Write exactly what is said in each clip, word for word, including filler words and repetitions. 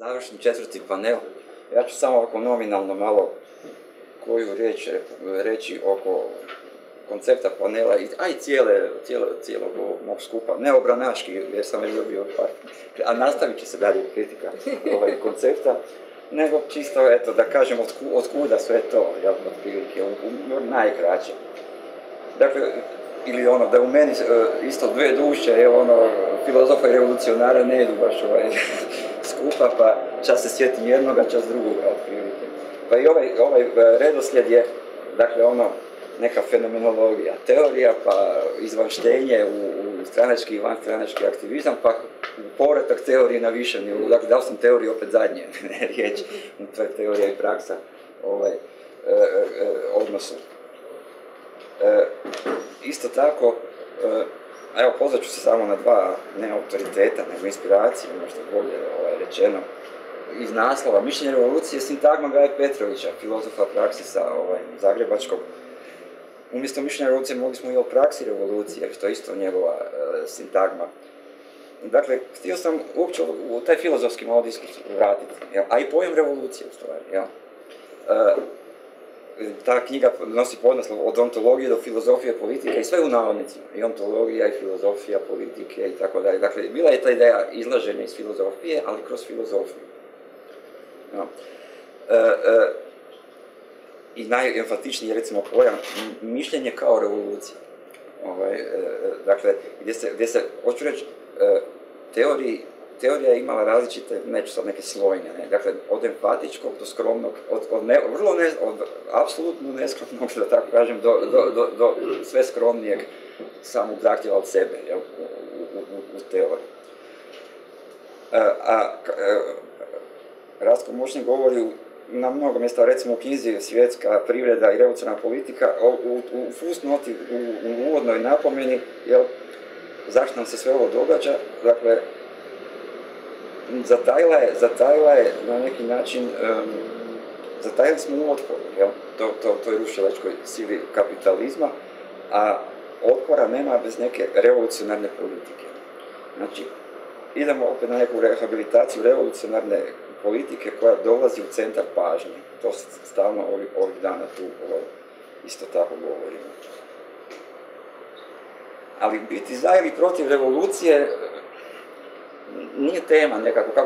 Završni četvrti panel. Ja ću samo oko nominalno malo koju riječ reći oko koncepta panela, a i cijelog mog skupa, ne obranaški, jer sam već dobio par, a nastavit će se dalje kritika ovaj koncepta, nego čisto, eto, da kažem od kuda sve to, jel, otprilike, najkraće. Dakle, ili ono, da u meni isto dve duše, je ono, filozofa i revolucionara ne idu baš ovaj skupa, pa čas se sjetim jednoga, čas drugoga, otprilike. Pa i ovaj redoslijed je, dakle, ono, neka fenomenologija, teorija, pa izvanštenje u stranački i vanstranački aktivizam, pa povratak teorije na više nivou. Dakle, dao sam teoriju opet zadnje riječ, to je teorija i praksa odnosu. Isto tako, evo, pozvat ću se samo na dva, ne autoriteta, nego inspiracije, možda bolje rečeno, iz naslova Mišljenje revolucije, sintagma Gaje Petrovića, filozofa praksisa zagrebačkog. Umjesto mišljenja revolucije mogli smo i o praksi revolucije, jer to je isto njegova sintagma. Dakle, htio sam uopće u taj filozofski malo diskurs vratiti, a i pojem revolucije u stvari. Ta knjiga nosi podnaslov Od ontologije do filozofije politike i sve u navodnicima. I ontologija, i filozofija, politike i tako dalje. Dakle, bila je ta ideja izlaženja iz filozofije, ali kroz filozofiju. I najemfatičniji je, recimo, pojam mišljenje kao revolucija. Dakle, gdje se, hoću reći, teorija je imala različite, neću sad neke slojne, dakle, od empatičkog do skromnog, od vrlo, od apsolutno neskromnog, da tako kažem, do sve skromnijeg samog zahtjeva od sebe u teoriji. A Rastko Močnik govori na mnogo mjesta, recimo u knjizi Svjetska privreda i revolucionarna politika, u fusnoti, u uvodnoj napomeni, zašto nam se sve ovo događa, dakle, zatajila je na neki način, zatajili smo u otporu, to je rušilačkoj sili kapitalizma, a otpora nema bez neke revolucionarne politike. Znači, idemo opet na neku rehabilitaciju revolucionarne politike koja dolazi u centar pažnje. To se stalno ovih dana tu isto tako govorimo. Ali biti za ili protiv revolucije nije tema nekako,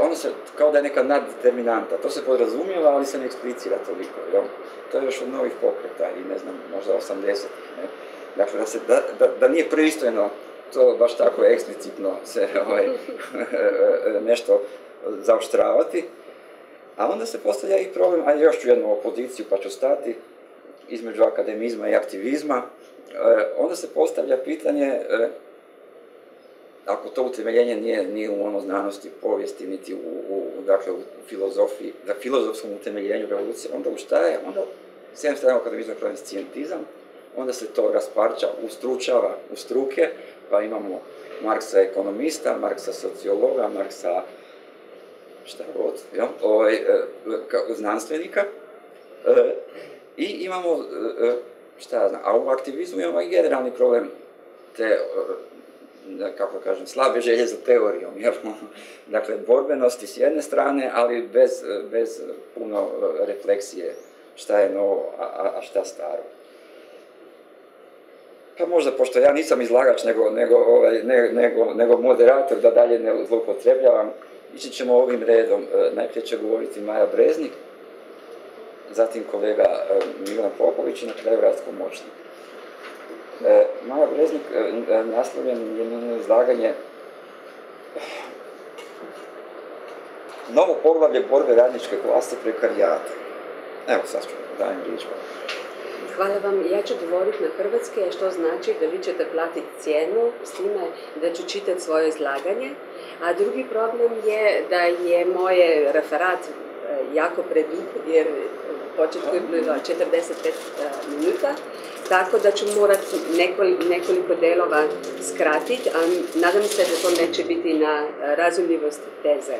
ono se kao da je neka naddeterminanta. To se podrazumijeva, ali se ne eksplicira toliko. To je još od novih pokreta i ne znam, možda osamdesetih. Dakle, da nije pristojno to baš tako eksplicitno se nešto zaoštravati, a onda se postavlja i problem, a još ću jednu opoziciju pa ću stati, između akademizma i aktivizma, onda se postavlja pitanje, ako to utemeljenje nije ni u ono znanosti, povijesti, niti u filozofiji, da filozofskom utemeljenju revolucije, onda u šta je, onda s jednom stranom akademizma je scientizam, onda se to rasparča, ustručava u struke, pa imamo Marksa ekonomista, Marksa sociologa, Marksa šta god, znanstvenika, i imamo, šta ja znam, a u aktivizmu imamo i generalni problem te, kako kažem, slabe želje za teorijom, dakle, borbenosti s jedne strane, ali bez puno refleksije šta je novo, a šta staro. Pa možda, pošto ja nisam izlagač, nego moderator, da dalje ne zloupotrebljavam, ići ćemo ovim redom. Najprije će govoriti Maja Breznik, zatim kolega Milan Popović i na kraju Rastko Močnik. Maja Breznik naslovljen je na izlaganje novo poglavlje borbe radničke klase prekarijata. Evo, sad ću dajem riječ. Hvala vam. Ja ću govoriti na hrvatski, što znači da vi ćete platiti cijenu s time da ću čitati svoje izlaganje. A drugi problem je da je moje referat jako predug, jer u početku je bilo četrdeset pet minuta, tako da ću morati nekoliko delova skratiti, a nadam se da to neće biti na razumljivost teze.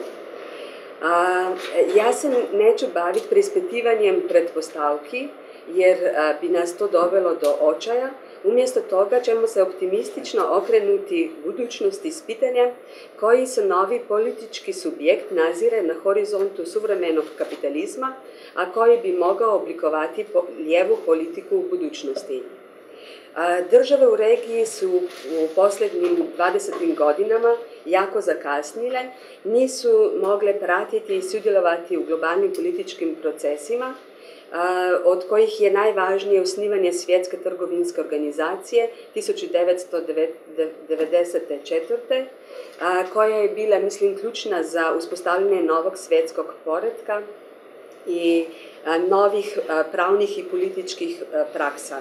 Ja se neću baviti perspektivanjem pretpostavki, jer bi nas to dovelo do očaja, Umjesto toga ćemo se optimistično okrenuti budućnosti s pitanjem koji se novi politički subjekt nazire na horizontu suvremenog kapitalizma, a koji bi mogao oblikovati lijevu politiku u budućnosti. Države u regiji su u posljednjim dvadesetim godinama jako zakasnile, nisu mogle pratiti i sudjelovati u globalnim političkim procesima, od kojih je najvažnije osnivanje Svjetske trgovinske organizacije tisuću devetsto devedeset četvrte. koja je bila, mislim, ključna za uspostavljanje novog svjetskog poretka i novih pravnih i političkih praksa.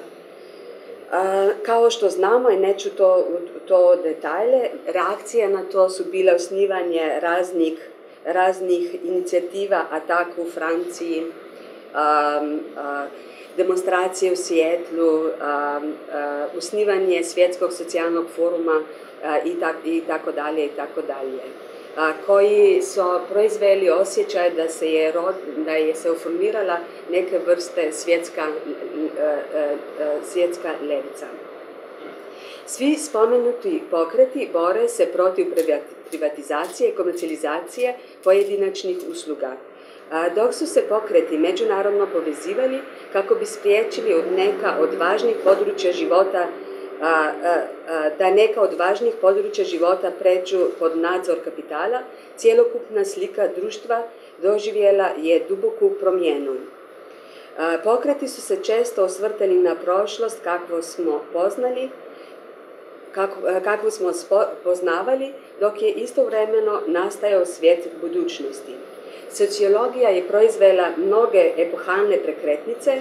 Kao što znamo, i neću to detalje, reakcije na to su bile osnivanje raznih inicijativa, ataka u Franciji, demonstracije u Sijetlu, osnivanje Svjetskog socijalnog foruma i tako dalje i tako dalje, koji su proizveli osjećaj da se je da je se formirala neke vrste svjetska svjetska levica. Svi spomenuti pokreti bore se protiv privatizacije i komercijalizacije pojedinačnih usluga. Dok su se pokreti međunarodno povezivali kako bi spriječili neka od važnih područja života da neka od važnih područja života pređu pod nadzor kapitala, cjelokupna slika društva doživjela je duboku promjenu. Pokreti su se često osvrtali na prošlost kakvu smo poznali, kakvu smo poznavali, dok je istovremeno nastajao svijet budućnosti. Sociologija je proizvela mnoge epohalne prekretnice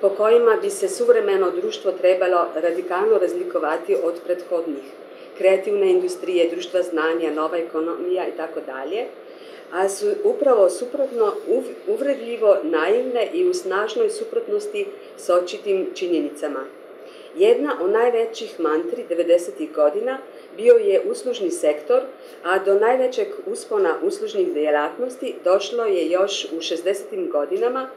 po kojima bi se suvremeno društvo trebalo radikalno razlikovati od prethodnih. Kreativne industrije, društva znanja, nova ekonomija i tako dalje, a su upravo suprotno uvredljivo naivne i u snažnoj suprotnosti s očitim činjenicama. Jedna od najvećih mantri devedesetih godina bio je uslužni sektor, a do najvećeg uspona uslužnih djelatnosti došlo je još u šezdesetim godinama,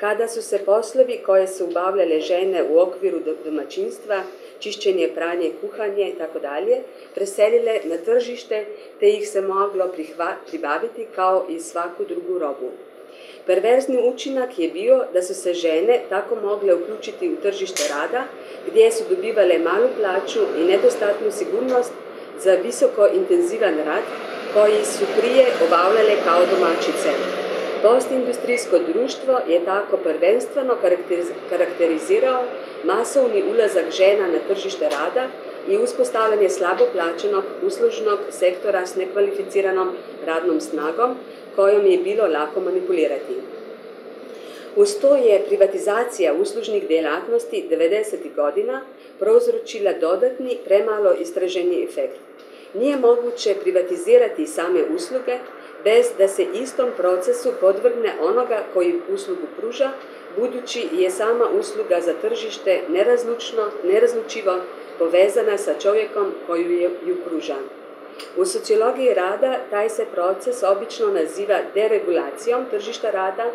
kada su se poslovi koje su obavljale žene u okviru domaćinstva, čišćenje, pranje, kuhanje itd., preselile na tržište te ih se moglo pribaviti kao i svaku drugu robu. Perverzni učinak je bio da su se žene tako mogle uključiti u tržište rada, gdje su dobivale malu plaću i nedostatnu sigurnost za visoko intenzivan rad koji su prije obavljale kao domaćice. Postindustrijsko društvo je tako prvenstveno karakterizirao masovni ulazak žena na tržište rada i uspostavljanje slabo plaćenog uslužnog sektora s nekvalificiranom radnom snagom, kojom je bilo lako manipulirati. Uz to je privatizacija uslužnih djelatnosti devedesetih godina prouzročila dodatni, premalo istraženi efekt. Nije moguće privatizirati same usluge bez da se istom procesu podvrgne onoga koji uslugu pruža, budući je sama usluga za tržište nerazlučivo povezana sa čovjekom koji ju pruža. U sociologiji rada taj se proces obično naziva deregulacijom tržišta rada,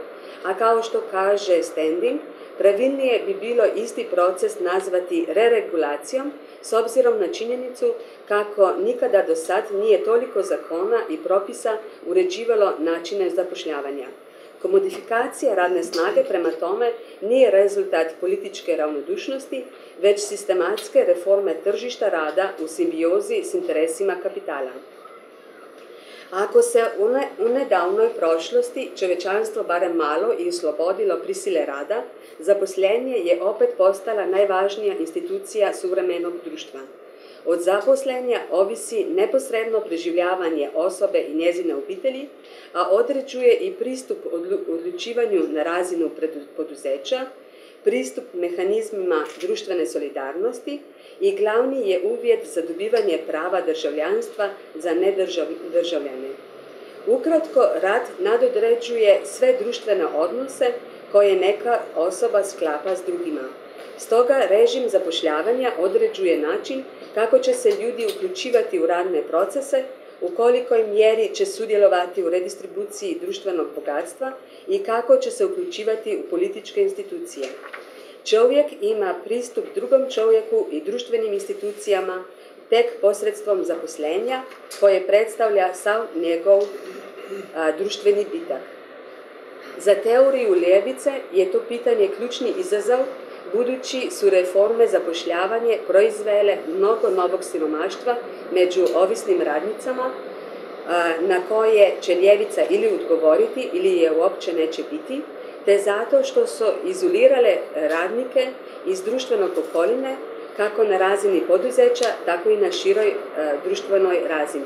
a kao što kaže Standing, pravilnije bi bilo isti proces nazvati reregulacijom, s obzirom na činjenicu kako nikada do sad nije toliko zakona i propisa uređivalo načine zapošljavanja. Komodifikacija radne snage prema tome nije rezultat političke ravnodušnosti, već sistematske reforme tržišta rada u simbiozi s interesima kapitala. Ako se u nedavnoj prošlosti čovječanstvo barem malo i oslobodilo prisile rada, zaposlenje je opet postala najvažnija institucija suvremenog društva. Od zaposlenja ovisi neposredno preživljavanje osobe i njezine obitelji, a određuje i pristup odlučivanju na razinu poduzeća, pristup mehanizmima društvene solidarnosti i glavni je uvjet za dobivanje prava državljanstva za nedržavljane. Ukratko, rad nadodređuje sve društvene odnose koje neka osoba sklapa s drugima. Stoga režim zapošljavanja određuje način kako će se ljudi uključivati u radne procese, u kolikoj mjeri će sudjelovati u redistribuciji društvenog bogatstva i kako će se uključivati u političke institucije. čovjek ima pristup drugom čovjeku i društvenim institucijama tek posredstvom zaposlenja koje predstavlja sav njegov a, društveni bitak. Za teoriju ljevice je to pitanje ključni izazov, budući su reforme zapošljavanje proizvele mnogo novog siromaštva među ovisnim radnicama, na koje će ljevica ili odgovoriti ili je uopće neće biti, te zato što su izolirale radnike iz društvenog okoline kako na razini poduzeća, tako i na široj društvenoj razini.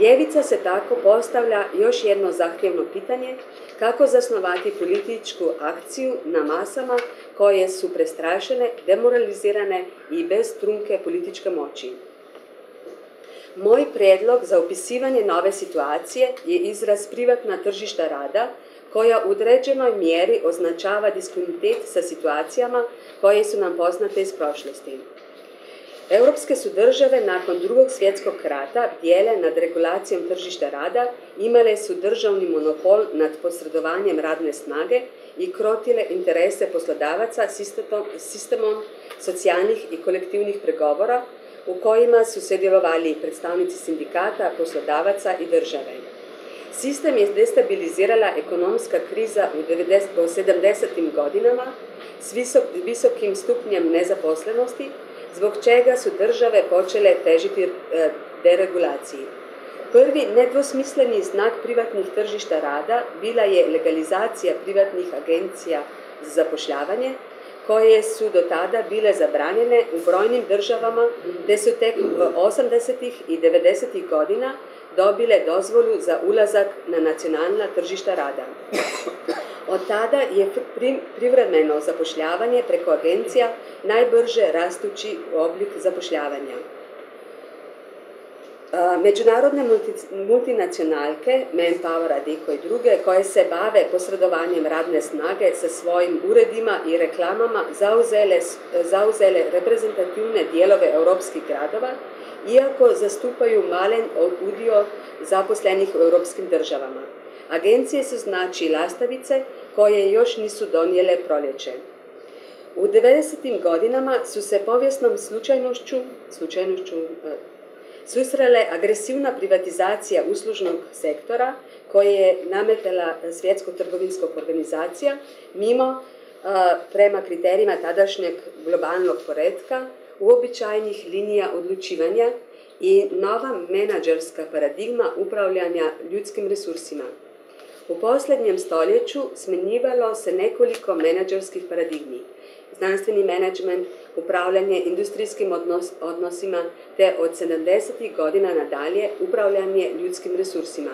Ljevica se tako postavlja još jedno zahtjevno pitanje kako zasnovati političku akciju na masama koje su prestrašene, demoralizirane i bez trunke političke moći. Moj predlog za opisivanje nove situacije je izraz privatna tržišta rada koja u određenoj mjeri označava diskontinuitet sa situacijama koje su nam poznate iz prošlosti. Evropske su države nakon drugog svjetskog rata bdjele nad regulacijom tržišta rada, imale su državni monopol nad posredovanjem radne snage i krotile interese poslodavaca sistemom socijalnih i kolektivnih pregovora u kojima su sudjelovali predstavnici sindikata, poslodavaca i države. Sistem je destabilizirala ekonomska kriza u sedamdesetim godinama s visokim stupnjem nezaposlenosti, zbog čega su države počele težiti deregulaciji. Prvi nedvosmisleni znak privatnih tržišta rada bila je legalizacija privatnih agencija za zapošljavanje, koje su do tada bile zabranjene u brojnim državama, te su tek u osamdesetih i devedesetih godina dobile dozvolu za ulazak na nacionalna tržišta rada. Od tada je privremeno zapošljavanje preko agencija najbrže rastući oblik zapošljavanja. Međunarodne multinacionalke, Manpower, Adecco i druge, koje se bave posredovanjem radne snage sa svojim uredima i reklamama, zauzele, zauzele reprezentativne dijelove evropskih gradova, iako zastupaju malen udio zaposlenih u evropskim državama. Agencije su znači lastavice koje još nisu donijele proljeće. U devedesetim godinama su se povijesnom slučajnošću, slučajnošću susrele agresivna privatizacija uslužnog sektora koje je nametala Svjetska trgovinska organizacija mimo prema kriterijima tadašnjeg globalnog poretka, uobičajenih linija odlučivanja i nova menadžerska paradigma upravljanja ljudskim resursima. U posljednjem stoljeću smenjivalo se nekoliko menadžerskih paradigmi. Znanstveni menadžment, upravljanje industrijskim odnos, odnosima te od sedamdesetih godina nadalje upravljanje ljudskim resursima.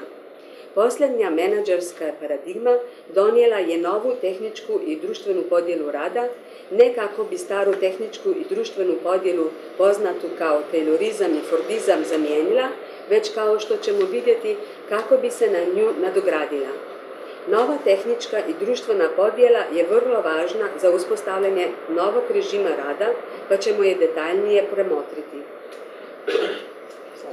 Posljednja menadžerska paradigma donijela je novu tehničku i društvenu podjelu rada, ne kako bi staru tehničku i društvenu podjelu poznatu kao Taylorizam i Fordizam zamijenila, već kao što ćemo vidjeti kako bi se na nju nadogradila. Nova tehnička i društvena podjela je vrlo važna za uspostavljanje novog režima rada, pa ćemo je detaljnije promotriti.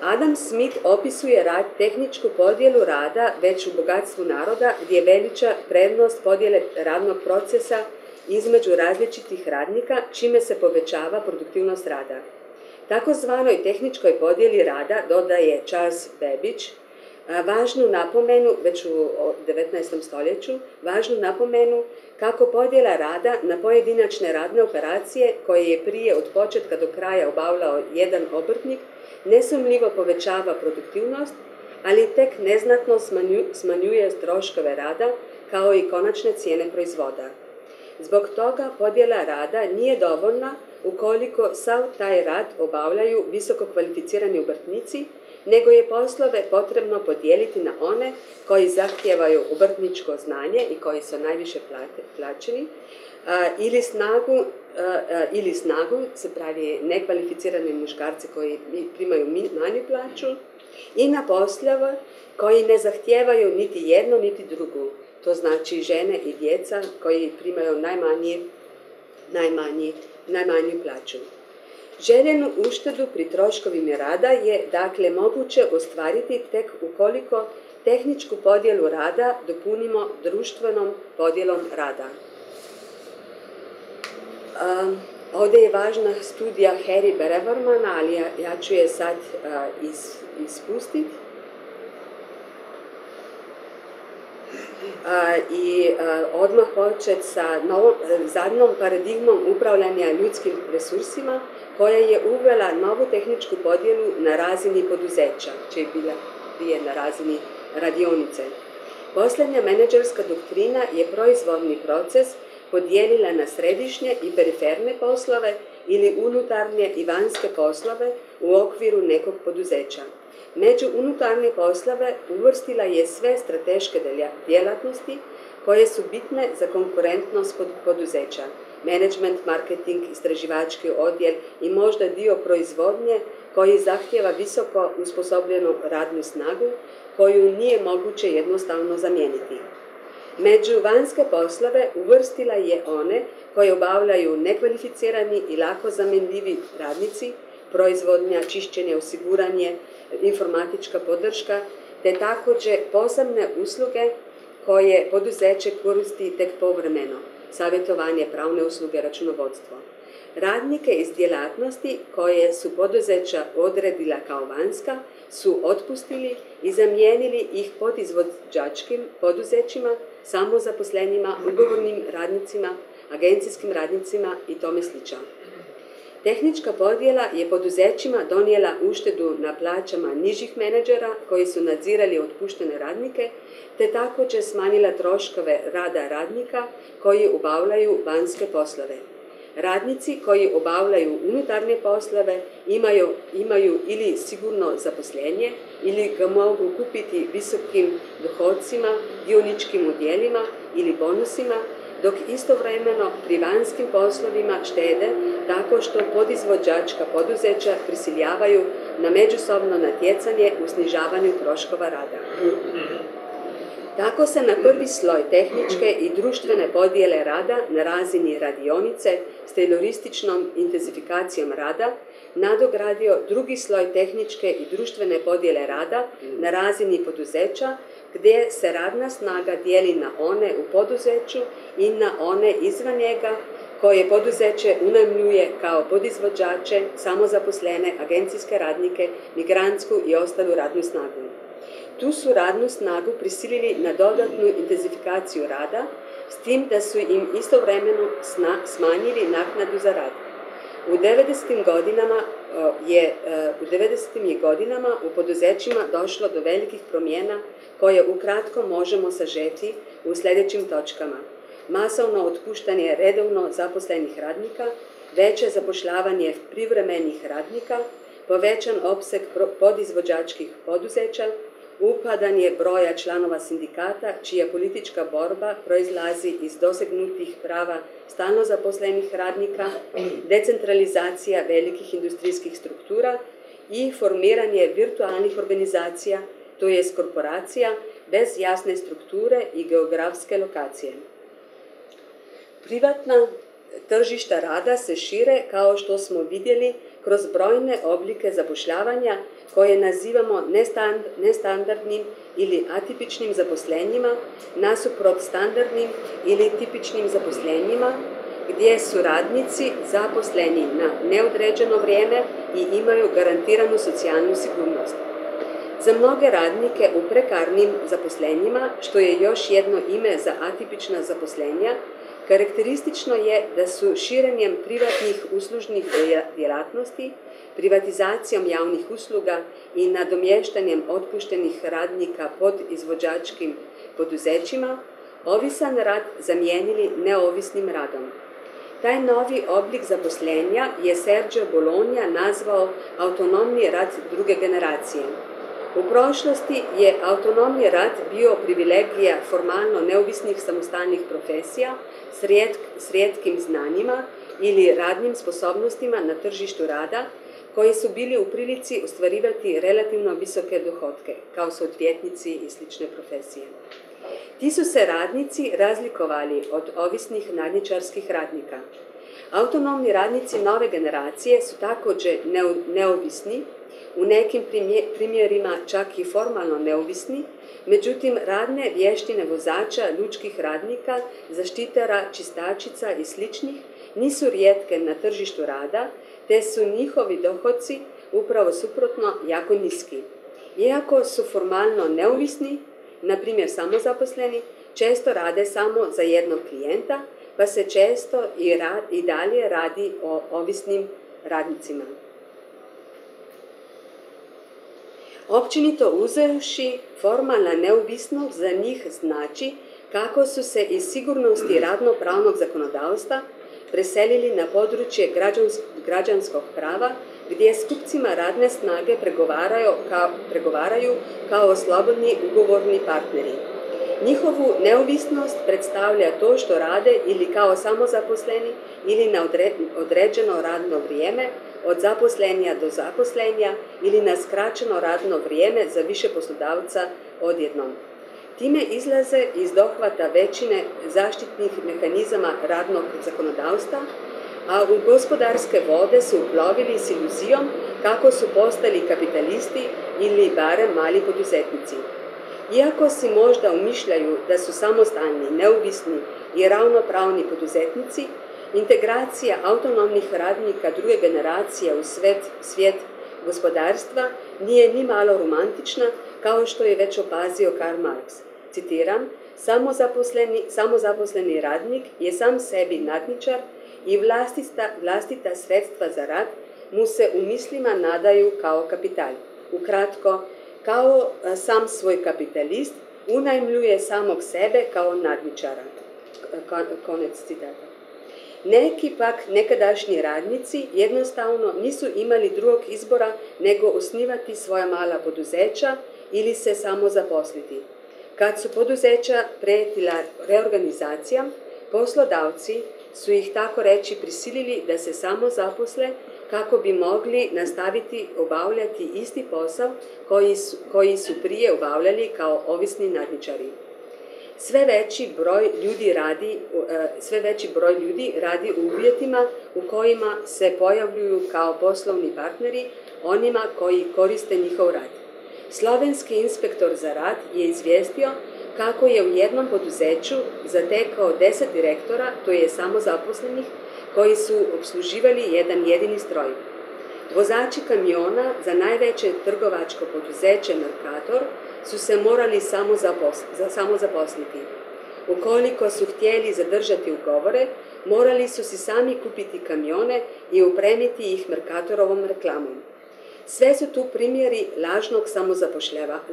Adam Smith opisuje rad tehničku podjelu rada već u bogatstvu naroda gdje veliča prednost podjele radnog procesa između različitih radnika, čime se povećava produktivnost rada. Takozvanoj tehničkoj podjeli rada dodaje Charles Babbage važnu napomenu, već u devetnaestom stoljeću, važnu napomenu kako podjela rada na pojedinačne radne operacije koje je prije od početka do kraja obavljao jedan obrtnik, nesumljivo povećava produktivnost, ali tek neznatno smanjuje troškove rada kao i konačne cijene proizvoda. Zbog toga podjela rada nije dovoljna ukoliko sav taj rad obavljaju visoko kvalificirani obrtnici, nego je poslove potrebno podijeliti na one koji zahtijevaju obrtničko znanje i koji su najviše plaćeni, ili snagu, ili snagu, se pravi nekvalificirani muškarci koji primaju manju plaću, i na poslove koji ne zahtijevaju niti jednu niti drugu, to znači žene i djeca koji primaju najmanji, najmanji, najmanju plaću. Željenu uštedu pri troškovima rada je dakle moguće ostvariti tek ukoliko tehničku podjelu rada dopunimo društvenom podjelom rada. Ovde je važna studija Harry Bravermana, ali ja ću je sad ispustiti. I odmah početi sa zadnjom paradigmom upravljanja ljudskim resursima, koja je uvela novu tehničku podjelu na razini poduzeća, če je bila prije na razini radionice. Poslednja menedžerska doktrina je proizvodni proces podijelila na središnje i periferne poslove ili unutarnje i vanjske poslove u okviru nekog poduzeća. Među unutarnje poslove uvrstila je sve strateške djelatnosti koje su bitne za konkurentnost poduzeća. Management, marketing, istraživački odjel i možda dio proizvodnje koji zahtjeva visoko usposobljenu radnu snagu koju nije moguće jednostavno zamijeniti. Među vanjske poslove uvrstila je one koje obavljaju nekvalificirani i lako zamenljivi radnici, proizvodnja, čišćenje, osiguranje, informatička podrška, te također posebne usluge koje poduzeće koristi tek povremeno, savjetovanje, pravne usluge, računovodstvo. Radnike iz djelatnosti koje su poduzeća odredila kao vanjska su otpustili i zamijenili ih podizvođačkim poduzećima, samozaposlenima, ugovornim radnicima, agencijskim radnicima i tome slično. Tehnička podjela je poduzećima donijela uštedu na plaćama nižih menadžera koji su nadzirali otpuštene radnike, te također smanjila troškove rada radnika koji obavljaju vanjske poslove. Radnici koji obavljaju unutarnje poslove imaju ili sigurno zaposlenje ili ga mogu kupiti visokim dohodcima, dioničkim udjelima ili bonusima, dok istovremeno pri vanjskim poslovima štede tako što podizvođačka poduzeća prisiljavaju na međusobno natjecanje u snižavanju troškova rada. Tako se na prvi sloj tehničke i društvene podjele rada na razini radionice s terorističnom intenzifikacijom rada nadogradio drugi sloj tehničke i društvene podjele rada na razini poduzeća, gdje se radna snaga dijeli na one u poduzeću i na one izvan njega koje poduzeće unajmljuje kao podizvođače, samozaposlene, agencijske radnike, migrantsku i ostalu radnu snagu. Tu su radnu snagu prisilili na dodatnu intenzifikaciju rada, s tim da su im istovremeno smanjili naknadu za rad. U devedesetim godinama u poduzećima došlo do velikih promjena koje ukratko možemo sažeti u sljedećim točkama. Masovno otpuštanje redovno zaposlenih radnika, veće zapošljavanje privremenih radnika, povećan opseg podizvođačkih poduzeća, upadanje broja članova sindikata, čija politička borba proizlazi iz dosegnutih prava stalno zaposlenih radnika, decentralizacija velikih industrijskih struktura i formiranje virtualnih organizacija, to je korporacija, bez jasne strukture i geografske lokacije. Privatna tržišta rada se šire, kao što smo vidjeli, kroz brojne oblike zapošljavanja koje nazivamo nestandardnim ili atipičnim zaposlenjima, nasuprot standardnim ili tipičnim zaposlenjima, gdje su radnici zaposleni na neodređeno vrijeme i imaju garantiranu socijalnu sigurnost. Za mnoge radnike u prekarnim zaposlenjima, što je još jedno ime za atipična zaposlenja, karakteristično je da su širenjem privatnih uslužnih djelatnosti, privatizacijom javnih usluga i nadomještanjem otpuštenih radnika pod izvođačkim poduzećima, ovisan rad zamijenili neovisnim radom. Taj novi oblik zaposlenja je Sergio Bologna nazvao autonomni rad druge generacije. U prošlosti je autonomni rad bio privilegija formalno neovisnih samostalnih profesija s rijetkim znanjima ili radnim sposobnostima na tržištu rada, koji su bili u prilici ostvarivati relativno visoke dohotke, kao su odvjetnici i slične profesije. Ti su se radnici razlikovali od ovisnih nadničarskih radnika. Autonomni radnici nove generacije su također neovisni, u nekim primjerima čak i formalno neovisni, međutim radne vještine vozača, lučkih radnika, zaštitara, čistačica i sličnih nisu rijetke na tržištu rada, te su njihovi dohodci upravo suprotno jako niski. Iako su formalno neovisni, na primjer samozaposleni, često rade samo za jednog klijenta, pa se često i, rad, i dalje radi o ovisnim radnicima. Općenito uzevši, formalna neovisnost za njih znači kako su se iz sigurnosti radno-pravnog zakonodavstva preselili na područje građanskog prava, gdje s kupcima radne snage pregovaraju kao, pregovaraju kao slobodni ugovorni partneri. Njihovu neovisnost predstavlja to što rade ili kao samozaposleni ili na određeno radno vrijeme, od zaposlenja do zaposlenja ili na skraćeno radno vrijeme za više poslodavca odjednom. Time izlaze iz dohvata većine zaštitnih mehanizama radnog zakonodavstva, a u gospodarske vode su uplovili s iluzijom kako su postali kapitalisti ili barem mali poduzetnici. Iako si možda umišljaju da su samostalni, neovisni i ravnopravni poduzetnici, integracija autonomnih radnika druge generacije u svet, svijet gospodarstva nije ni malo romantična, kao što je već opazio Karl Marx. Citiram, samozaposleni, samozaposleni radnik je sam sebi nadničar i vlastita, vlastita sredstva za rad mu se u mislima nadaju kao kapital. Ukratko, kao sam svoj kapitalist unajmljuje samog sebe kao nadničara. Konec citata. Neki pak nekadašnji radnici jednostavno nisu imali drugog izbora nego osnivati svoja mala poduzeća ili se samo zaposliti. Kad su poduzeća pretila reorganizacija, poslodavci su ih tako reći prisilili da se samo zaposle kako bi mogli nastaviti obavljati isti posao koji su, koji su prije obavljali kao ovisni nadničari. Sve veći broj ljudi radi, sve veći broj ljudi radi u uvjetima u kojima se pojavljuju kao poslovni partneri onima koji koriste njihov rad. Slovenski inspektor za rad je izvijestio kako je u jednom poduzeću zatekao deset direktora, to je samozaposlenih, koji su obsluživali jedan jedini stroj. Vozači kamiona za najveće trgovačko poduzeće Merkator su se morali samo zaposliti. Ukoliko su htjeli zadržati ugovore, morali su si sami kupiti kamione i opremiti ih Merkatorovom reklamom. Sve su tu primjeri lažnog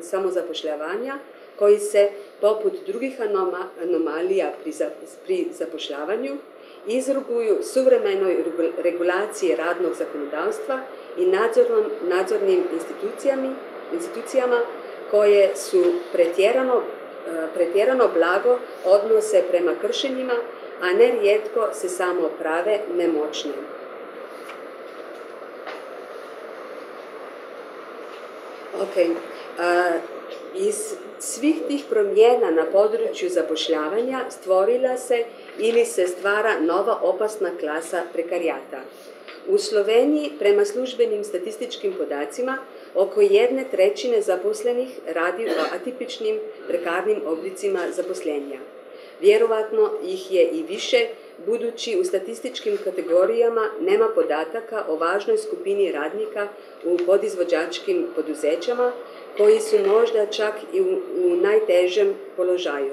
samozapošljavanja koji se, poput drugih anomalija pri zapošljavanju, izruguju suvremenoj regulaciji radnog zakonodavstva i nadzornim institucijama koje su pretjerano, pretjerano blago odnose prema kršenjima, a ne rijetko se samo prave nemoćne. Ok, uh, iz svih tih promjena na području zapošljavanja stvorila se ili se stvara nova opasna klasa prekarijata. U Sloveniji, prema službenim statističkim podacima, oko jedne trećine zaposlenih radi o atipičnim prekarnim oblicima zaposlenja. Vjerovatno ih je i više, budući u statističkim kategorijama nema podataka o važnoj skupini radnika u podizvođačkim poduzećama, koji su možda čak i u, u najtežem položaju.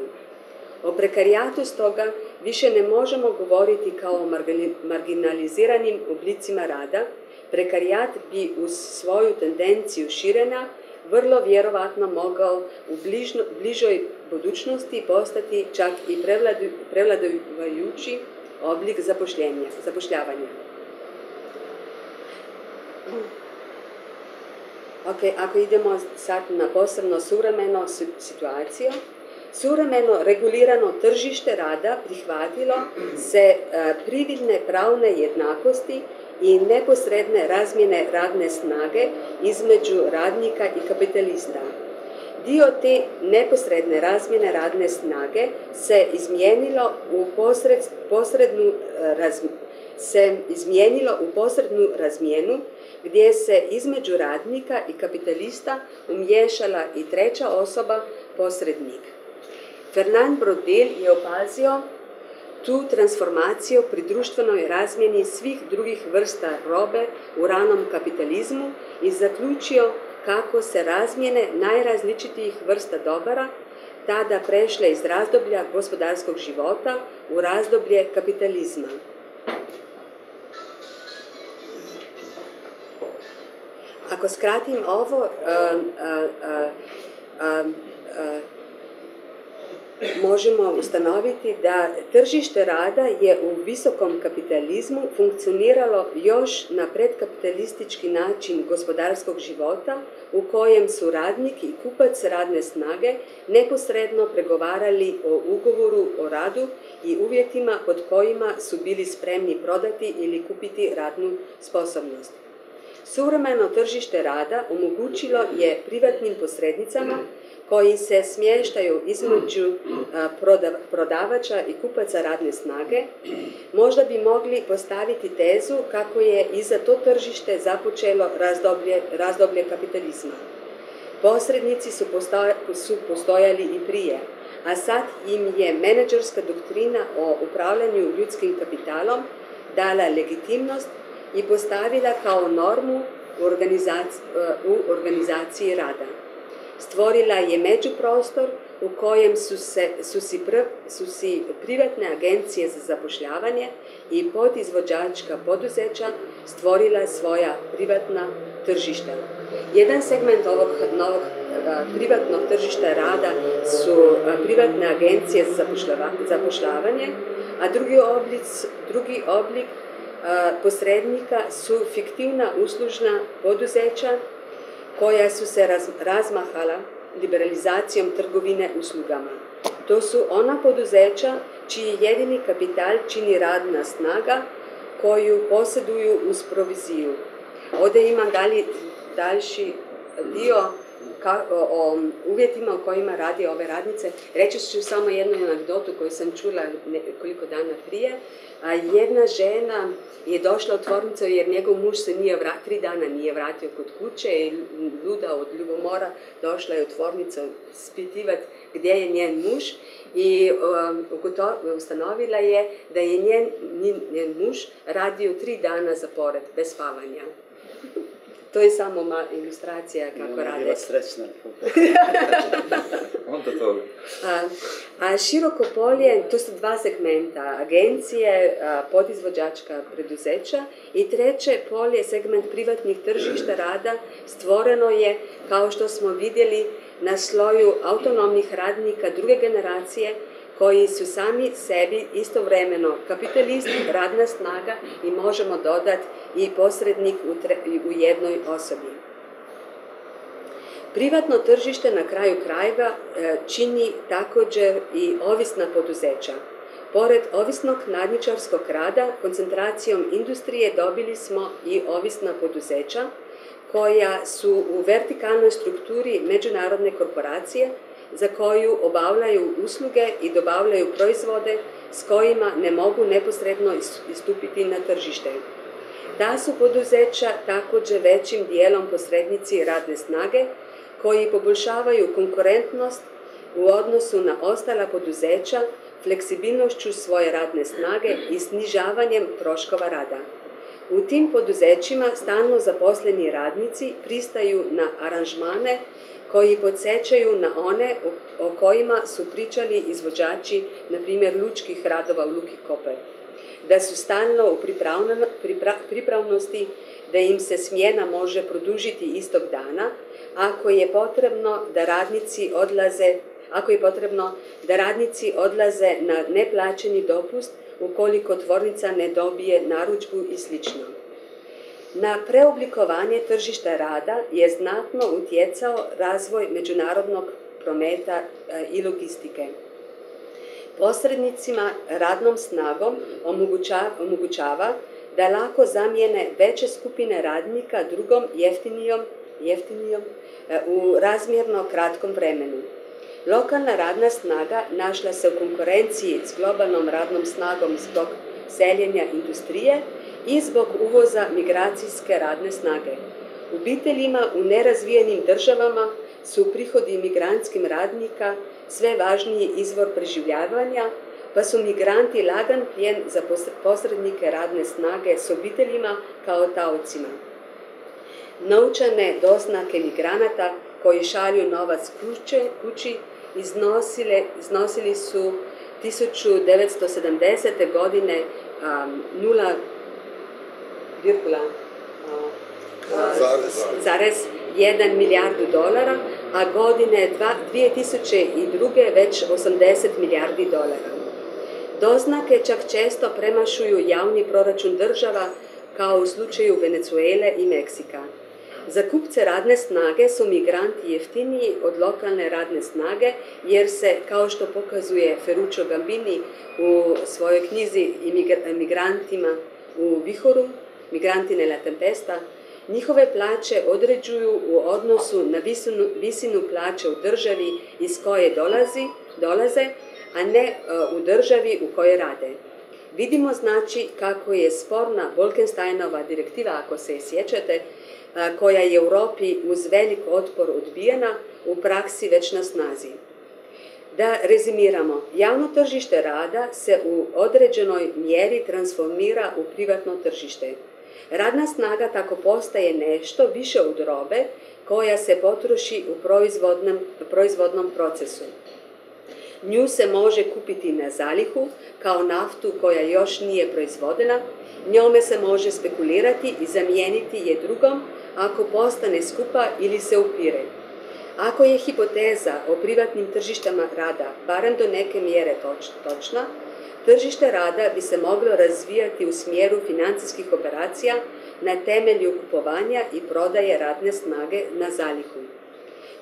O prekarijatu stoga više ne možemo govoriti kao o marginaliziranim oblicima rada. Prekarijat bi uz svoju tendenciju širenja vrlo vjerovatno mogao u bližno, bližoj budućnosti postati čak i prevladujući oblik zapošljavanja. Okay, ako idemo sad na posebno suvremeno situaciju, suvremeno regulirano tržište rada prihvatilo se prividne pravne jednakosti i neposredne razmjene radne snage između radnika i kapitalista. Dio te neposredne razmjene radne snage se izmijenilo u posred, posrednu raz, se izmijenilo u posrednu razmjenu gdje se između radnika i kapitalista umiješala i treća osoba, posrednik. Fernand Braudel je opazio tu transformacijo pri društvenoj razmjeni svih drugih vrsta robe v ranom kapitalizmu in zaključijo, kako se razmjene najrazličitih vrsta dobara tada prešle iz razdoblja gospodarskog života v razdoblje kapitalizma. Ako skratim ovo, možemo ustanoviti da tržište rada je u visokom kapitalizmu funkcioniralo još na predkapitalistički način gospodarskog života u kojem su radnik i kupac radne snage neposredno pregovarali o ugovoru o radu i uvjetima pod kojima su bili spremni prodati ili kupiti radnu sposobnost. Suvremeno tržište rada omogućilo je privatnim posrednicama koji se smještaju između prodavača i kupaca radne snage, možda bi mogli postaviti tezu kako je i za to tržište započelo razdoblje kapitalizma. Posrednici su postojali i prije, a sad im je menadžerska doktrina o upravljanju ljudskim kapitalom dala legitimnost i postavila kao normu u organizaciji rada. Stvorila je međuprostor u kojem su si privatne agencije za zapošljavanje i podizvođačka poduzeća stvorila svoja privatna tržišta. Jedan segment ovog novog privatnog tržišta rada su privatne agencije za zapošljavanje, a drugi oblik posrednika su fiktivna uslužna poduzeća koja su se razmahala liberalizacijom trgovine uslugama. To su ona poduzeća čiji jedini kapital čini radna snaga koju posjeduju uz proviziju. Ovdje imam daljši dio o uvjetima u kojima radi ove radnice. Reći ću samo jednu anegdotu koju sam čula nekoliko dana prije. Jedna žena je došla u tvornicu jer njegov muž se tri dana nije vratio kod kuće i luda od ljubomora došla je u tvornicu ispitivati gdje je njen muž i ustanovila je da je njen muž radio tri dana zapored bez spavanja. To je samo ilustracija kako rade. Bila srećna. Onda toga. A široko polje, to su dva segmenta, agencije, podizvođačka preduzeća i treće polje, segment privatnih tržišta rada, stvoreno je, kao što smo vidjeli, na sloju autonomnih radnika druge generacije, koji su sami sebi istovremeno kapitalisti, radna snaga i možemo dodati i posrednik u jednoj osobi. Privatno tržište na kraju krajeva čini također i ovisna poduzeća. Pored ovisnog nadničarskog rada, koncentracijom industrije dobili smo i ovisna poduzeća koja su u vertikalnoj strukturi međunarodne korporacije za koju obavljaju usluge i dobavljaju proizvode s kojima ne mogu neposredno istupiti na tržište. Ta su poduzeća također većim dijelom posrednici radne snage koji poboljšavaju konkurentnost u odnosu na ostala poduzeća fleksibilnošću svoje radne snage i snižavanjem troškova rada. U tim poduzećima stalno zaposleni radnici pristaju na aranžmane koji podsjećaju na one o kojima su pričali izvođači, na primjer, lučkih radova u Luki Koper. Da su stalno u pripravnosti, da im se smjena može produžiti istog dana, ako je potrebno da radnici odlaze, ako je potrebno da radnici odlaze na neplaćeni dopust ukoliko tvornica ne dobije narudžbu i slično. Na preoblikovanje tržišta rada je znatno utjecao razvoj međunarodnog prometa i logistike. Posrednicima radnom snagom omogućava da lako zamijene veće skupine radnika drugom jeftinijom u razmjerno kratkom vremenu. Lokalna radna snaga našla se u konkurenciji s globalnom radnom snagom zbog seljenja industrije i zbog uvoza migracijske radne snage. Obiteljima u nerazvijenim državama su prihodi migrantskim radnika sve važniji izvor preživljavanja, pa su migranti lagan plijen za posrednike radne snage s obiteljima kao taocima. Novčane doznake migranata koji šalju novac kući iznosili su tisuću devetsto sedamdesete. godine nula zarez jedan milijardu dolara, a godine dvije tisuće druge. već osamdeset milijardi dolara. Doznake čak često premašuju javni proračun država, kao u slučaju Venezuele i Meksika. Za kupce radne snage su migranti jeftiniji od lokalne radne snage, jer se, kao što pokazuje Ferruccio Gambini u svojoj knjizi Migrantima u vihoru, Migranti nella tempesta, njihove plaće određuju u odnosu na visinu, visinu plaće u državi iz koje dolazi, dolaze, a ne uh, u državi u kojoj rade. Vidimo znači kako je sporna Bolkensteinova direktiva, ako se sjećate, uh, koja je Europi uz velik otpor odbijena, u praksi već na snazi. Da rezimiramo, javno tržište rada se u određenoj mjeri transformira u privatno tržište. Radna snaga tako postaje nešto više od robe koja se potroši u proizvodnom procesu. Nju se može kupiti na zalihu kao naftu koja još nije proizvodena, njome se može spekulirati i zamijeniti je drugom ako postane skupa ili se upire. Ako je hipoteza o privatnim tržištama rada barem do neke mjere točna, tržište rada bi se moglo razvijati u smjeru financijskih operacija na temelju kupovanja i prodaje radne snage na zalihu.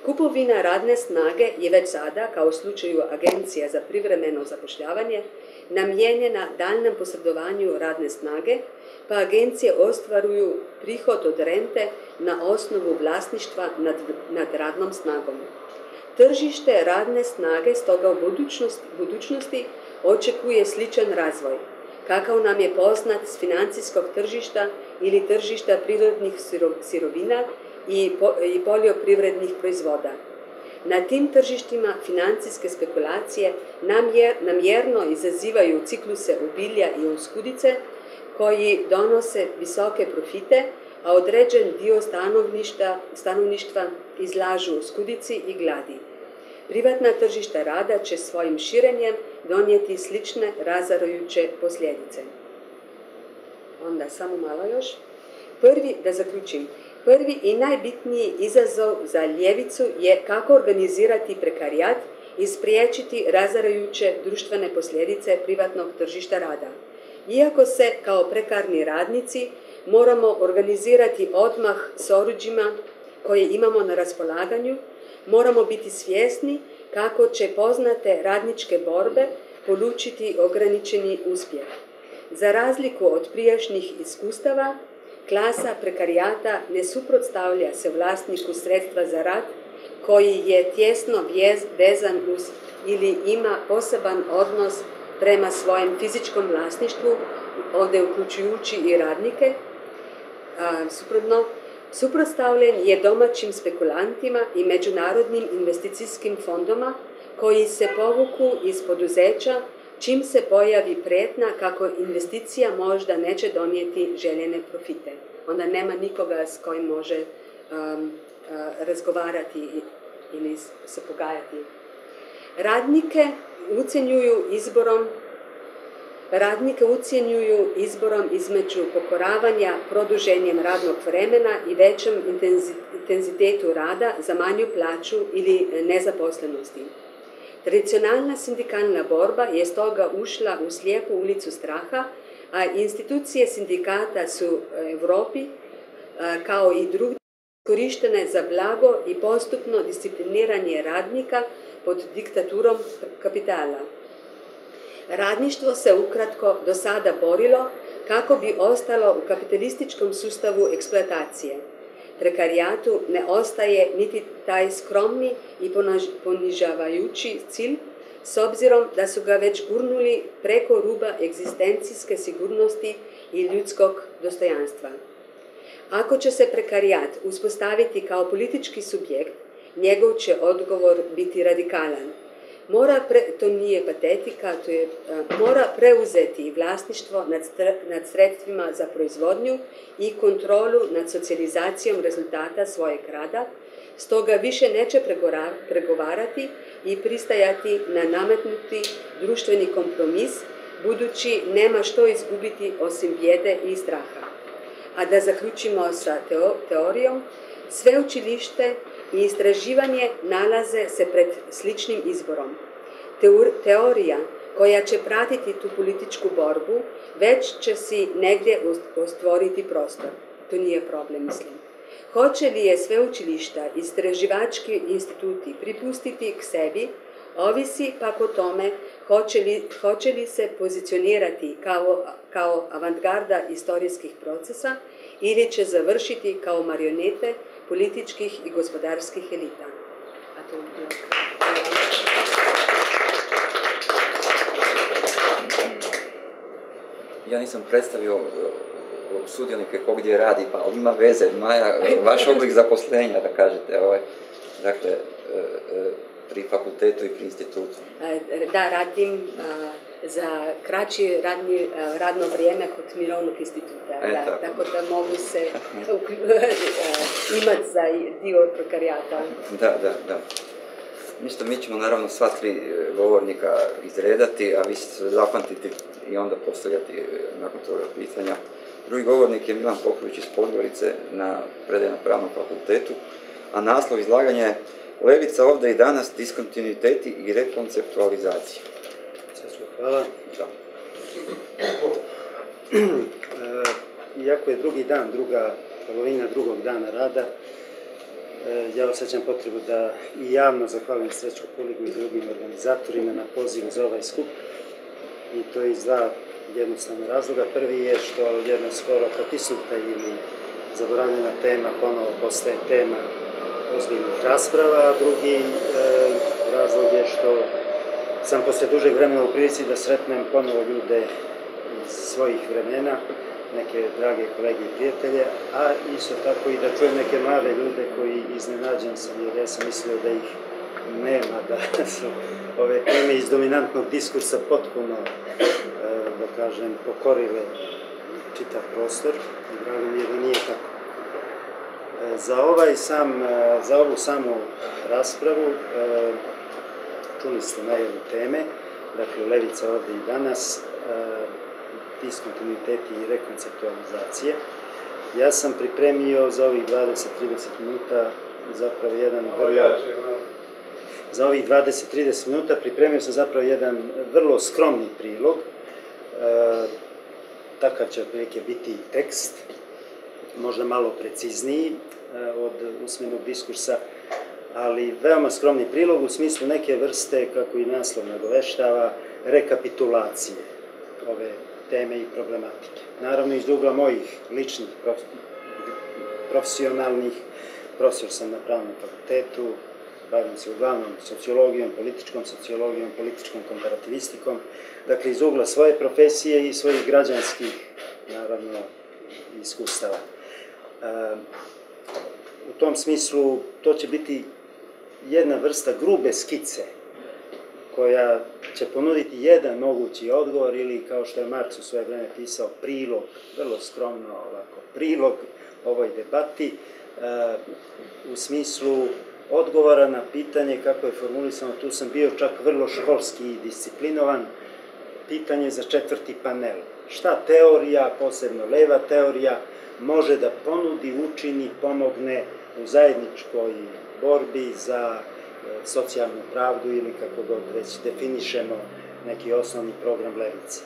Kupovina radne snage je već sada, kao u slučaju Agencija za privremeno zapošljavanje, namijenjena daljnjem posredovanju radne snage, pa agencije ostvaruju prihod od rente na osnovu vlasništva nad, nad radnom snagom. Tržište radne snage stoga u budućnosti, budućnosti očekuje sličan razvoj, kakav nam je poznat s financijskog tržišta ili tržišta prirodnih sirovina i poljoprivrednih proizvoda. Na tim tržištima financijske spekulacije namjerno izazivaju cikluse obilja i oskudice koji donose visoke profite, a određen dio stanovništva izlažu oskudici i gladi. Privatna tržišta rada će svojim širenjem donijeti slične razarujuće posljedice. Onda samo malo još. Prvi, da zaključim, prvi i najbitniji izazov za ljevicu je kako organizirati prekarijat i spriječiti razarujuće društvene posljedice privatnog tržišta rada. Iako se kao prekarni radnici moramo organizirati odmah s oruđima koje imamo na raspolaganju, moramo biti svjesni kako će poznate radničke borbe polučiti ograničeni uspjeh. Za razliku od prijašnjih iskustava, klasa prekarijata ne suprotstavlja se vlasniku sredstva za rad koji je tjesno vezan uz ili ima poseban odnos prema svojem fizičkom vlasništvu, ovdje uključujući i radnike. A, suprotno, suprotstavljen je domaćim spekulantima i međunarodnim investicijskim fondoma koji se povuku iz poduzeća čim se pojavi prijetnja kako investicija možda neće donijeti željene profite. Onda nema nikoga s kojim može um, uh, razgovarati ili se pogajati. Radnike ucjenjuju izborom Radnike ucjenjuju izborom između pokoravanja produženjem radnog vremena i većem intenzitetu rada za manju plaću ili nezaposlenosti. Tradicionalna sindikalna borba je stoga ušla u slijepu ulicu straha, a institucije sindikata su u Europi, kao i drugdje, korištene za blago i postupno discipliniranje radnika pod diktaturom kapitala. Radništvo se ukratko do sada borilo kako bi ostalo u kapitalističkom sustavu eksploatacije. Prekarijatu ne ostaje niti taj skromni i ponižavajući cilj, s obzirom da su ga već gurnuli preko ruba egzistencijske sigurnosti i ljudskog dostojanstva. Ako će se prekarijat uspostaviti kao politički subjekt, njegov će odgovor biti radikalan. mora, pre, to nije patetika, to je, a, mora preuzeti vlasništvo nad, nad sredstvima za proizvodnju i kontrolu nad socijalizacijom rezultata svojeg rada, stoga više neće pregovarati i pristajati na nametnuti društveni kompromis, budući nema što izgubiti osim bijede i straha. A da zaključimo sa teo, teorijom, sve učilište i istraživanje nalaze se pred sličnim izborom. Teur, teorija koja će pratiti tu političku borbu, već će si negdje ostvoriti prostor. To nije problem, mislim. Hoće li je sve učilišta i istraživački instituti pripustiti k sebi, ovisi pak o tome hoće li, hoće li se pozicionirati kao, kao avantgarda istorijskih procesa ili će završiti kao marionete političkih i gospodarskih elita. A to je... Ja nisam predstavio sudionike ko gdje radi, pa on ima veze, Maja, vaš oblik zaposlenja, da kažete, ovaj, dakle, pri fakultetu i pri institutu. Da, radim a, za kraće radni, radno vrijeme kod Mirovnog instituta, e, da, tako. tako da mogu se imati za dio prekarijata. Da, da, da. Ništa, mi ćemo naravno sva tri govornika izredati, a vi ćete zapamtiti i onda postavljati nakon toga pitanja. Drugi govornik je Milan Popović iz Podgorice, na predaje na Pravnom fakultetu, a naslov izlaganja je Levica ovdje i danas, diskontinuiteti i rekonceptualizacija. Hvala. Da. E, iako je drugi dan, druga polovina drugog dana rada, e, ja osjećam potrebu da i javno zahvalim Srećko Puligu i drugim organizatorima na pozivu za ovaj skup. I to je iz dva jednostavna razloga. Prvi je što jedna skoro potisnuta ili zaboravljena tema ponovo postaje tema ozbiljnih rasprava, drugi e, razlog je što sam poslije dužeg vremena u prilici da sretnem ponovo ljude iz svojih vremena, neke drage kolege i prijatelje, a isto tako i da čujem neke mlade ljude koji iznenađen sam, jer ja sam mislio da ih nema, da su ove teme iz dominantnog diskursa potpuno, e, da kažem, pokorile čitav prostor i drago mi je da nije tako. Za, ovaj sam, za ovu samu raspravu čuli ste najavu teme, dakle Levica ovdje i danas, diskontinuiteti i rekonceptualizacije. Ja sam pripremio za ovih dvadeset do trideset minuta zapravo jedan... Za ovih dvadeset do trideset minuta pripremio sam zapravo jedan vrlo skromni prilog, takav će otprilike biti i tekst, možda malo precizniji od usmenog diskursa, ali veoma skromni prilog u smislu neke vrste, kako i naslov nagoveštava, rekapitulacije ove teme i problematike. Naravno, iz ugla mojih ličnih, profesionalnih, profesor sam na Pravnom fakultetu, bavim se uglavnom sociologijom, političkom sociologijom, političkom komparativistikom, dakle iz ugla svoje profesije i svojih građanskih, naravno, iskustava. Uh, u tom smislu to će biti jedna vrsta grube skice koja će ponuditi jedan mogući odgovor ili, kao što je Marks u svoje vreme pisao, prilog, vrlo skromno ovako, prilog ovoj debati uh, u smislu odgovora na pitanje kako je formulisano, tu sam bio čak vrlo školski i disciplinovan, pitanje za četvrti panel. Šta teorija, posebno leva teorija, može da ponudi, učini, pomogne u zajedničkoj borbi za socijalnu pravdu ili kako god već definišemo neki osnovni program Levice.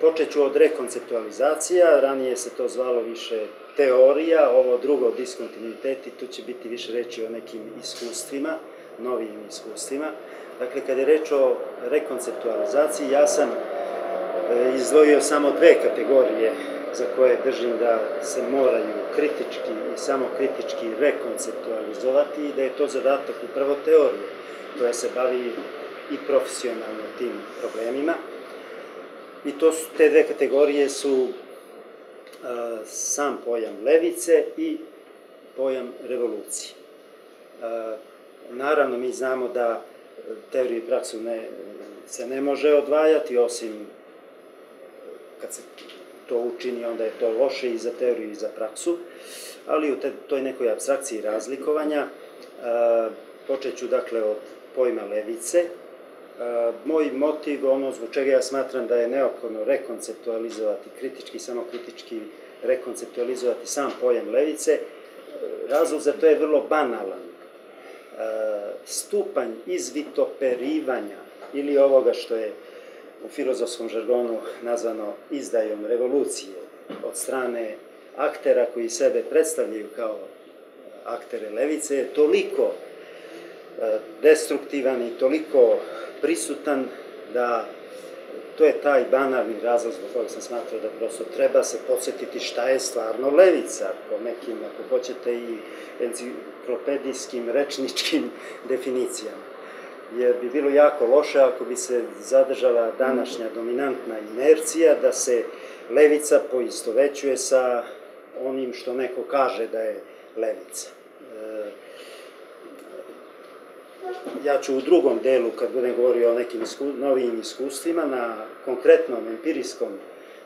Počet ću od rekonceptualizacija, ranije se to zvalo više teorija, ovo drugo diskontinuiteti, tu će biti više reći o nekim iskustvima, novim iskustvima. Dakle, kad je reč o rekonceptualizaciji, ja sam izdvojio samo dve kategorije za koje držim da se moraju kritički i samo kritički rekonceptualizovati i da je to zadatak upravo teorije koja se bavi i profesionalno tim problemima. I to su, te dve kategorije su uh, sam pojam levice i pojam revolucije. Uh, Naravno, mi znamo da teoriju i praksu se ne može odvajati, osim kad se to učini, onda je to loše i za teoriju i za praksu, ali u toj nekoj apstrakciji razlikovanja počet ću dakle od pojma levice. Moj motiv, ono zbog čega ja smatram da je neophodno rekonceptualizovati, kritički, samokritički rekonceptualizovati sam pojam levice, razlog za to je vrlo banalan. Stupanj izvitoperivanja ili ovoga što je u filozofskom žargonu nazvano izdajom revolucije od strane aktera koji sebe predstavljaju kao aktere levice je toliko destruktivan i toliko prisutan da to je taj banalni razlog zbog kojeg sam smatrao da prosto treba se podsjetiti šta je stvarno levica po nekim, ako hoćete, i enciklopedijskim, rečničkim definicijama. Jer bi bilo jako loše ako bi se zadržala današnja dominantna inercija da se levica poistovećuje sa onim što neko kaže da je levica. Ja ću u drugom delu, kad budem govorio o nekim novim iskustvima, na konkretnom empirijskom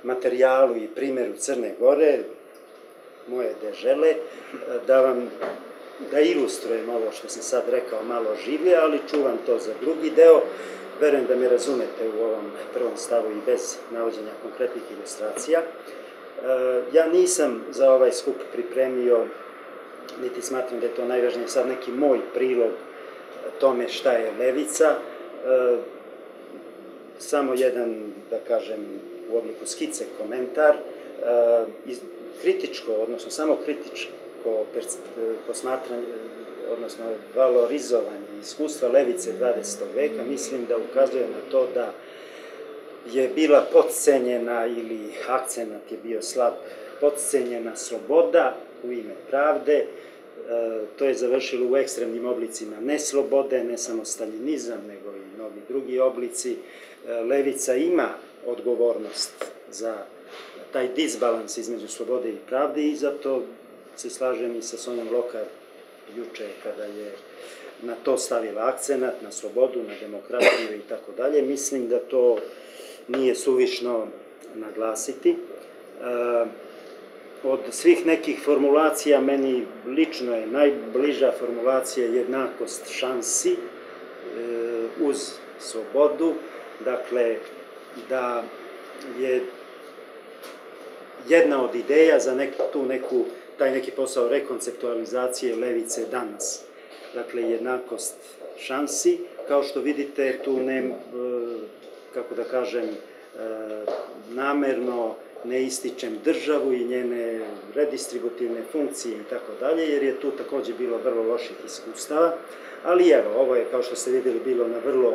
materijalu i primjeru Crne Gore, moje dežele, da vam da ilustrujem ovo što sam sad rekao malo življe, ali čuvam to za drugi deo. Verujem da me razumete u ovom prvom stavu i bez navođenja konkretnih ilustracija. Ja nisam za ovaj skup pripremio, niti smatram da je to najvažnije sad neki moj prilog tome šta je levica, samo jedan, da kažem, u obliku skice komentar, kritičko, odnosno samo kritičko posmatranje, odnosno valorizovanje iskustva levice dvadesetog veka, mislim da ukazuje na to da je bila potcenjena ili akcenat je bio slab, potcenjena sloboda u ime pravde. To je završilo u ekstremnim oblicima ne slobode, ne samo staljinizam, nego i mnogi drugi oblici. Levica ima odgovornost za taj disbalans između slobode i pravde i zato se slažem i sa Sonjom Lokar juče kada je na to stavila akcenat, na slobodu, na demokratiju i tako dalje. Mislim da to nije suvišno naglasiti. Od svih nekih formulacija, meni lično je najbliža formulacija jednakost šansi uz slobodu. Dakle, da je jedna od ideja za taj neki posao rekonceptualizacije levice danas. Dakle, jednakost šansi. Kao što vidite, tu ne, kako da kažem, namerno ne ističem državu i njene redistributivne funkcije i tako dalje, jer je tu takođe bilo vrlo loših iskustava, ali evo, ovo je, kao što ste videli, bilo na vrlo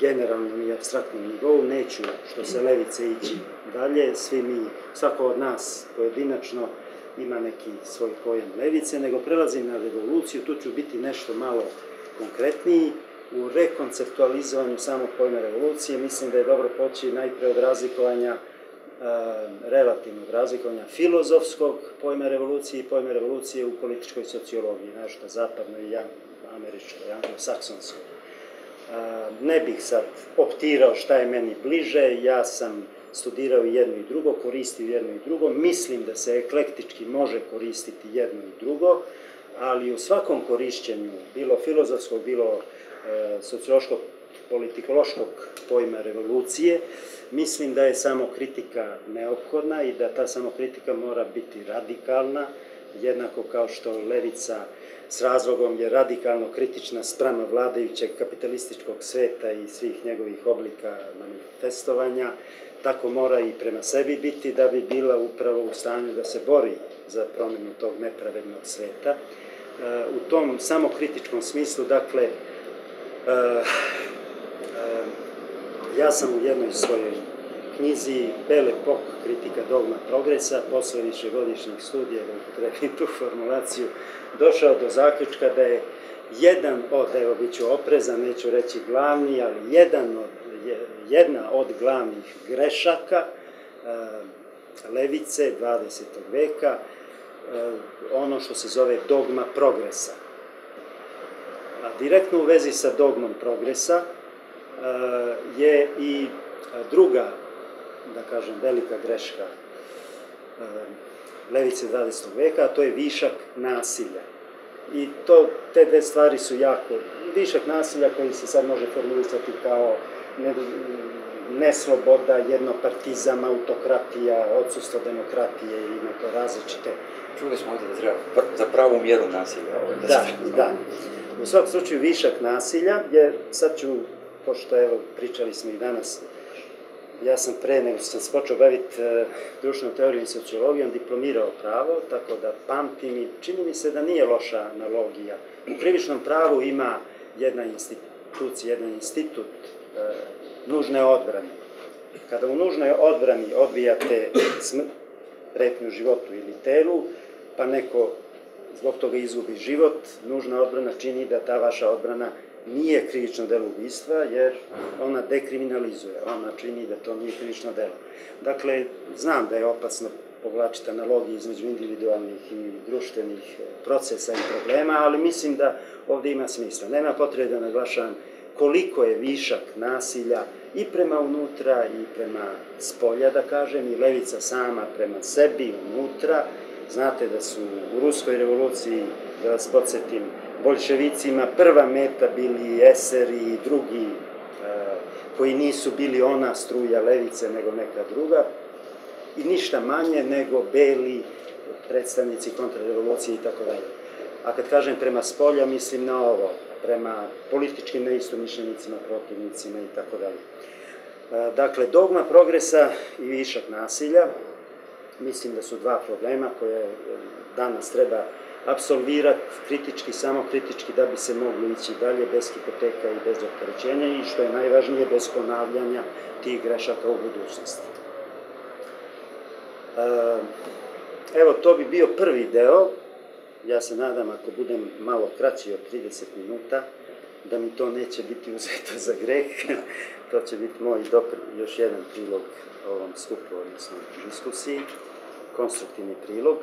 generalnom i apstraktnom nivou, neću što se levice ići dalje, svi mi, svako od nas pojedinačno ima neki svoj pojam levice, nego prelazim na revoluciju, tu ću biti nešto malo konkretniji. U rekonceptualizovanju samog pojma revolucije mislim da je dobro poći najpre od razlikovanja relativnog razlikovanja filozofskog pojma revolucije i pojma revolucije u političkoj sociologiji, našto zapadno i američko, anglosaksonsko. Ne bih sad optirao šta je meni bliže, ja sam studirao jedno i drugo, koristio jedno i drugo, mislim da se eklektički može koristiti jedno i drugo, ali u svakom korišćenju, bilo filozofskog, bilo sociološkog, politikološkog pojma revolucije, mislim da je samokritika neophodna i da ta samokritika mora biti radikalna, jednako kao što levica s razlogom je radikalno kritična sprama vladajućeg kapitalističkog sveta i svih njegovih oblika manifestovanja, tako mora i prema sebi biti da bi bila upravo u stanju da se bori za promenu tog nepravednog sveta. U tom samokritičkom smislu, dakle, ja sam u jednoj svojoj knjizi Belle Époque, kritika dogma progresa, posle višegodišnjih studija, da upotrebim tu formulaciju, došao do zaključka da je jedan od, evo bit ću oprezan, neću reći glavni, ali jedna od glavnih grešaka levice dvadesetog veka, ono što se zove dogma progresa. direktno u vezi sa dogmom progresa je i druga, da kažem, velika greška levice dvadesetog veka, a to je višak nasilja. I te dve stvari su jako... Višak nasilja koji se sad može formulisati kao nesloboda, jednopartizam, autokratija, odsustvo demokratije i neke različite... Čuli smo ovdje da treba za pravu mjeru nasilja. Da, da. U svakom slučaju višak nasilja, jer sad ću, pošto evo pričali smo i danas, ja sam pre nego sam se počeo baviti društvenom teorijom i sociologijom, diplomirao pravo, tako da pamtim i čini mi se da nije loša analogija. U krivičnom pravu ima jedna institucija, jedan institut nužne odbrane. Kada u nužnoj odbrani odbijate pretnju životu ili telu, pa neko zbog toga izgubi život, nužna odbrana čini da ta vaša odbrana nije krivično delo ubistva, jer ona dekriminalizuje, ona čini da to nije krivično delo. Dakle, znam da je opasno povlačiti analogije između individualnih i društvenih procesa i problema, ali mislim da ovdje ima smisla. Nema potrebe da naglašavam koliko je višak nasilja i prema unutra i prema spolja, da kažem, i levica sama prema sebi unutra. Znate da su u Ruskoj revoluciji, da vas podsjetim, boljševicima prva meta bili eseri i drugi koji nisu bili ona struja levice nego neka druga i ništa manje nego beli predstavnici kontrarevolucije i tako dalje. A kad kažem prema spolja, mislim na ovo, prema političkim neistomišljenicima, protivnicima i tako dalje. Dakle, dogma progresa i višak nasilja, mislim da su dva problema koje danas treba apsolvirati kritički, samokritički, da bi se mogli ići dalje bez hipoteka i bez opterećenja i, što je najvažnije, bez ponavljanja tih grešaka u budućnosti. Evo, to bi bio prvi deo. Ja se nadam, ako budem malo kraći od trideset minuta, da mi to neće biti uzeto za greh. To će biti moj još jedan prilog ovom skupu, odnosno diskusiji, konstruktivni prilog.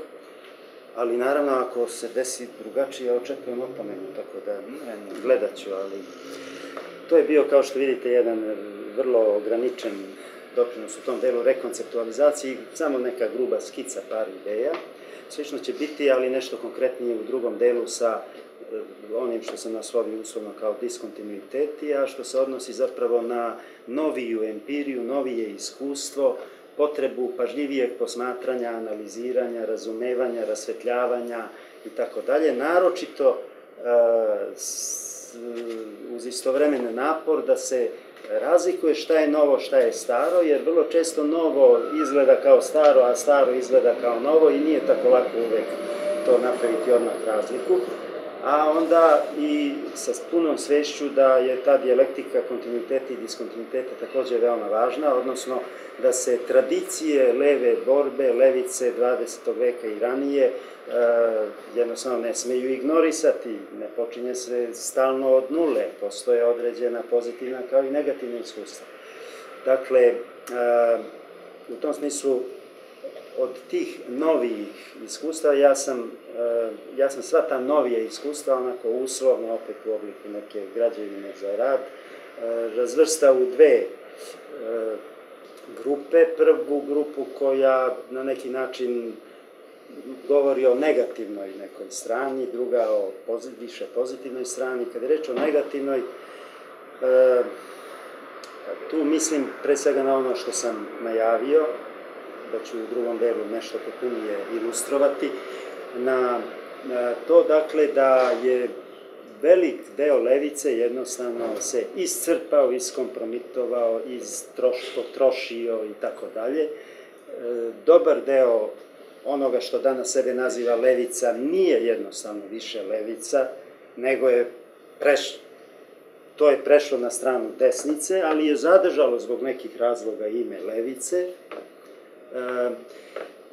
Ali naravno, ako se desi drugačije, očekujem opomenu, tako da gledat ću, ali to je bio, kao što vidite, jedan vrlo ograničen doprinos u tom delu rekonceptualizaciji, samo neka gruba skica par ideja. Slično će biti, ali nešto konkretnije u drugom delu sa onim što sam naslovio uslovno kao diskontinuiteti, a što se odnosi zapravo na noviju empiriju, novije iskustvo, potrebu pažljivijeg posmatranja, analiziranja, razumevanja, rasvetljavanja i tako dalje, naročito uz istovremeni napor da se razlikuje šta je novo, šta je staro, jer vrlo često novo izgleda kao staro, a staro izgleda kao novo i nije tako lako uvek to napraviti odmah razliku. A onda i sa punom svešću da je ta dijalektika kontinuiteta i diskontinuiteta također veoma važna, odnosno da se tradicije leve borbe, levice dvadesetog veka i ranije jednostavno ne smeju ignorisati, ne počinje se stalno od nule, postoje određena pozitivna kao i negativna iskustva. Dakle, u tom smislu, od tih novijih iskustva, ja sam sva ta novija iskustva, onako uslovno, opet u obliku neke građevine za rad, razvrstao u dve grupe. Prvu grupu koja na neki način govori o negativnoj nekoj strani, druga o više pozitivnoj strani. Kada je reč o negativnoj, tu mislim pre svega na ono što sam najavio, da ću u drugom delu nešto potpunije ilustrovati, na to, dakle, da je velik deo levice jednostavno se iscrpao, iskompromitovao, potrošio i tako dalje. Dobar deo onoga što danas sebe naziva levica nije jednostavno više levica, nego je prešlo. To je prešlo na stranu desnice, ali je zadržalo zbog nekih razloga ime levice.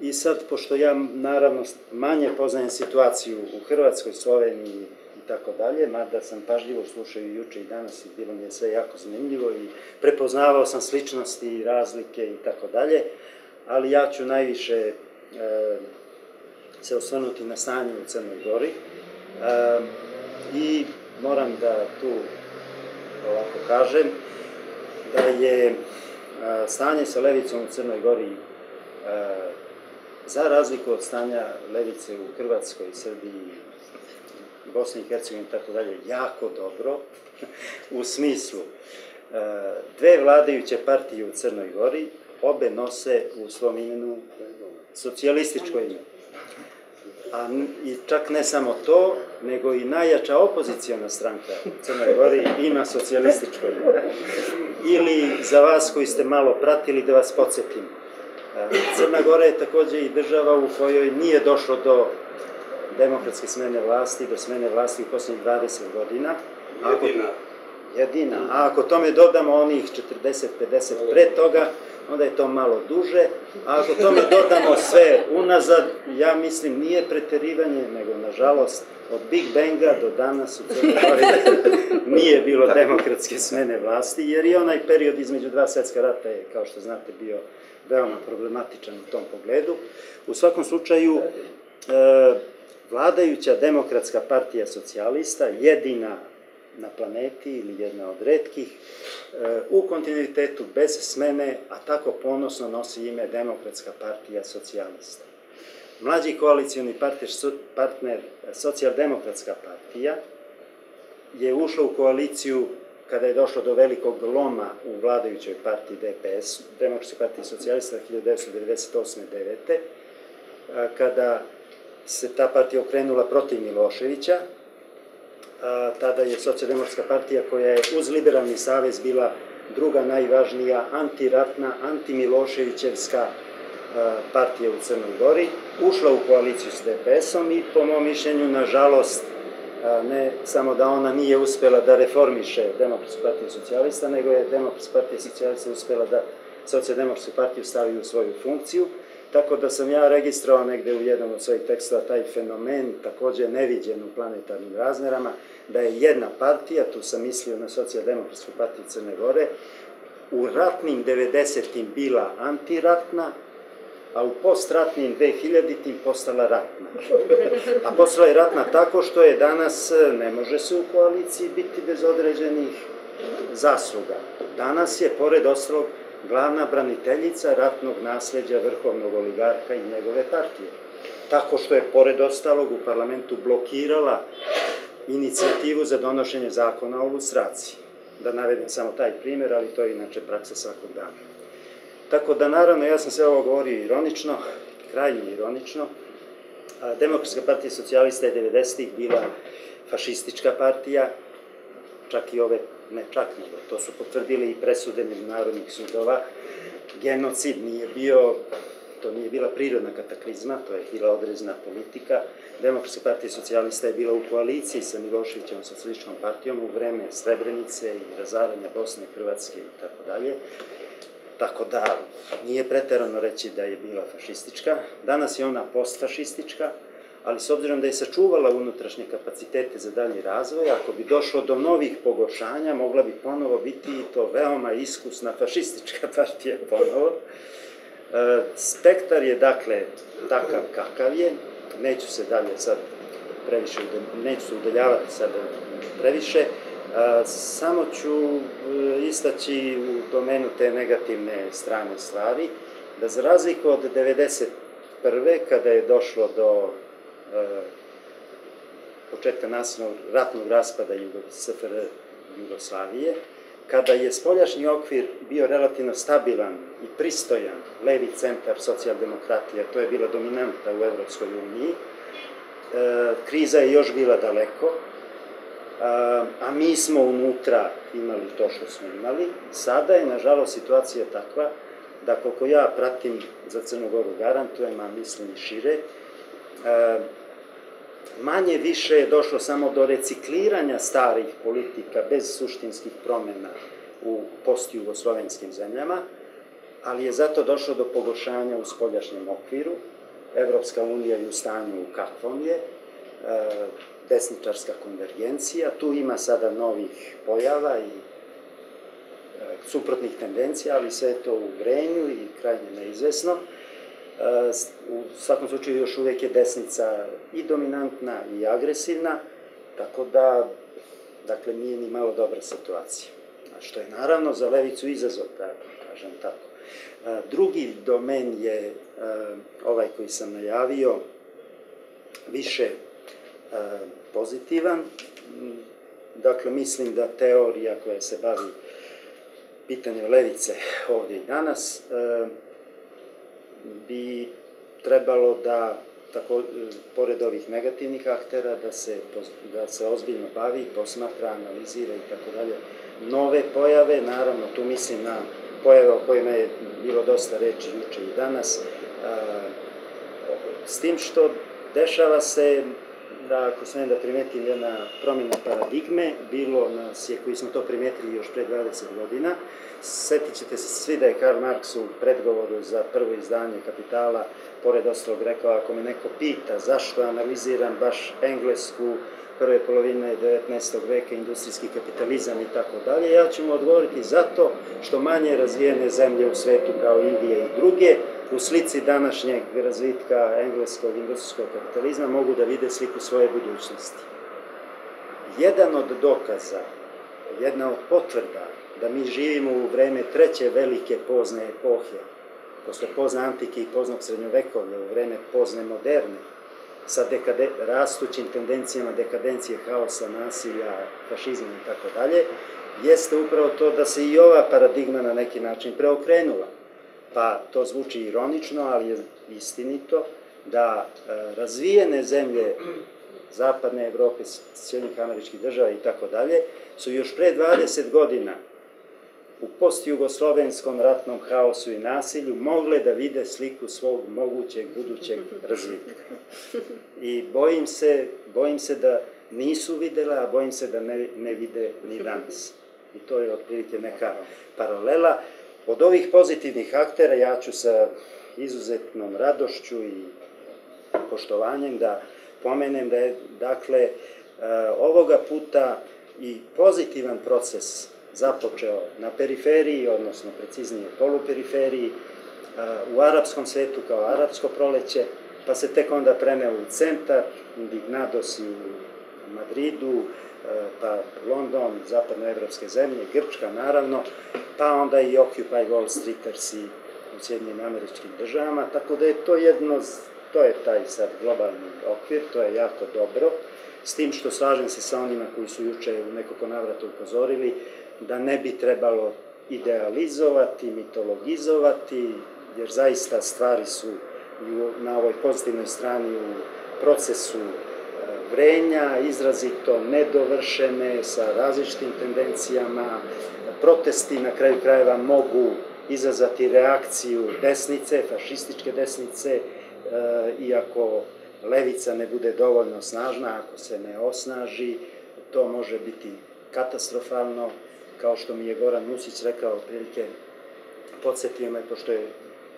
I sad, pošto ja naravno manje poznajem situaciju u Hrvatskoj, Sloveniji i tako dalje, mada sam pažljivo slušao i juče i danas i bilo mi je sve jako zanimljivo i prepoznavao sam sličnosti i razlike i tako dalje, ali ja ću najviše se osvrnuti na stanje u Crnoj Gori i moram da tu ovako kažem da je stanje sa levicom u Crnoj Gori, za razliku od stanja levice u Hrvatskoj, Srbiji, Bosni i Hercegovini i tako dalje, jako dobro, u smislu dve vladajuće partije u Crnoj Gori, obe nose u svom imenu socijalističko ime. I čak ne samo to, nego i najjača opoziciona stranka u Crnoj Gori ima socijalističko ime. Ili, za vas koji ste malo pratili, da vas podsjetim, Crna Gora je takođe i država u kojoj nije došlo do demokratske smene vlasti, do smene vlasti u poslednjih dvadeset godina. Jedina. Jedina. A ako tome dodamo onih četrdeset pedeset pre toga, onda je to malo duže. A ako tome dodamo sve unazad, ja mislim, nije preterivanje, nego, nažalost, od Big Banga do danas u Crnoj Gori nije bilo demokratske smene vlasti, jer i onaj period između dva svetska rata je, kao što znate, bio veoma problematičan u tom pogledu. U svakom slučaju, vladajuća demokratska partija socijalista, jedina na planeti ili jedna od retkih, u kontinuitetu bez smene, a tako ponosno nosi ime Demokratska partija socijalista. Mlađi koalicijni partner Socijaldemokratska partija je ušla u koaliciju kada je došlo do velikog loma u vladajućoj partiji D P S, Demokratskoj partiji socijalista, hiljadu devetsto devedeset osme i hiljadu devetsto devedeset devete kada se ta partija okrenula protiv Miloševića. Tada je Socijaldemokratska partija, koja je uz Liberalni savez bila druga najvažnija antiratna, antimiloševićevska partija u Crnoj Gori, ušla u koaliciju s D P S-om i, po mom mišljenju, nažalost, ne samo da ona nije uspela da reformiše Demokratsku partiju socijalista, nego je Demokratsku partiju socijalista uspela da Socijaldemokratsku partiju stavi u svoju funkciju. Tako da sam ja registrovao negde u jednom od svojih tekstova taj fenomen, takođe neviđen u planetarnim razmerama, da je jedna partija, tu sam mislio na Socijaldemokratsku partiju Crne Gore, u ratnim devedesetim bila antiratna, a u postratnim dvehiljaditim postala ratna. A postala je ratna tako što je danas, ne može se u koaliciji biti bez određenih zasluga. Danas je, pored ostalog, glavna braniteljica ratnog nasleđa vrhovnog oligarha i njegove partije. Tako što je, pored ostalog, u parlamentu blokirala inicijativu za donošenje zakona o lustraciji. Da navedem samo taj primer, ali to je inače praksa svakog dana. Tako da, naravno, ja sam sve ovo govorio ironično, krajnje ironično. Demokratska partija socijalista je devedesetih bila fašistička partija, čak i ove ne čak nego, to su potvrdili i presude međunarodnih sudova. Genocid nije bio, to nije bila prirodna kataklizma, to je bila određena politika. Demokratska partija socijalista je bila u koaliciji sa Miloševićevom socijalističkom partijom u vreme Srebrenice i razaranja Bosne, Hrvatske i tako dalje. Tako da, nije preterano reći da je bila fašistička. Danas je ona postfašistička, ali s obzirom da je sačuvala unutrašnje kapacitete za dalji razvoj, ako bi došlo do novih pogoršanja, mogla bi ponovo biti i to veoma iskusna fašistička partija ponovo. Spektar je, dakle, takav kakav je. Neću se dalje sad previše, neću se udaljavati sad previše. Samo ću istaći u domenu te negativne strane stvari, da za razliku od devedeset prve kada je došlo do početka nasilnog ratnog raspada S F R Jugoslavije, kada je spoljašnji okvir bio relativno stabilan i pristojan, levi centar, socijaldemokratija, to je bila dominanta u Evropskoj uniji, kriza je još bila daleko, a mi smo unutra imali to što smo imali. Sada je, nažalost, situacija takva da, koliko ja pratim za Crnu Goru, garantujem, a mislim i šire, manje više je došlo samo do recikliranja starih politika bez suštinskih promena u postjugoslovenskim zemljama, ali je zato došlo do pogoršanja u spoljašnjem okviru. Evropska unija je u stanju u kakvom je, desničarska konvergencija, tu ima sada novih pojava i suprotnih tendencija, ali sve je to u vrenju i krajnje neizvesno. U svakom slučaju, još uvek je desnica i dominantna i agresivna, tako da Dakle, nije ni malo dobra situacija. Što je naravno za levicu izazov, da kažem tako. Drugi domen je ovaj koji sam najavio, više pozitivan. Dakle, mislim da teorija koja se bavi pitanjem levice ovdje i danas bi trebalo da, pored ovih negativnih aktera, da se ozbiljno bavi, posmatra, analizira i tako dalje nove pojave. Naravno, tu mislim na pojave o kojima je bilo dosta reči juče i danas, s tim što dešava se, da ako smijem da primetim, jedna promjena paradigme. Bilo nas je koji smo to primetili još pre dvadeset godina. Setit ćete se svi da je Karl Marx u predgovoru za prvo izdanje Kapitala, pored ostalog, rekao: ako me neko pita zašto analiziram baš Englesku prve polovine devetnaestog veka, industrijski kapitalizam i tako dalje, ja ću mu odgovoriti: zato što manje razvijene zemlje u svetu kao Indija i druge u slici današnjeg razvitka engleskog industrijskog kapitalizma mogu da vide sliku svoje budućnosti. Jedan od dokaza, jedna od potvrda da mi živimo u vreme treće velike pozne epohe, posle pozne antike i poznog srednjovekovlja, u vreme pozne moderne, sa rastućim tendencijama dekadencije, haosa, nasilja, fašizma i tako dalje, jeste upravo to da se i ova paradigma na neki način preokrenula. Pa to zvuči ironično, ali je istinito da razvijene zemlje Zapadne Evrope, Sjedinjenih Američkih Država i tako dalje, su još pre dvadeset godina u postjugoslovenskom ratnom haosu i nasilju mogle da vide sliku svog mogućeg budućeg razvitka. I bojim se, bojim se da nisu videla, a bojim se da ne vide ni danas. I to je otprilike neka paralela. Od ovih pozitivnih aktera ja ću sa izuzetnom radošću i poštovanjem da pomenem da je, dakle, ovoga puta i pozitivan proces započeo na periferiji, odnosno preciznije poluperiferiji, u arapskom svetu kao arapsko proleće, pa se tek onda preneo u centar, Indignados i u Madridu, pa London, zapadnoevropske zemlje, Grčka naravno, pa onda i Occupy Wall Streeters i u Sjedinjenim Američkim Državama, tako da je to jedno, to je taj sad globalni okvir, to je jako dobro, s tim što slažem se sa onima koji su juče u nekoliko navrata upozorili da ne bi trebalo idealizovati, mitologizovati, jer zaista stvari su na ovoj pozitivnoj strani u procesu vrenja, izrazito nedovršene, sa različitim tendencijama. Protesti na kraju krajeva mogu izazvati reakciju desnice, fašističke desnice, iako levica ne bude dovoljno snažna, ako se ne osnaži, to može biti katastrofalno. Kao što mi je Goran Musić rekao, otprilike podsjetio me, pošto je,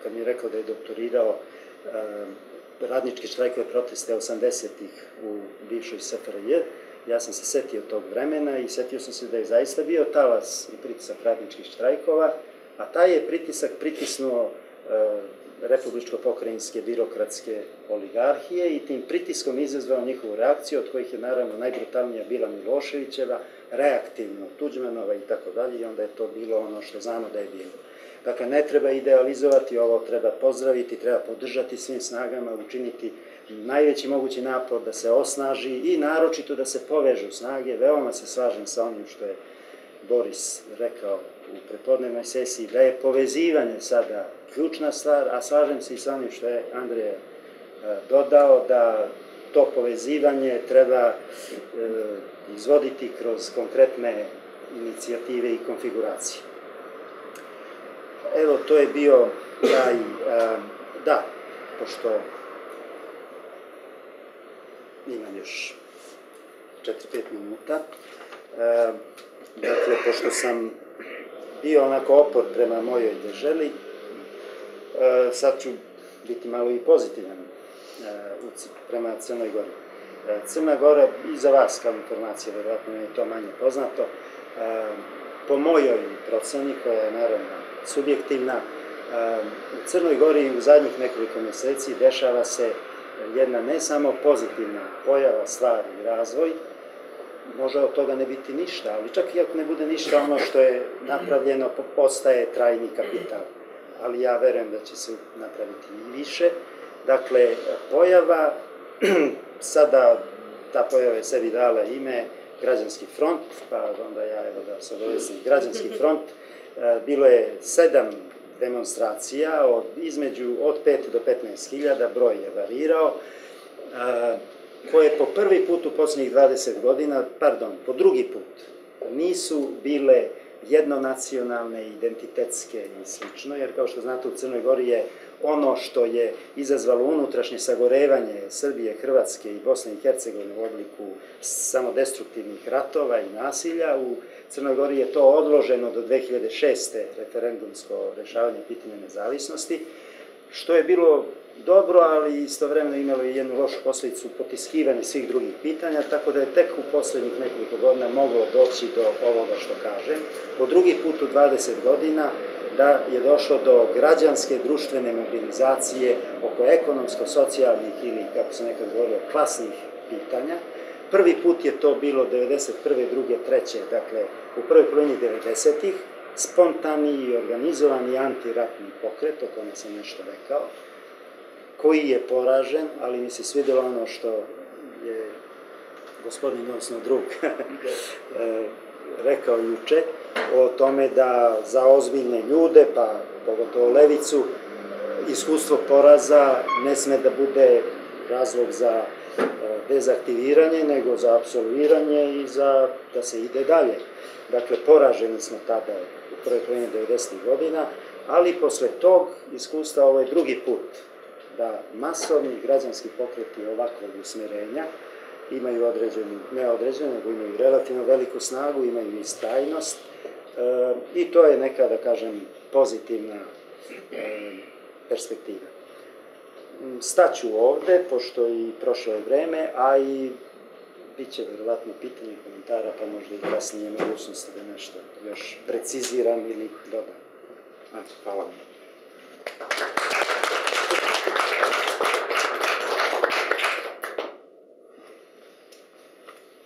kad mi je rekao da je doktorirao radničke štrajkove proteste osamdesetih u bivšoj S F R J, ja sam se setio tog vremena i setio sam se da je zaista bio talas i pritisak radničkih štrajkova, a taj je pritisak pritisnuo republičko-pokrajinske birokratske oligarhije i tim pritiskom izazvao njihovu reakciju, od kojih je naravno najbrutalnija bila Miloševićeva, reaktivno Tuđmanova i tako dalje, i onda je to bilo ono što znamo da je bilo. Dakle, ne treba idealizovati, ovo treba pozdraviti, treba podržati svim snagama, učiniti najveći mogući napor da se osnaži i naročito da se povežu snage. Veoma se slažem sa onim što je Boris rekao u prepodnevnoj sesiji, da je povezivanje sada ključna stvar, a slažem se i sa onim što je Andreja dodao, da to povezivanje treba izvoditi kroz konkretne inicijative i konfiguracije. Evo, to je bio taj, da, pošto imam još četiri do pet minuta, dakle, pošto sam bio onako opor prema mojoj deželi, sad ću biti malo i pozitivan prema Crnoj Gori. Crna Gora, i za vas kao informacija, verovatno je to manje poznato, po mojoj proceni, koja je naravno subjektivna, u Crnoj Gori u zadnjih nekoliko meseci dešava se jedna ne samo pozitivna pojava, stvar i razvoj, može od toga ne biti ništa, ali čak i ako ne bude ništa, ono što je napravljeno postaje trajni kapital. Ali ja verujem da će se napraviti i više. Dakle, pojava, sada ta pojava je sebi dala ime Građanski front, pa onda ja evo da se dovesim Građanski front, bilo je sedam demonstracija, između od pet do petnaest hiljada, broj je varirao, koje po prvi put u posljednjih dvadeset godina, pardon, po drugi put, nisu bile jednonacionalne, identitetske i slično, jer kao što znate u Crnoj Gori je ono što je izazvalo unutrašnje sagorevanje Srbije, Hrvatske i Bosne i Hercegovine u obliku samodestruktivnih ratova i nasilja, u Crnoj Gori je to odloženo do dve hiljade šeste. referendumsko rešavanje pitanja nezavisnosti, što je bilo dobro, ali istovremeno imalo i jednu lošu posledicu potiskivanja svih drugih pitanja, tako da je tek u poslednjih nekoliko godina moglo doći do ovoga što kažem. Po drugi put u dvadeset godina da je došlo do građanske društvene mobilizacije oko ekonomsko-socijalnih ili, kako se nekad govorio, klasnih pitanja. Prvi put je to bilo devedeset prve, druge, treće, dakle, u prvoj polovini devedesetih, spontani i organizovani antiratni pokret, o tome sam nešto rekao, koji je poražen, ali mi se svidjelo ono što je gospodin, odnosno drug, rekao juče, o tome da za ozbiljne ljude, pa pogotovo levicu, iskustvo poraza ne sme da bude razlog za dezaktiviranje, nego za apsolviranje i za da se ide dalje. Dakle, poraženi smo tada u prvoj polovini devedesetih godina, ali posle tog iskustva ovo je drugi put da masovni građanski pokreti ovakvog usmerenja imaju određenu, ne određenu, nego imaju relativno veliku snagu, imaju istrajnost i to je neka, da kažem, pozitivna perspektiva. Staću ovde, pošto i prošlo je vreme, a i bit će verovatno pitanje i komentara, pa možda i kasnije mogućnosti da nešto još preciziram ili dodam. Hvala vam.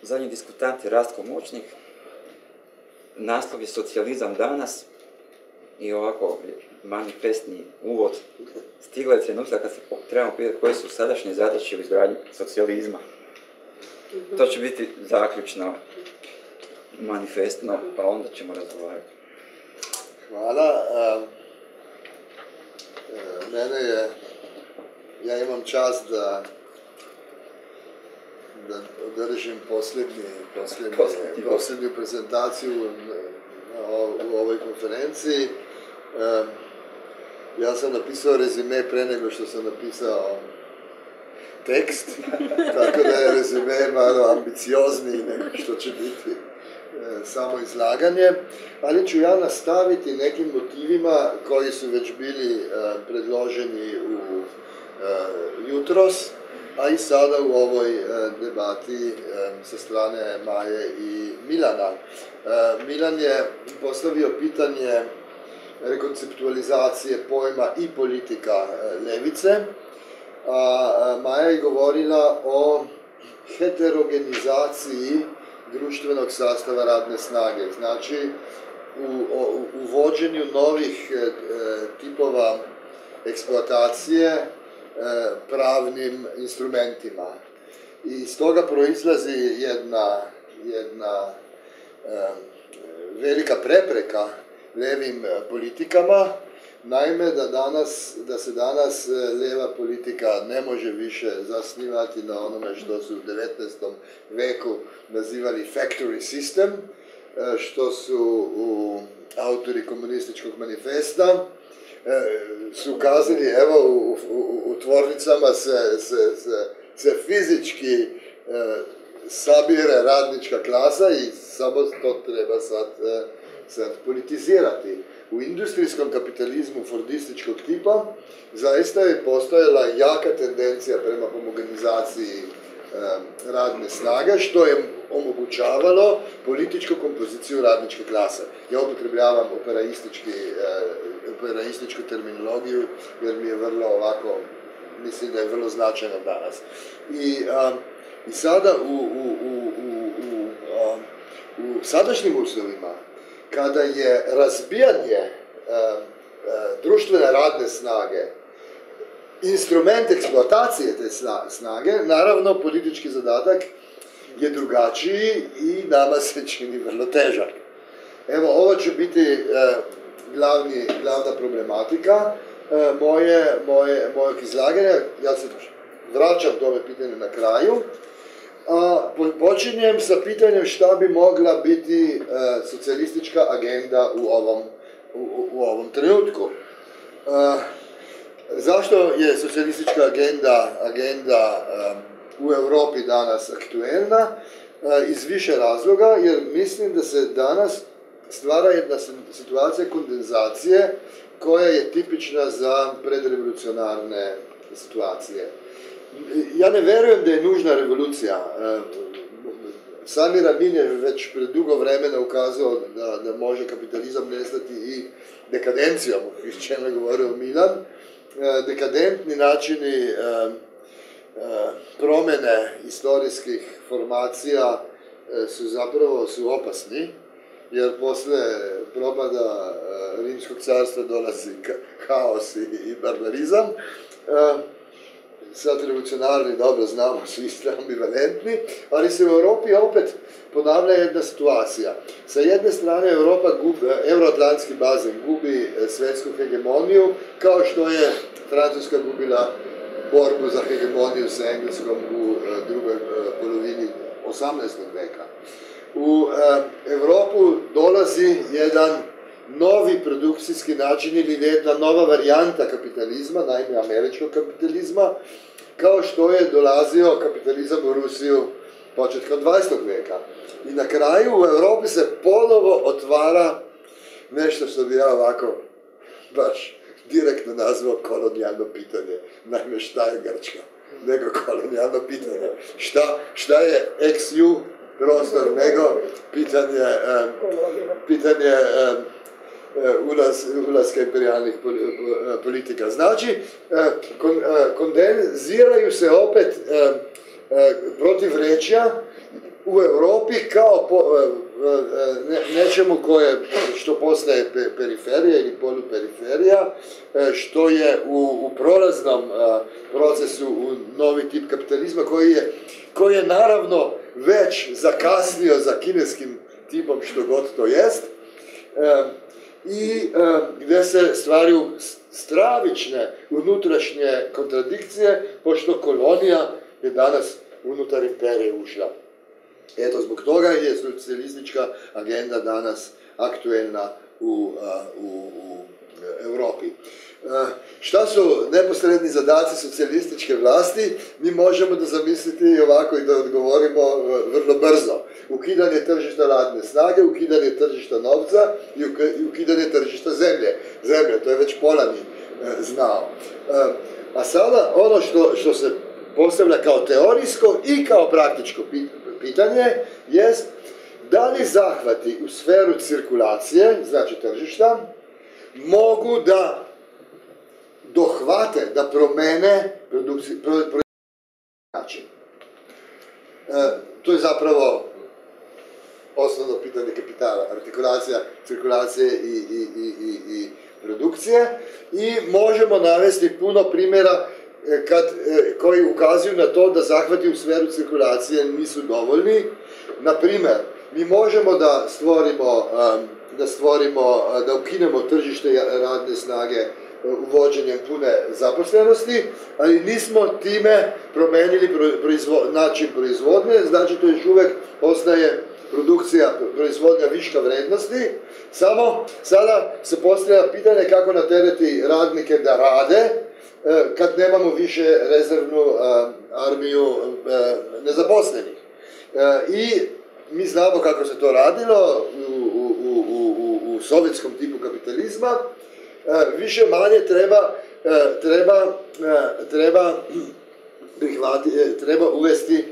Zadnji diskutant je Rastko Močnik. Naslov je Socijalizam danas i ovako manifestni uvod. Stigla je trenutka kad se trebamo pitati koje su sadašnje zadaće u izgradnji socijalizma. To će biti zaključno, manifestno, pa onda ćemo razgovarati. Hvala. Mene je, ja imam čast da da održim posljednju prezentaciju u ovoj konferenciji. Ja sam napisao rezime pre nego što sam napisao tekst, tako da je rezime malo ambiciozniji nego što će biti samo izlaganje, ali ću ja nastaviti nekim motivima koji su već bili predloženi jutros, a i sada u ovoj debati sa strane Maje i Milana. Milan je postavio pitanje rekonceptualizacije pojma i politika levice, a Maja je govorila o heterogenizaciji društvenog sastava radne snage, znači u uvođenju novih tipova eksploatacije pravnim instrumentima. I iz toga proizlazi jedna velika prepreka levim politikama, naime da se danas leva politika ne može više zasnivati na onome što su u devetnaestom veku nazivali factory system, što su autori komunističkog manifesta su kazali, evo, u tvornicama se fizički sabire radnička klasa i samo to treba sad politizirati. U industrijskom kapitalizmu fordističkog tipa zaista je postojala jaka tendencija prema homogenizaciji radne snage, što je omogućavalo političku kompoziciju radničke klase. Ja upotrebljavam operaističku terminologiju, jer mi je vrlo ovako, mislim da je vrlo značajno danas. I sada u U sadašnjim uslovima, kada je razbijanje e, e, društvene radne snage instrument eksploatacije te snage, naravno politički zadatak je drugačiji i nama se čini vrlo težak. Evo, ovo će biti e, glavni, glavna problematika e, moje, moje, mojeg izlaganja. Ja se vraćam do ove pitanje na kraju. A, počinjem sa pitanjem šta bi mogla biti e, socijalistička agenda u ovom, u, u ovom trenutku. E, zašto je socijalistička agenda, agenda e, u Evropi danas aktuelna? E, iz više razloga, jer mislim da se danas stvara jedna situacija kondenzacije koja je tipična za predrevolucionarne situacije. Ja ne verujem da je nužna revolucija. Sami Rabin je već predugo vremena ukazao da, da može kapitalizam nestati i dekadencijom, iz čemu je govorio Milan. Dekadentni načini promene istorijskih formacija su zapravo su opasni, jer posle propada Rimskog carstva dolazi haos i barbarizam. Sad revolucionarni, dobro znamo, su isto ambivalentni, ali se u Evropi opet ponavlja jedna situacija. Sa jedne strane, euroatlantski bazen gubi svetsku hegemoniju, kao što je Francuska gubila borbu za hegemoniju sa Engleskom u drugoj polovini osamnaestog veka. U Evropu dolazi jedan novi produkcijski način ili jedna nova varijanta kapitalizma, naime američkog kapitalizma, kao što je dolazio kapitalizam u Rusiju početkom dvadesetog veka. I na kraju u Evropi se ponovo otvara nešto što bi ja ovako baš direktno nazvao kolonijalno pitanje. Naime, šta je Grčka? Nego kolonijalno pitanje. Šta je eks ju prostor? Nego pitanje ulaska imperialnih politika. Znači, kondenziraju se opet protivrečja u Evropi kao nečemu što postaje periferija ili poluperiferija, što je u prolaznom procesu u novi tip kapitalizma koji je naravno već zakasnio za kineskim tipom što god to jest, i gde se stvaraju stravične unutrašnje kontradikcije, pošto kolonija je danas unutar imperije ušla. Eto, zbog toga je socijalistička agenda danas aktuelna u Evropi. Šta su neposredni zadaci socijalističke vlasti, mi možemo da zamisliti i ovako i da odgovorimo vrlo brzo. Ukidanje tržišta radne snage, ukidanje tržišta novca i ukidanje tržišta zemlje. Zemlje, to je već Polanyi znao. A sada ono što se postavlja kao teorijsko i kao praktičko pitanje je da li zahvati u sferu cirkulacije, znači tržišta, mogu da dohvate, da promene produkcijski način. To je zapravo osnovno pitanje kapitala, artikulacija, cirkulacije i produkcije. I možemo navesti puno primjera koji ukazuju na to da zahvati u sferu cirkulacije nisu dovoljni. Naprimer, mi možemo da stvorimo, da stvorimo, da ukinemo tržište radne snage uvođenjem pune zaposlenosti, ali nismo time promenili način proizvodnje, znači to još uvek ostaje produkcija, proizvodnja viška vrednosti, samo sada se postavlja pitanje kako naterati radnike da rade, kad nemamo više rezervnu armiju nezaposlenih. I mi znamo kako se to radilo u sovjetskom tipu kapitalizma. Više manje treba uvesti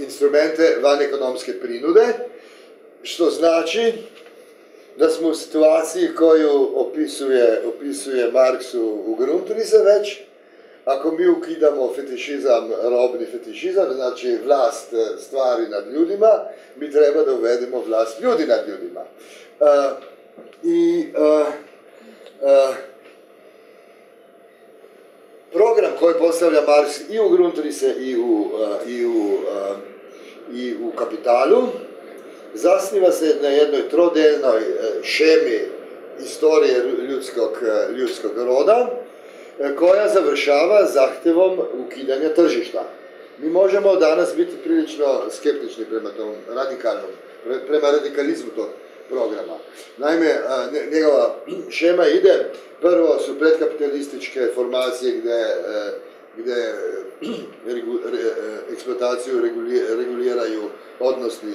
instrumente van ekonomske prinude, što znači da smo u situaciji koju opisuje Marx u Grundrisse već, Ako mi ukidamo fetišizam, robni fetišizam, znači vlast stvari nad ljudima, mi treba da uvedemo vlast ljudi nad ljudima. I program koji postavlja Marks i u Grundrisse i u Kapitalu zasniva se na jednoj trodelnoj šemi istorije ljudskog roda, koja završava zahtevom ukidanja tržišta. Mi možemo danas biti prilično skeptični prema tom radikalnom, prema radikalizmu tog programa. Naime, njegova šema ide, prvo su predkapitalističke formacije gdje eksploataciju reguliraju odnosi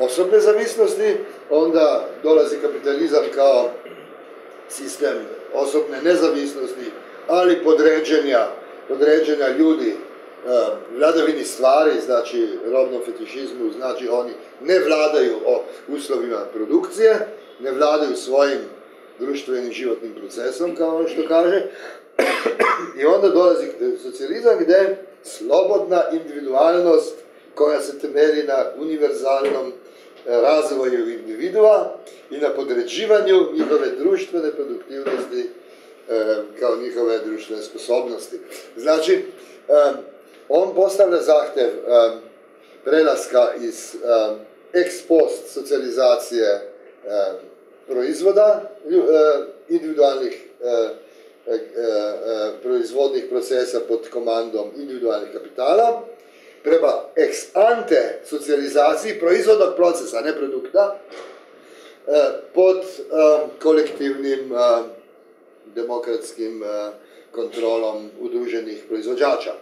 osobne zavisnosti, onda dolazi kapitalizam kao sistem osobne nezavisnosti, ali podređenja ljudi vladavini stvari, znači robnom fetišizmu, znači oni ne vladaju o uslovima produkcije, ne vladaju svojim društvenim životnim procesom, kao ono što kaže, i onda dolazi socijalizam gde slobodna individualnost koja se temelji na univerzalnom razvoju individua i na podređivanju njihove društvene produktivnosti kao njihove društvene sposobnosti. Znači, on postavlja zahtev prelaska iz ex post socijalizacije proizvoda, individualnih proizvodnih procesa pod komandom individualnih kapitala, prema ex ante socijalizaciji proizvodnog procesa, ne produkta, pod kolektivnim demokratskim kontrolom udruženih proizvođača.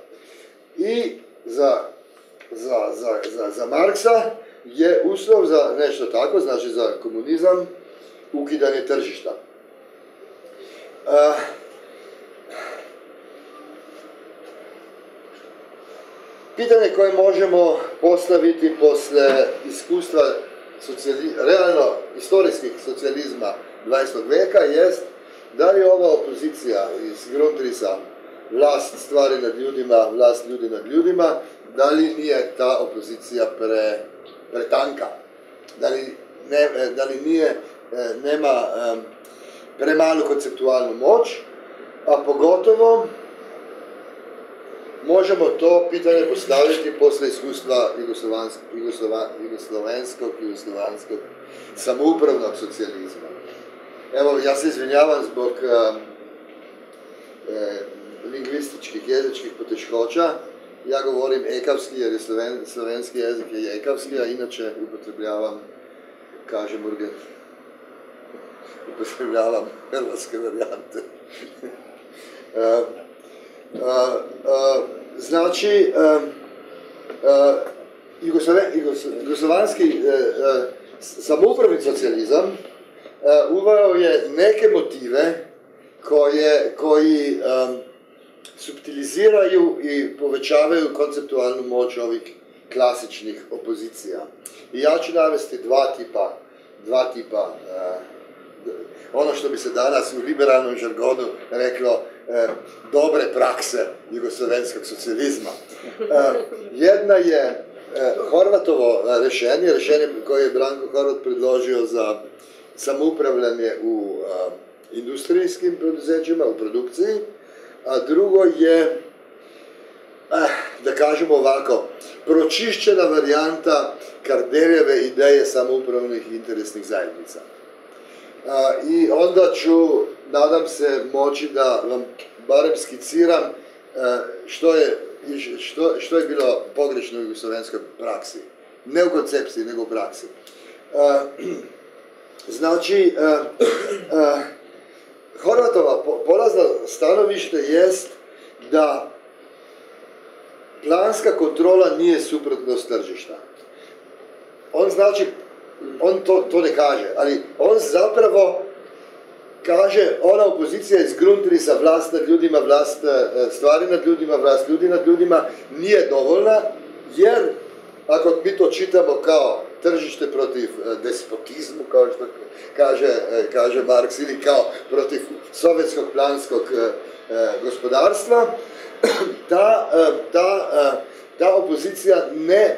I za Marksa je uslov za nešto tako, znači za komunizam, ukidanje tržišta. Pitanje koje možemo postaviti posle iskustva realno istorijskih socijalizma dvadesetog veka jest da je ova opozicija iz Grundrissa, vlast stvari nad ljudima, vlast ljudi nad ljudima, da li nije ta opozicija pretanka, da li nema premalu konceptualnu moć, a pogotovo možemo to pitanje postaviti posle iskustva jugoslavenskog jugoslavenskog samoupravnog socijalizma. Evo, ja se izvinjavam zbog lingvističkih jezičkih poteškoća. Ja govorim ekavski jer slovenski jezik je ekavski, a inače upotrebljavam, kažem urgen, upotrebljavam hrvatske varijante. Znači, jugoslovanski samoupravni socijalizam uveo je neke motive koji subtiliziraju i povećavaju konceptualnu moć ovih klasičnih opozicija. I ja ću navesti dva tipa, dva tipa, ono što bi se danas u liberalnom žargonu reklo dobre prakse jugoslavenskog socijalizma. Jedna je Horvatovo rešenje, rešenje koje je Branko Horvat predložio za samoupravljanje u industrijskim preduzećima, u produkciji, a drugo je, da kažemo ovako, pročišćena varijanta Kardeljeve ideje samoupravnih interesnih zajednica. I onda ću, nadam se, moći da vam barem skiciram što je bilo pogrešno u jugoslovenskoj praksi. Ne u koncepciji, nego u praksi. Znači, Horvatova polazna stanovište jest da planska kontrola nije suprotnost tržišta. On znači, on to ne kaže, ali on zapravo kaže, ona opozicija iz Grundrissa, vlast nad ljudima, vlast stvari nad ljudima, vlast ljudi nad ljudima, nije dovoljna, jer ako mi to čitamo kao tržište protiv despotizmu, kao što kaže Marks, ili kao protiv sovjetskog planskog gospodarstva, ta opozicija ne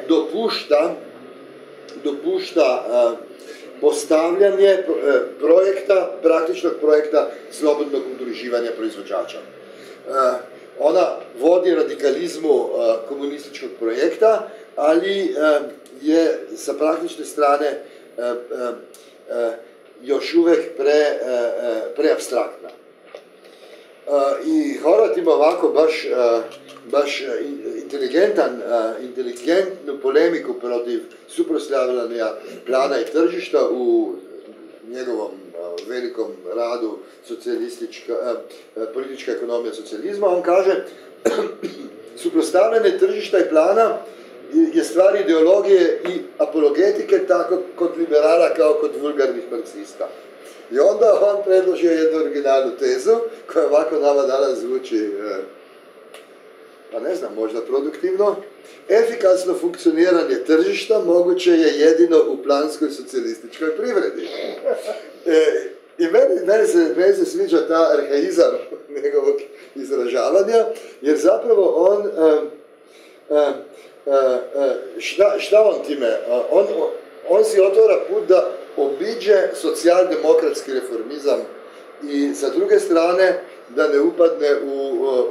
dopušta postavljanje projekta, praktičnog projekta slobodnog udruživanja proizvođača. Ona vodi radikalizmu komunističkog projekta, ali je sa praktične strane još uvek preabstraktna. I Horvat ima ovako baš inteligentnu polemiku protiv suprotstavljanja plana i tržišta u njegovom velikom radu politička ekonomija socijalizma. On kaže, suprotstavljanje tržišta i plana je stvar ideologije i apologetike, tako kot liberala kao kot vulgarnih marksista. I onda on predložio jednu originalnu tezu koja ovako nama danas zvuči, pa ne znam, možda produktivno. Efikasno funkcioniranje tržišta moguće je jedino u planskoj socijalističkoj privredi. I meni se sviđa ta arhaizam njegovog izražavanja, jer zapravo on, šta on time? On si otvara put da obiđe socijaldemokratski reformizam i sa druge strane da ne upadne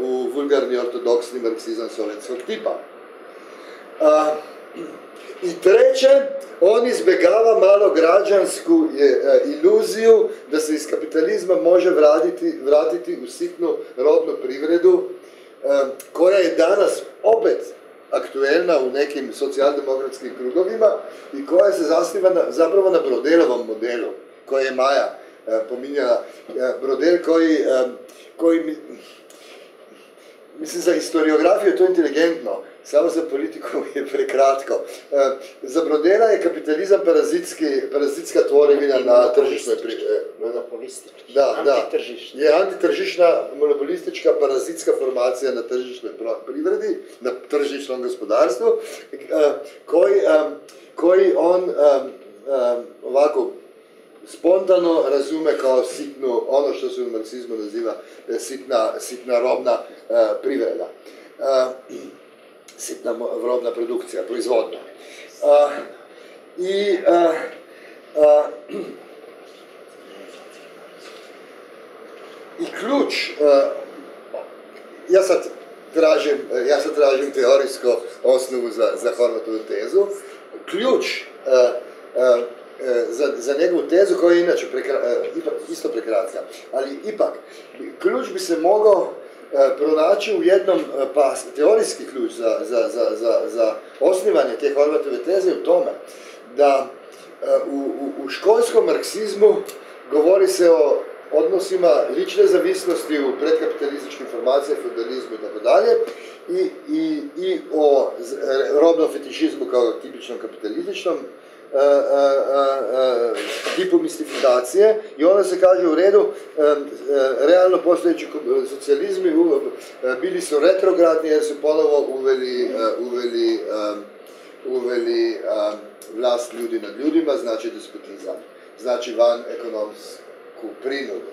u vulgarni ortodoksni marksizam sovjetskog tipa. I treće, on izbjegava malograđansku iluziju da se iz kapitalizma može vratiti u sitnu robnu privredu koja je danas opet aktuelna u nekim socijaldemokratskim krugovima i koja se zasniva zapravo na Brodelovom modelu koje je Maja pominjala. Brodel koji, mislim, za historiografiju je to inteligentno, samo za politiku je prekratko. Za Brodela je kapitalizam parazitska tvorevina na tržišnoj privredi. Monopolistički, antitržišna. Je antitržišna, monopolistička, parazitska formacija na tržišnoj privredi, na tržišnom gospodarstvu, koji on ovako spontano razume kao sitno, ono što se u marksizmu naziva sitna robna privreda. Sitna robna produkcija, proizvodna. I ključ, ja sad tražim teorijsku osnovu za Horvatovu tezu, ključ za njegovu tezu koja je inače isto prekratka, ali ipak, ključ bi se mogao pronaći u jednom pasu, teorijski ključ za osnivanje te Horvatove teze u tome da u školskom marksizmu govori se o odnosima lične zavisnosti u predkapitalističkim formacijama, feudalizmu itd. i o robnom fetišizmu kao tipičnom kapitalističnom tipu mistifikacije i onda se kaže u redu realno postojeći socijalizmi bili su retrogradni jer su ponovo uveli vlast ljudi nad ljudima, znači despotizam, znači van ekonomsku prinudu.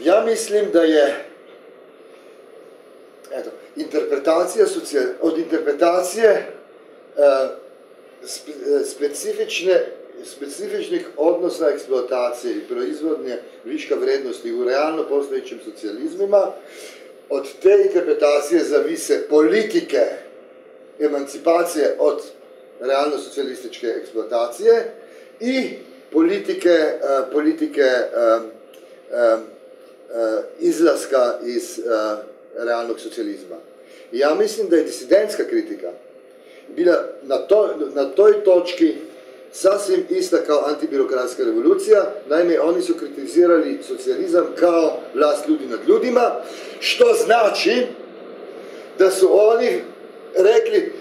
Ja mislim da je od interpretacije specifičnih odnosa eksploatacije i proizvodnje viška vrednosti u realno postojećim socijalizmima, od te interpretacije zavise politike emancipacije od realno socijalističke eksploatacije i politike izlaska iz realnog socijalizma. Ja mislim da je disidentska kritika bila na toj točki sasvim ista kao antibirokratska revolucija. Naime, oni su kritizirali socijalizam kao vlast ljudi nad ljudima, što znači da su oni rekli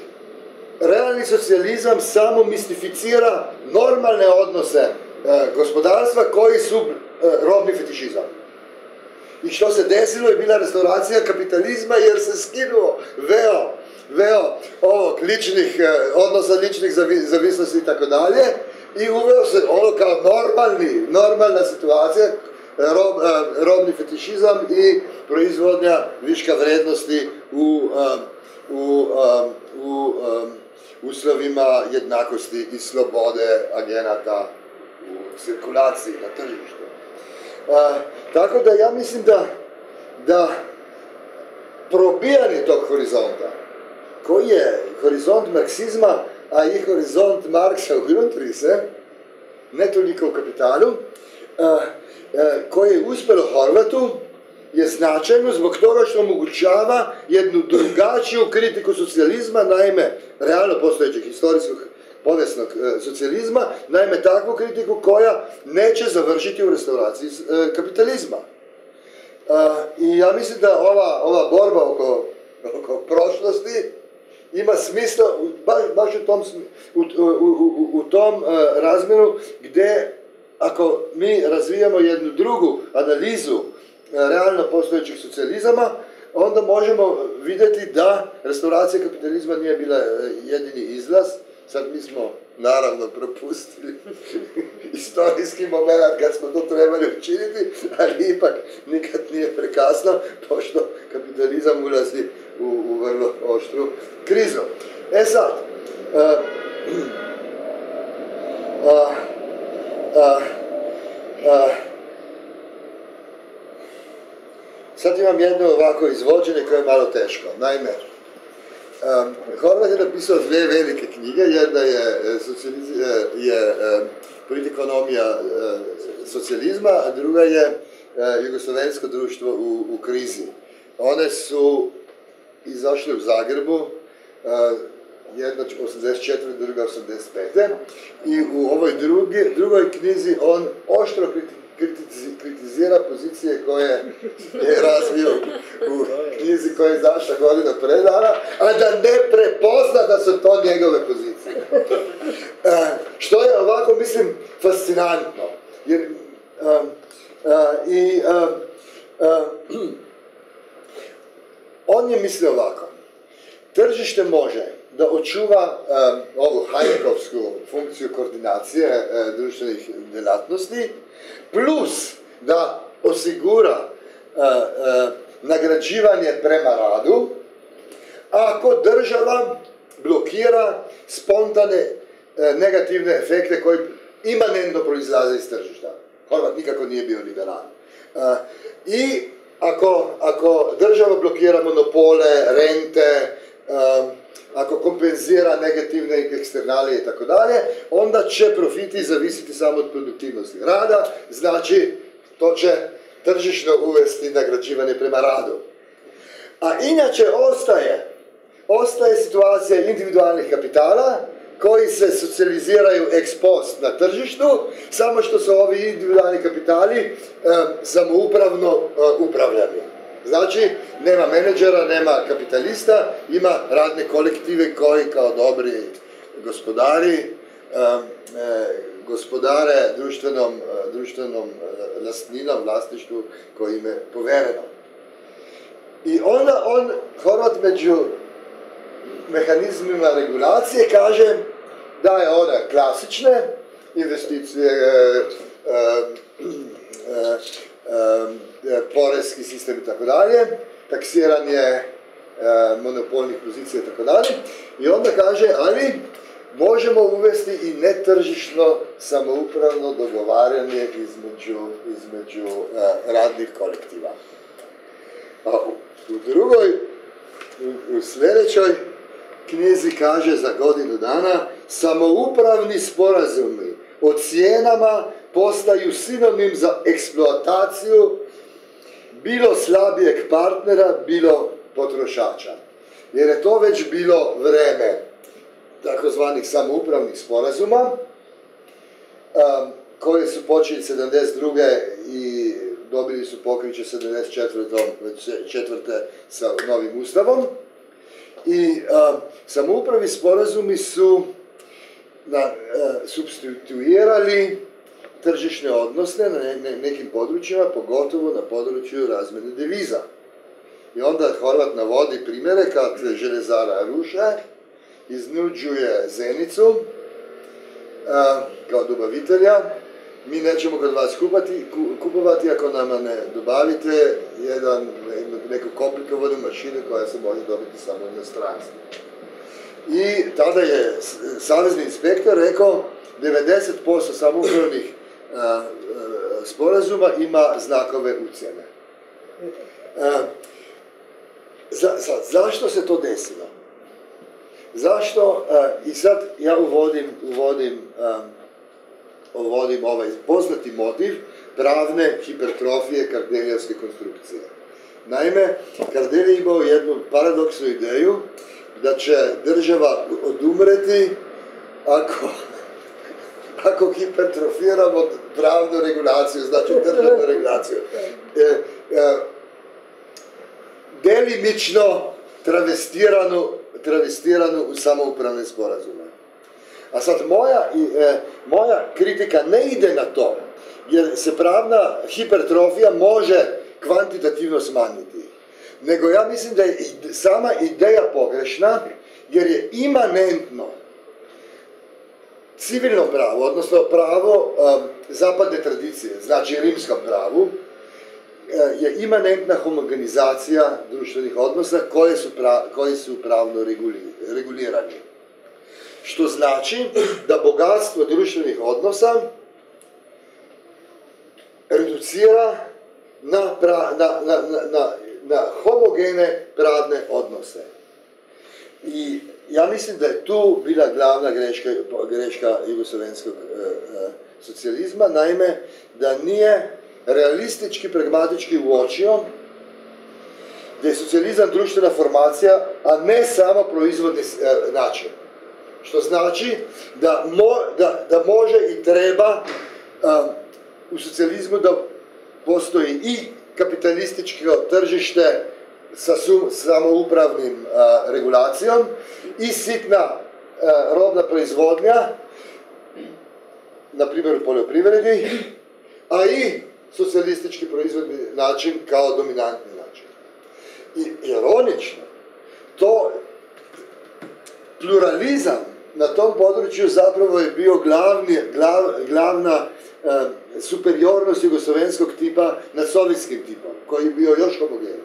realni socijalizam samo mistificira normalne odnose gospodarstva koji su robni fetišizam. I što se desilo je bila restauracija kapitalizma jer se skinuo veo veo ovog ličnih odnosa, ličnih zavisnosti i tako dalje i uveo se ono kao normalna situacija rob, robni fetišizam i proizvodnja viška vrednosti u, u, u uslovima jednakosti i slobode agenata u cirkulaciji na tržištu. Tako da ja mislim da, da probijanje tog horizonta, koji je horizont marksizma, a i horizont Marksa u Grundrisse, ne toliko u Kapitalu, koje je uspelo Horvatu, je značajno zbog toga što omogućava jednu drugačiju kritiku socijalizma, naime, realno postojećeg historijskog povijesnog socijalizma, naime takvu kritiku koja neće završiti u restauraciji kapitalizma. I ja mislim da ova, ova borba oko, oko prošlosti ima smisla baš, baš u tom, u, u, u, u tom razmjeru gdje ako mi razvijamo jednu drugu analizu realno postojećih socijalizama, onda možemo vidjeti da restauracija kapitalizma nije bila jedini izlaz. Sad mi smo, naravno, propustili istorijski moment kad smo to trebali učiniti, ali ipak nikad nije prekasno, pošto kapitalizam ulazi u, u vrlo oštru krizu. E sad, a, a, a, a, sad imam jedno ovako izvođenje koje je malo teško, naime, Um, Horvat je napisao dve velike knjige, jedna je, je um, Politekonomija um, socijalizma, a druga je um, Jugoslovensko društvo u, u krizi. One su izašle u Zagrebu, um, jedna osamdeset četvrte, druga osamdeset pete i u ovoj drugi, drugoj knjizi on oštro kriti, kritizi, kritizira pozicije koje je razvio u knjizi koja je izašla godina predana, a da ne prepozna da su to njegove pozicije. E, što je ovako, mislim, fascinantno. Jer, a, a, i, a, a, on je mislio ovako. Tržište može da očuva a, ovu Hajekovsku funkciju koordinacije a, društvenih djelatnosti, plus da osigura a, a, nagrađivanje prema radu, ako država blokira spontane e, negativne efekte koji imanentno proizlaze iz tržišta. Horvat nikako nije bio liberalan. E, I ako, ako država blokira monopole, rente, e, ako kompenzira negativne eksternalije i tako dalje, onda će profiti zavisiti samo od produktivnosti rada, znači to će tržišno uvesti nagrađivanje prema radu. A inače ostaje, ostaje situacija individualnih kapitala koji se socijaliziraju ex post na tržištu, samo što su ovi individualni kapitali e, samoupravno e, upravljani. Znači, nema menadžera, nema kapitalista, ima radne kolektive koji kao dobri gospodari e, e, gospodare društvenom, društvenom lastninom, vlasništvu koje im je povereno. I onda on, Horvat, među mehanizmima regulacije kaže da je ona klasične investicije, e, e, e, porezki sistem i tako dalje, taksiranje e, monopolnih pozicija i tako dalje. I onda kaže, ali možemo uvesti i netržišno samoupravno dogovaranje između, između uh, radnih kolektiva. A u, u drugoj, u, u sljedećoj knjizi kaže za godinu dana samoupravni sporazumi o cijenama postaju sinonim za eksploataciju bilo slabijeg partnera, bilo potrošača. Jer je to već bilo vreme takozvanih samoupravnih sporazuma, koji su počeli sedamdeset druge i dobili su pokriće sedamdeset četvrte sa novim ustavom. I samoupravni sporazumi su substituirali tržišne odnose na nekim područjima, pogotovo na području razmjene deviza. I onda Horvat navodi primjere kad željezara Ruše iznuđuje Zenicu kao dobavitelja mi nećemo kod vas kupovati ako nama ne dobavite neku komplikovanu mašinu koja se može dobiti samo u inostranstvu. I tada je savezni inspektor rekao devedeset posto samoupravnih sporazuma ima znakove ucjene. Zašto se to desilo? Zašto? I sad ja uvodim ovaj poznati motiv pravne hipertrofije kardeljevske konstrukcije. Naime, Kardelj je imao jednu paradoksnu ideju da će država odumreti ako hipertrofiramo pravnu regulaciju, znači državnu regulaciju. Delimično travestiranu u samoupravne sporazume. A sad moja kritika ne ide na to, jer se pravna hipertrofija može kvantitativno smanjiti. Nego ja mislim da je sama ideja pogrešna, jer je imanentno civilno pravo, odnosno pravo zapadne tradicije, znači rimskom pravu, je imanentna homogenizacija društvenih odnosa koji su pravno regulirani. Što znači da bogatstvo društvenih odnosa reducira na homogene pravne odnose. I ja mislim da je tu bila glavna greška jugoslavenskog socijalizma, naime da nije realistički, pragmatički uočio da je socijalizam društvena formacija, a ne samo proizvodni način. Što znači da može i treba u socijalizmu da postoji i kapitalističko tržište sa samoupravnim regulacijom i sitna robna proizvodnja, na primjer u poljoprivredi, a i socijalistički proizvodni način kao dominantni način. I ironično, to pluralizam na tom području zapravo je bio glavna superiornost jugoslovenskog tipa nad sovjetskim tipom, koji je bio još homogeniji.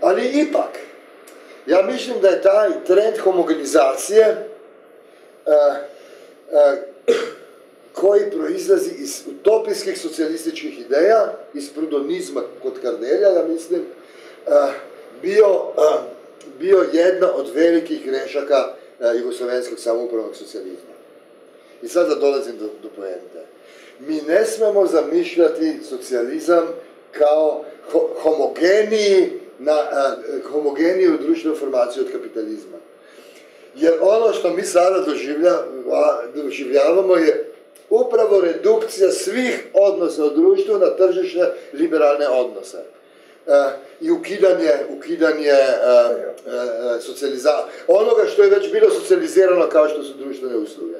Ali ipak, ja mislim da je taj trend homogenizacije koji proizlazi iz utopijskih socijalističkih ideja, iz prudonizma kod Kardelja, ja mislim, bio jedna od velikih grešaka jugoslovenskog samoupravnog socijalizma. I sada dolazim do poente. Mi ne smemo zamišljati socijalizam kao homogeniju društvenu formaciju od kapitalizma. Jer ono što mi sada doživljavamo je upravo redukcija svih odnosa u društvu na tržišne liberalne odnose. I ukidanje onoga što je već bilo socijalizirano kao što su društvene usluge.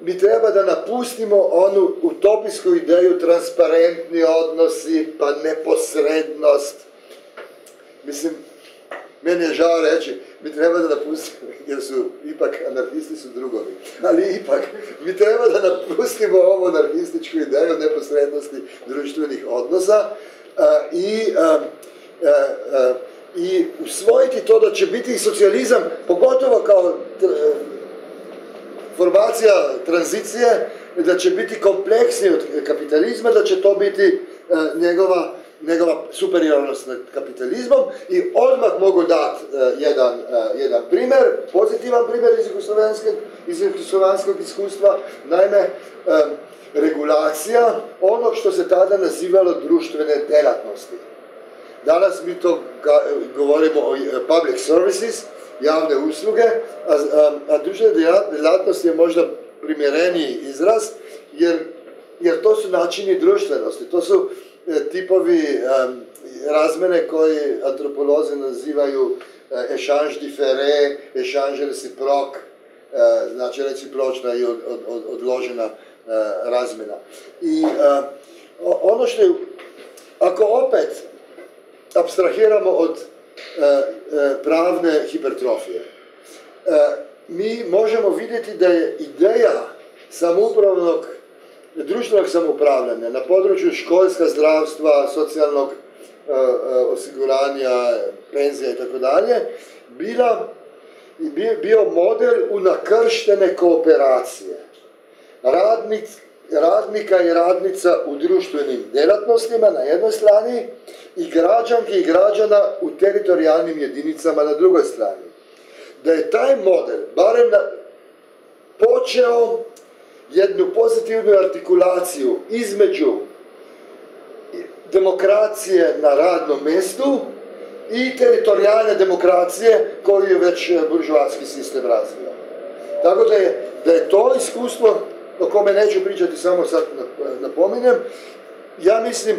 Mi treba da napustimo onu utopijsku ideju transparentni odnosi, pa neposrednost. Mislim, meni je žao reći, mi treba da napustimo, jer su ipak anarhisti su drugovi, ali ipak mi treba da napustimo ovu anarhističku ideju neposrednosti društvenih odnosa i usvojiti to da će biti i socijalizam, pogotovo kao formacija tranzicije, da će biti kompleksniji od kapitalizma, da će to biti njegova njegova superiornost nad kapitalizmom i odmah mogu dati jedan primer, pozitivan primer iz jugoslovenskog iskustva, naime regulacija onog što se tada nazivalo društvene delatnosti. Danas mi to govorimo o public services, javne usluge, a društvene delatnosti je možda primjereniji izraz, jer to su načini društvenosti, to su tipovi razmene koji antropolozi nazivaju échange différé, échange réciproque, znači recipročna i odložena razmena. I ono što je, ako opet apstrahiramo od pravne hipertrofije, mi možemo vidjeti da je ideja samoupravnog, društvenog samoupravljanja na području školska, zdravstva, socijalnog osiguranja, penzija itd. bio model unakrštene kooperacije radnika i radnica u društvenim djelatnostima na jednoj strani i građanki i građana u teritorijalnim jedinicama na drugoj strani. Da je taj model barem počeo jednu pozitivnu artikulaciju između demokracije na radnom mestu i teritorijalne demokracije koju je već buržoarski sistem razvio. Tako da je to iskustvo, o kome neću pričati, samo sad napominjem, ja mislim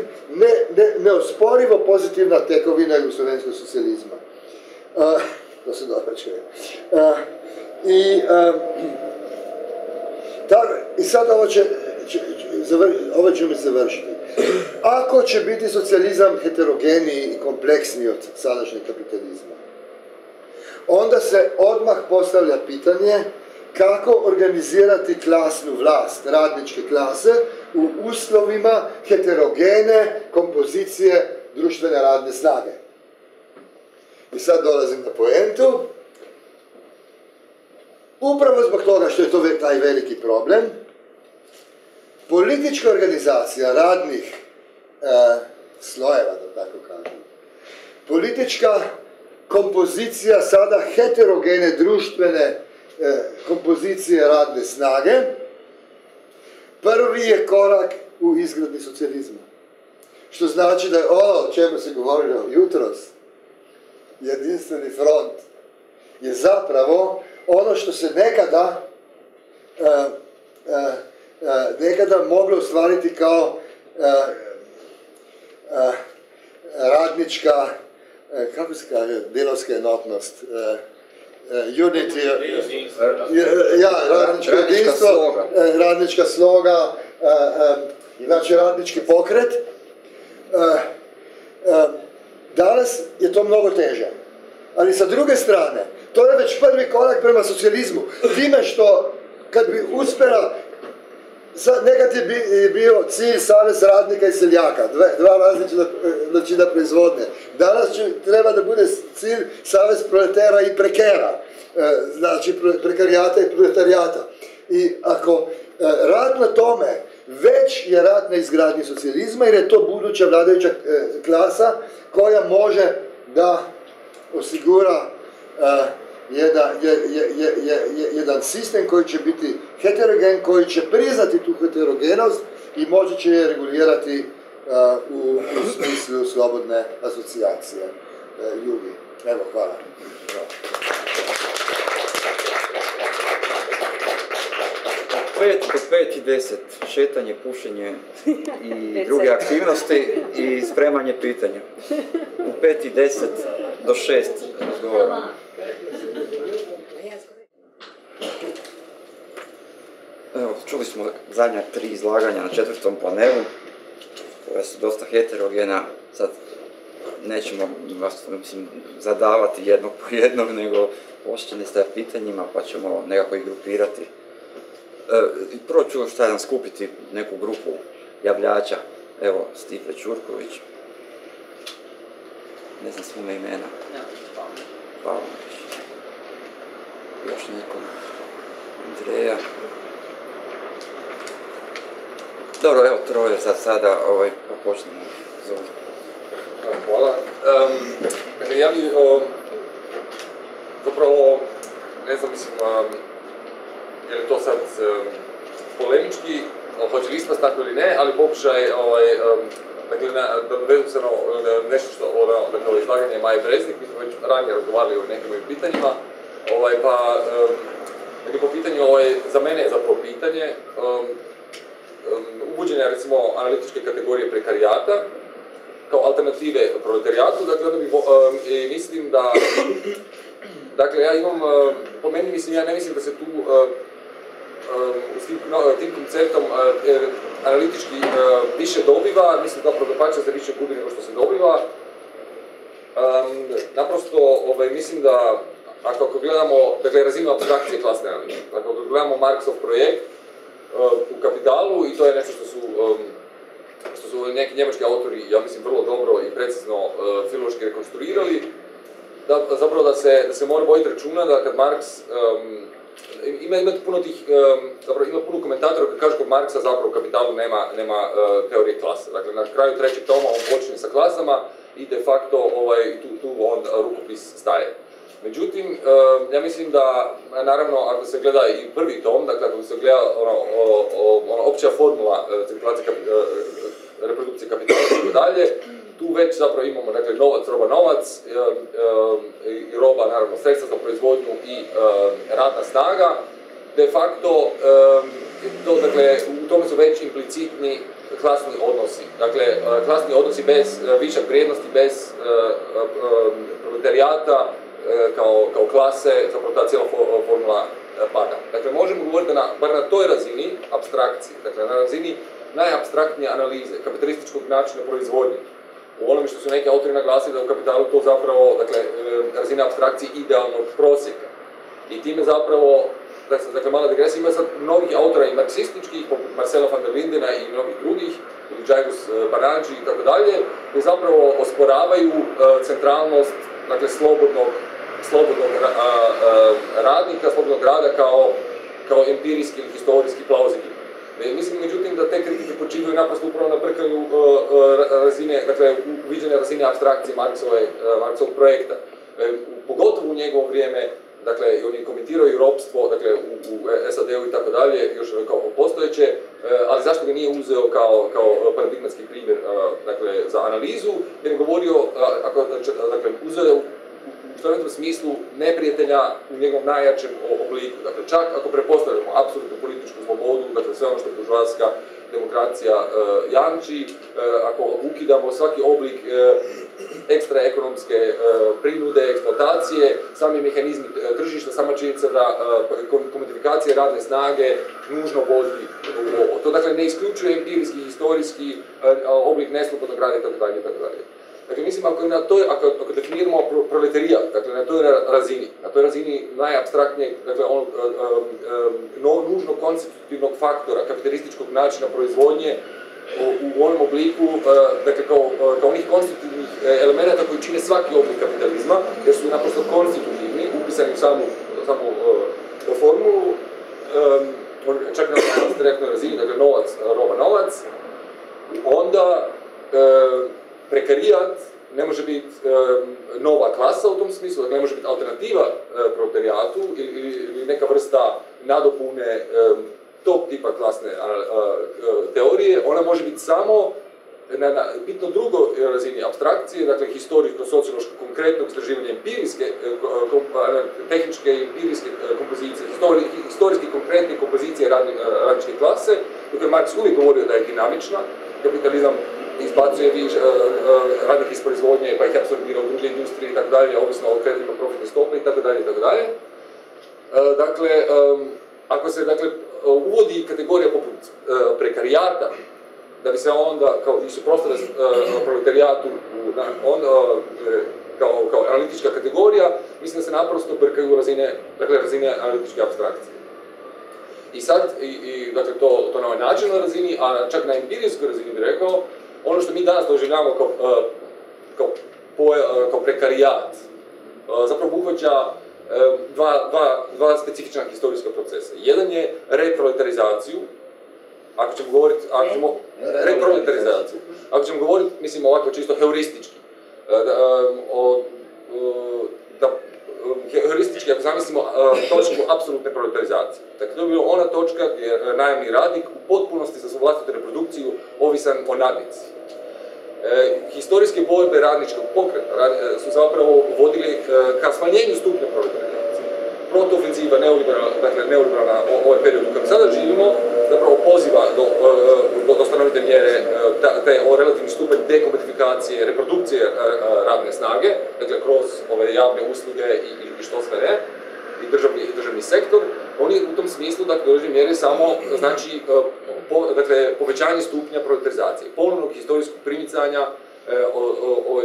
neosporivo pozitivna tekovina jugoslovenskog socijalizma. To se događa. I sad ovo ćemo završiti. Ako će biti socijalizam heterogeniji i kompleksniji od sadašnjeg kapitalizma, onda se odmah postavlja pitanje kako organizirati klasnu vlast radničke klase u uslovima heterogene kompozicije društvene radne snage. I sad dolazim na poentu. Upravo zbog toga što je to taj veliki problem, politička organizacija radnih slojeva, da tako kažem, politička kompozicija sada heterogene društvene kompozicije radne snage, prvi je korak u izgradnji socijalizma. Što znači da je ono o čemu se govorilo jutros, jedinstveni front, je zapravo ono što se nekada nekada moglo ostvariti kao radnička, kako se kaže, delovska enotnost, radnička sloga, znači radnički pokret. Danas je to mnogo teže. Ali sa druge strane, to je već prvi korak prema socijalizmu. Time što, kad bi uspjela, nekad je bio cilj savez radnika i seljaka, dva različita načina proizvodnje. Danas treba da bude cilj savez proletera i prekera, znači prekarijata i proletarijata. I ako rad na tome, već je rad na izgradnji socijalizma, jer je to buduća vladajuća klasa koja može da osigura jedan sistem koji će biti heterogen, koji će priznati tu heterogenost i moći će je regulirati u smislu slobodne asocijacije. Ljubi, evo, hvala. Pet do pet i deset, šetanje, pušenje i druge aktivnosti i spremanje pitanja. U pet i deset do šest razgovaramo. Evo, čuli smo zadnja tri izlaganja na četvrtom panelu, koja su dosta heterogena. Sad nećemo vas, mislim, zadavati jednog po jednog, nego počeli ste pitanjima pa ćemo nekako ih grupirati. Prvo ću šta nam skupiti neku grupu javljača. Evo, Stipe Ćurković. Ne znam svome imena. Pavlović. Još nikom. Andreja. Dobro, evo troje sad sada, pa počnemo. Hvala. Ja bi, zapravo, ne znam, mislim, jer je to sad polemički, hoće li ispast tako ili ne, ali pokušaj, da dovedu se na nešto što je izlaganje Maje Breznik, mi smo već ranije razgovarali o nekim mojim pitanjima, pa po pitanju, za mene je zapravo pitanje uvođenja recimo analitičke kategorije prekarijata kao alternative proletarijatu, dakle onda bi mislim da dakle, ja imam, po meni mislim, ja ne mislim da se tu s tim konceptom analitički više dobiva, mislim zapravo da pače se više gubi nego što se dobiva. Naprosto, mislim da, ako gledamo, dakle, razinu abstrakcije klasne analize, ako gledamo Marksov projekt, u Kapitalu, i to je nešto što su što su neki njemački autori, ja mislim, vrlo dobro i precizno filološki rekonstruirali, zapravo da se mora voditi računa da kad Marks, ima puno tih, zapravo ima puno komentatora kad kažu kod Marksa zapravo u Kapitalu nema teorije klasa. Dakle, na kraju trećeg toma on počinje sa klasama i de facto tu rukopis staje. Međutim, ja mislim da, naravno, ako se gleda i prvi tom, dakle, ako se gleda ona opća formula reprodukcije kapitala i tako dalje, tu već zapravo imamo, dakle, novac, roba, novac, i roba, naravno, sredstva za proizvodnju i radna snaga. De facto, dakle, u tome su već implicitni klasni odnosi. Dakle, klasni odnosi bez višak vrijednosti, bez proletarijata, kao klase, zapravo ta cijela formula pada. Dakle, možemo govoriti bar na toj razini apstrakcije, dakle na razini najapstraktnije analize kapitalističkog načina proizvodnje. U onome što su neki autori naglasili da u Kapitalu to zapravo, dakle, razina apstrakcije idealnog prosjeka. I time zapravo, dakle, mala digresija, ima sad mnogih autora i marksističkih, poput Marcela van der Lindena i mnogih drugih, Džajgus Baranđi i tako dalje, koji zapravo osporavaju centralnost, dakle, slobodnog slobodnog radnika, slobodnog rada kao empirijski ili historijski plauzibil. Mislim, međutim, da te kritike počivaju naprosto upravo na prkanju razine, dakle, uviđene razine abstrakcije Marksovog projekta. Pogotovo u njegovo vrijeme, dakle, i oni komentiraju ropstvo, dakle, u S A D-u i tako dalje, još kao postojeće, ali zašto ga nije uzeo kao paradigmatski primjer, dakle, za analizu, jer je govorio, dakle, uzeo je u stvarnom smislu neprijatelja u njegovom najjačem obliku. Dakle, čak ako prepostavljamo apsolutnu političku slobodu, dakle sve ono što je buržoazijska demokracija jamči, ako ukidamo svaki oblik ekstraekonomske prinude, eksploatacije, sami mehanizmi tržišta, sama činjenica da komodifikacija radne snage nužno vodi u ovo. To, dakle, ne isključuje empirijski, historijski oblik neslobodnog rada i tako dalje i tako dalje. Dakle, mislim, ako definiramo proletarijat, dakle, na toj razini, na toj razini najapstraktnijeg, dakle, nužno konstitutivnog faktora kapitalističkog načina proizvodnje u onom obliku, dakle, kao onih konstitutivnih elementa koji čine svaki oblik kapitalizma, jer su naprosto konstitutivni, upisani u samu formulu, čak na direktnoj razini, dakle, novac, roba, novac, onda prekarijat ne može biti nova klasa u tom smislu, ne može biti alternativa proletarijatu ili neka vrsta nadopune tog tipa klasne teorije, ona može biti samo na bitno drugoj razini apstrakcije, dakle historijsko-sociološko konkretno istraživanje empirijske, tehničke i empirijske kompozicije, historijski konkretne kompozicije radničke klase, dok je Marks uvijek govorio da je dinamična, kapitalizam izbacuje radnike iz proizvodnje, pa ih apsorbira u druge industrije i tako dalje, ovisno o kreativno profitne stope i tako dalje i tako dalje. Dakle, ako se uvodi kategorija poput prekarijata, da bi se onda, kao i suprotstavlja proletarijatu, kao analitička kategorija, mislim da se naprosto brkaju razine analitičke apstrakcije. I sad, dakle, to na ovaj načelnoj razini, a čak na empirijskoj razini bih rekao, ono što mi danas doživljamo kao prekarijat, zapravo uhvaća dva specifična historijska procesa. Jedan je reproletarizaciju, ako ćemo govoriti, ako ćemo, reproletarizaciju, ako ćemo govoriti, mislim, ovako čisto heuristički, da heuristički, ako zamislimo točku apsolutne proletarizacije. Dakle, to je bilo ona točka gdje je najamni radnik u potpunosti za vlastitu reprodukciju ovisan o nadnici. Historijske borbe radničkog pokreta su zapravo vodile ka smanjenju stupnja proletarizacije. Protoofenziva, neoliberalna, ovaj period u kojem sada živimo, zapravo poziva do stanovite mjere te o relativni stupanj dekomodifikacije, reprodukcije radne snage, dakle kroz ove javne usluge i što sve ne, i državni sektor, oni u tom smislu, dakle, dođe mjere samo, znači, povećanje stupnja proletarizacije, ponovnog historijskog primicanja ovoj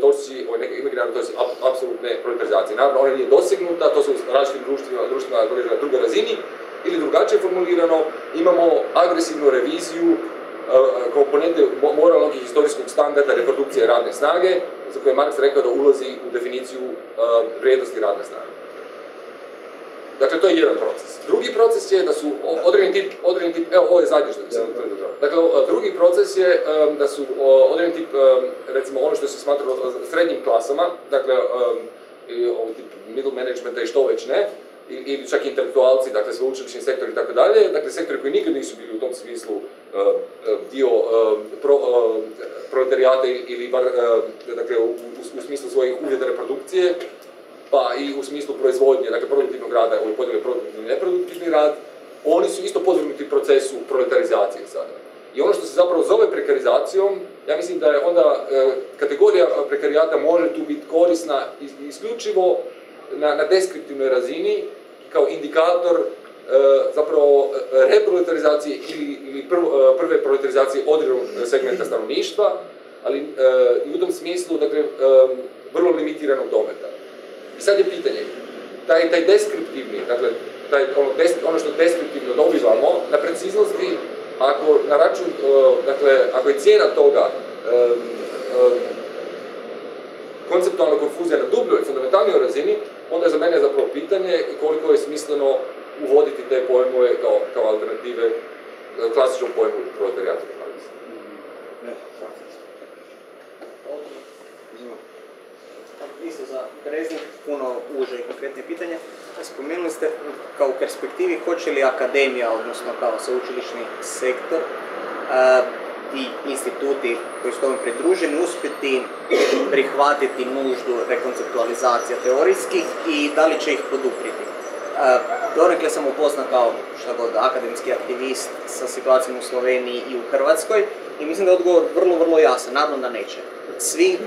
točci, ovoj nekoj imaginarnoj točci apsolutne proletarizacije. Naravno, ona nije dosegnuta, to su različitim društvima na druge razini, ili drugačije formulirano, imamo agresivnu reviziju komponente moralnog i historijskog standarda reprodukcije radne snage, za koje je Marx rekao da ulazi u definiciju vrijednosti radne snage. Dakle, to je jedan proces. Drugi proces je da su određeni tip, evo, ovo je zadnje što bi se održao. Dakle, drugi proces je da su određeni tip, recimo ono što se smatralo srednjim klasama, dakle, ovo tip middle managementa i što već ne, ili čak intelektualci, dakle, sveučilišni sektor i tako dalje, dakle, sektori koji nikad nisu bili u tom smislu dio proletarijata ili bar, dakle, u smislu svojih uvjeta reprodukcije, pa i u smislu proizvodnje, dakle, produktivnog rada, ovaj podijel je produktivni i neproduktivni rad, oni su isto podvrgnuti procesu proletarizacije sada. I ono što se zapravo zove prekarizacijom, ja mislim da je onda kategorija prekarijata može tu biti korisna isključivo na deskriptivnoj razini kao indikator zapravo reproletarizacije ili prve proletarizacije određenog segmenta stanovništva, ali i u tom smislu, dakle, vrlo limitiranog dometa. I sad je pitanje, taj deskriptivni, dakle, ono što deskriptivno dobivamo, na preciznosti, ako na račun, dakle, ako je cijena toga konceptualna konfuzija na dubljoj, fundamentalnijoj razini, onda je za mene zapravo pitanje koliko je smisleno uvoditi te pojmove kao alternative klasičnom pojmu proletarijata. Isto za Breznik, puno uže i konkretne pitanje. Spomenuli ste kao u perspektivi hoće li akademija, odnosno kao sveučilišni sektor i instituti koji su tome pridruženi uspjeti prihvatiti nuždu rekonceptualizacija teorijskih i da li će ih poduprijeti. Donekle sam upoznat kao šta god akademski aktivist sa situacijom u Sloveniji i u Hrvatskoj i mislim da je odgovor vrlo, vrlo jasan, naravno da neće. Svi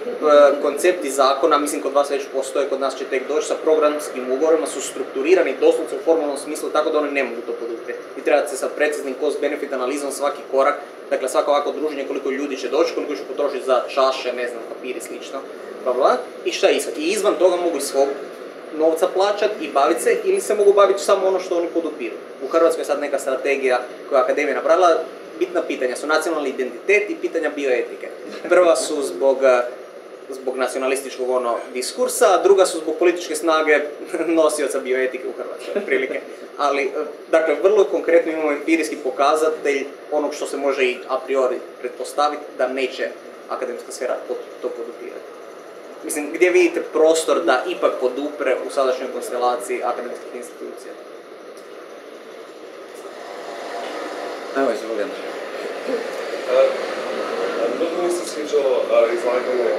koncepti zakona, mislim kod vas već postoje, kod nas će tek doći sa programskim ugovorima, su strukturirani doslovce u formalnom smislu tako da oni ne mogu to poduprijeti. Vi trebate se sa preciznim cost-benefit analizom svaki korak, dakle svako ovako druženje koliko ljudi će doći, koliko će potrošiti za čaše, ne znam, papir i slično, bla bla, i šta izvan. I izvan toga mogu i svog novca plaćati i baviti se ili se mogu baviti samo ono što oni podupiru. U Hrvatskoj je sad neka strategija koja je akademija napravila. Bitna pitanja su nacionalni identitet i pitanja bioetike. Prva su zbog, zbog nacionalističkog ono, diskursa, a druga su zbog političke snage nosioca bioetike u Hrvatskoj, prilike. Ali, dakle, vrlo konkretno imamo empirijski pokazatelj onog što se može i a priori pretpostaviti da neće akademska sfera to podupirati. Mislim, gdje vidite prostor da ipak podupre u sadašnjoj konstelaciji akademskih institucija? Evo, izvolim. Mnogo mi se sviđalo izlaganje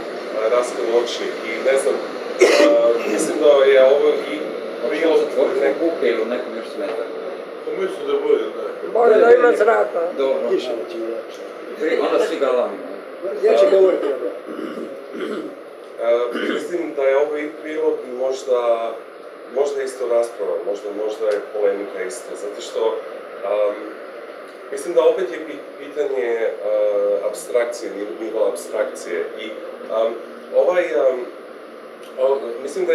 Rastko Močnik i ne znam, mislim da je ovo i bilo... Možete neku upe ili nekom još smeta? Mislim da bude, ne. Bolje da ima zrata. Dobro. Tiše da će izaći. Onda svi ga lami. Ja ću govoriti. Mislim da je ovo i prilog i možda... Možda isto rasprava, možda je polemika isto, zato što... Mislim da opet je pitanje apstrakcije, nivo apstrakcije i ovaj, mislim da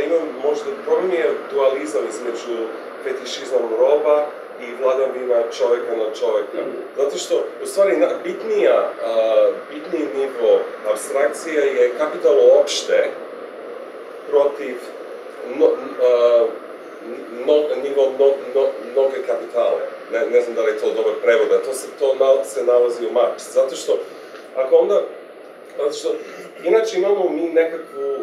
imam možda, problem je dualizam između fetišizmom roba i vladavina čovjeka na čovjeka. Zato što, u stvari, bitniji nivo apstrakcije je kapitalno opšte protiv nivo mnoge kapitale. Ne znam da li je to dobar prevod, a to se nalazi u Marx. Zato što, ako onda, zato što, inače imamo mi nekakvu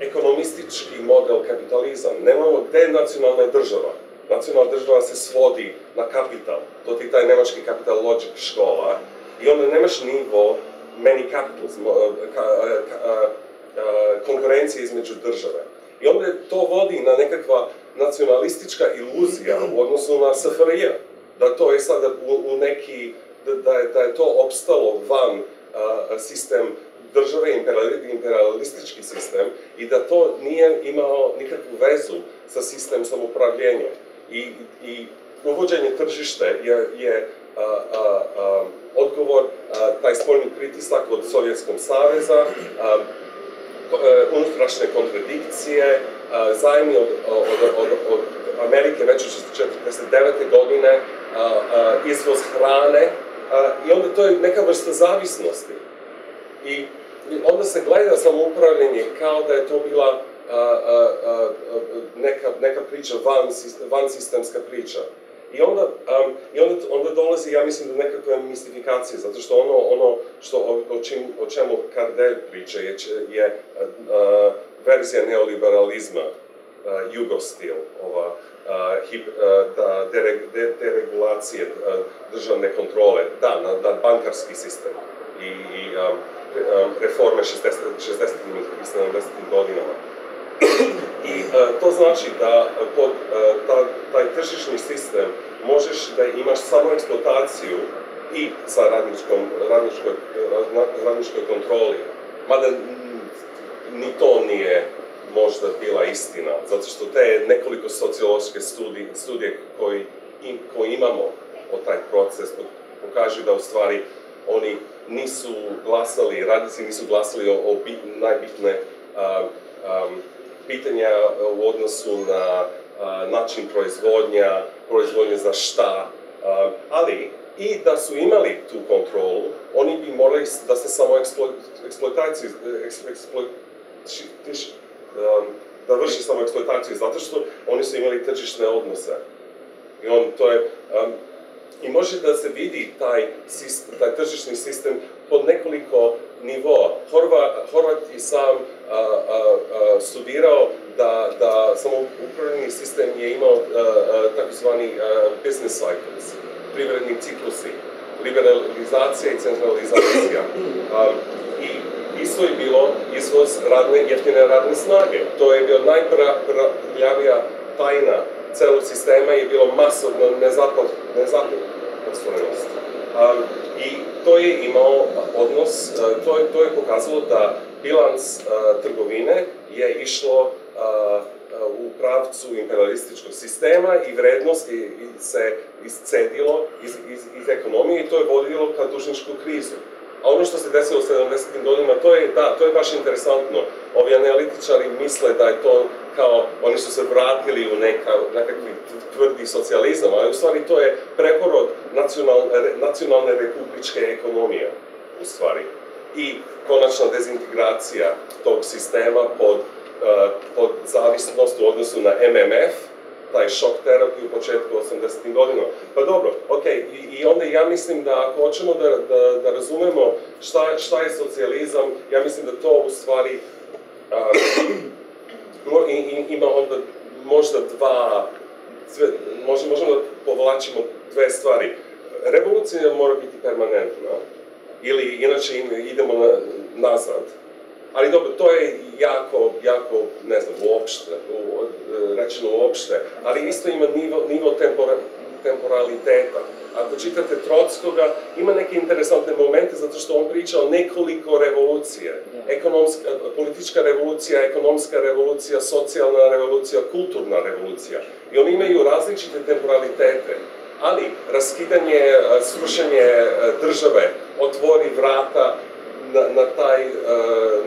ekonomistički model kapitalizam. Nemamo denacionalna država. Nacionalna država se svodi na kapital. To ti taj nemački kapital logic škola. I onda nemaš nivo many capitals, konkurencije između države. I onda to vodi na nekakva nacionalistička iluzija u odnosu na S F R J, da to je sada u neki, da je to opstalo van sistem države, imperialistički sistem, i da to nije imao nikakvu vezu sa sistem samoupravljenja. I uvođenje tržište je odgovor, taj spoljni pritisak od Sovjetskog saveza, unutrašnje kontradikcije, zajmi od Amerike već od četrdeset devete. godine, izvoz hrane, i onda to je neka vrsta zavisnosti. I onda se gleda samoupravljanje kao da je to bila neka priča, vansistemska priča. I onda dolazi, ja mislim, do nekakve mistifikacije, zato što ono o čemu Kardelj priča je verzija neoliberalizma, jugostil, deregulacije državne kontrole, da, na bankarski sistem i reforme šezdesetih i sedamdesetih godinama. I to znači da pod taj tržišni sistem možeš da imaš samo eksploataciju i sa radničkoj kontroli, mada ni to nije možda bila istina, zato što te nekoliko sociološke studije koje imamo o taj proces pokažu da u stvari oni nisu glasali, radnici nisu glasali o najbitne pitanja u odnosu na način proizvodnja, proizvodnje za šta, ali i da su imali tu kontrolu, oni bi morali da se samo eksploataciju, da vrši samo eksploataciju, zato što oni su imali tržišne odnose. I on to je... I može da se vidi taj tržišni sistem pod nekoliko nivoa. Horvat je sam studirao da samoupravljeni sistem je imao takozvani business cycles, privredni ciklusi, liberalizacija i centralizacija. I isto je bilo izvoz jeftine radne snage. To je bio najprljavija tajna celog sistema, je bilo masovno nezaposlenost. I to je imao odnos, to je pokazalo da bilans trgovine je išlo u pravcu imperialističkog sistema i vrednost se iscedilo iz ekonomije i to je vodilo ka dužničku krizu. A ono što se desilo u sedamdesetim godinama, to je, da, to je baš interesantno. Ovi analitičari misle da je to kao, oni su se vratili u nekakvi tvrdi socijalizam, ali u stvari to je preporod nacionalne republičke ekonomije, u stvari. I konačna dezintegracija tog sistema pod zavisnost u odnosu na M M F, taj šok terapiju u početku osamdesetih godina. Pa dobro, okej, i onda ja mislim da ako hoćemo da razumemo šta je socijalizam, ja mislim da to u stvari ima onda možda dva, možemo da povlačimo dve stvari. Revolucija mora biti permanentna, ili inače idemo nazad. Ali dobro, to je jako, jako, ne znam, uopšte, rečeno uopšte, ali isto ima nivo temporaliteta. Ako čitate Trotskoga, ima neke interesantne momente, zato što on priča o nekoliko revolucije. Politička revolucija, ekonomska revolucija, socijalna revolucija, kulturna revolucija. I oni imaju različite temporalitete, ali raskidanje, srušenje države otvori vrata na taj,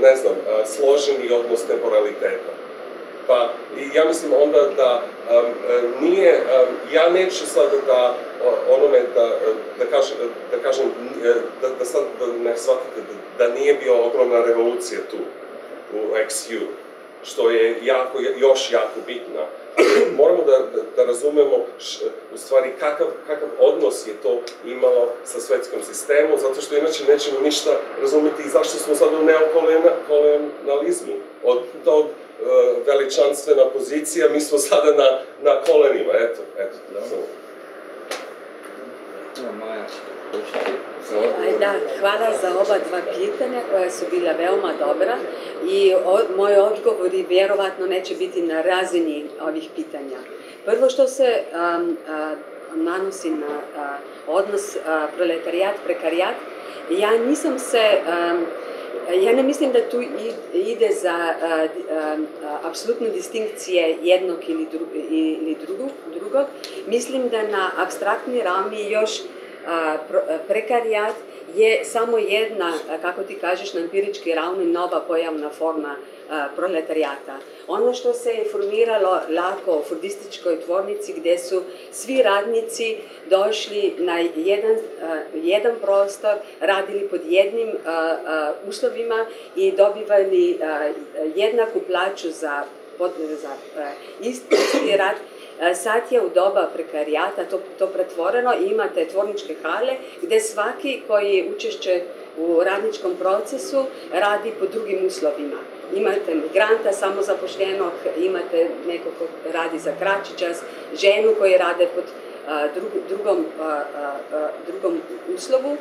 ne znam, složeni odnos temporaliteta. Pa ja mislim onda da nije, ja neću sad da onome da kažem, da sad ne shvatite da nije bio ogromna revolucija tu, u X U, što je još jako bitna. Moramo da razumemo u stvari kakav odnos je to imalo sa svetskom sistemom, zato što inače nećemo ništa razumeti i zašto smo sad u neokolonializmu. Od tog veličanstvena pozicija, mi smo sada na kolenima, eto, eto. Maja, hoćete za odgovor? Da, hvala za oba dva pitanja koja su bila veoma dobra i moji odgovori vjerovatno neće biti na razini ovih pitanja. Prvo što se nanosi na odnos proletarijat-prekarijat, ja nisam se... Ja ne mislim da tu ide za apsolutne distinkcije jednog ili drugog. Mislim da na abstraktni ravni još prekarijat je samo jedna, kako ti kažeš, na empirički ravni nova pojavna forma proletarijata. Ono što se je formiralo lako u fordističkoj tvornici, gdje su svi radnici došli na jedan, jedan prostor, radili pod jednim uslovima i dobivali jednaku plaću za isti rad. Sad je u doba prekarijata to, to pretvoreno i imate tvorničke hale gdje svaki koji učešće u radničkom procesu radi po drugim uslovima. Imate migranta, samozapošljenog, imate nekog ko radi za kraći čas, ženu koji rade pod a, drug, drugom, a, a, drugom uslovu.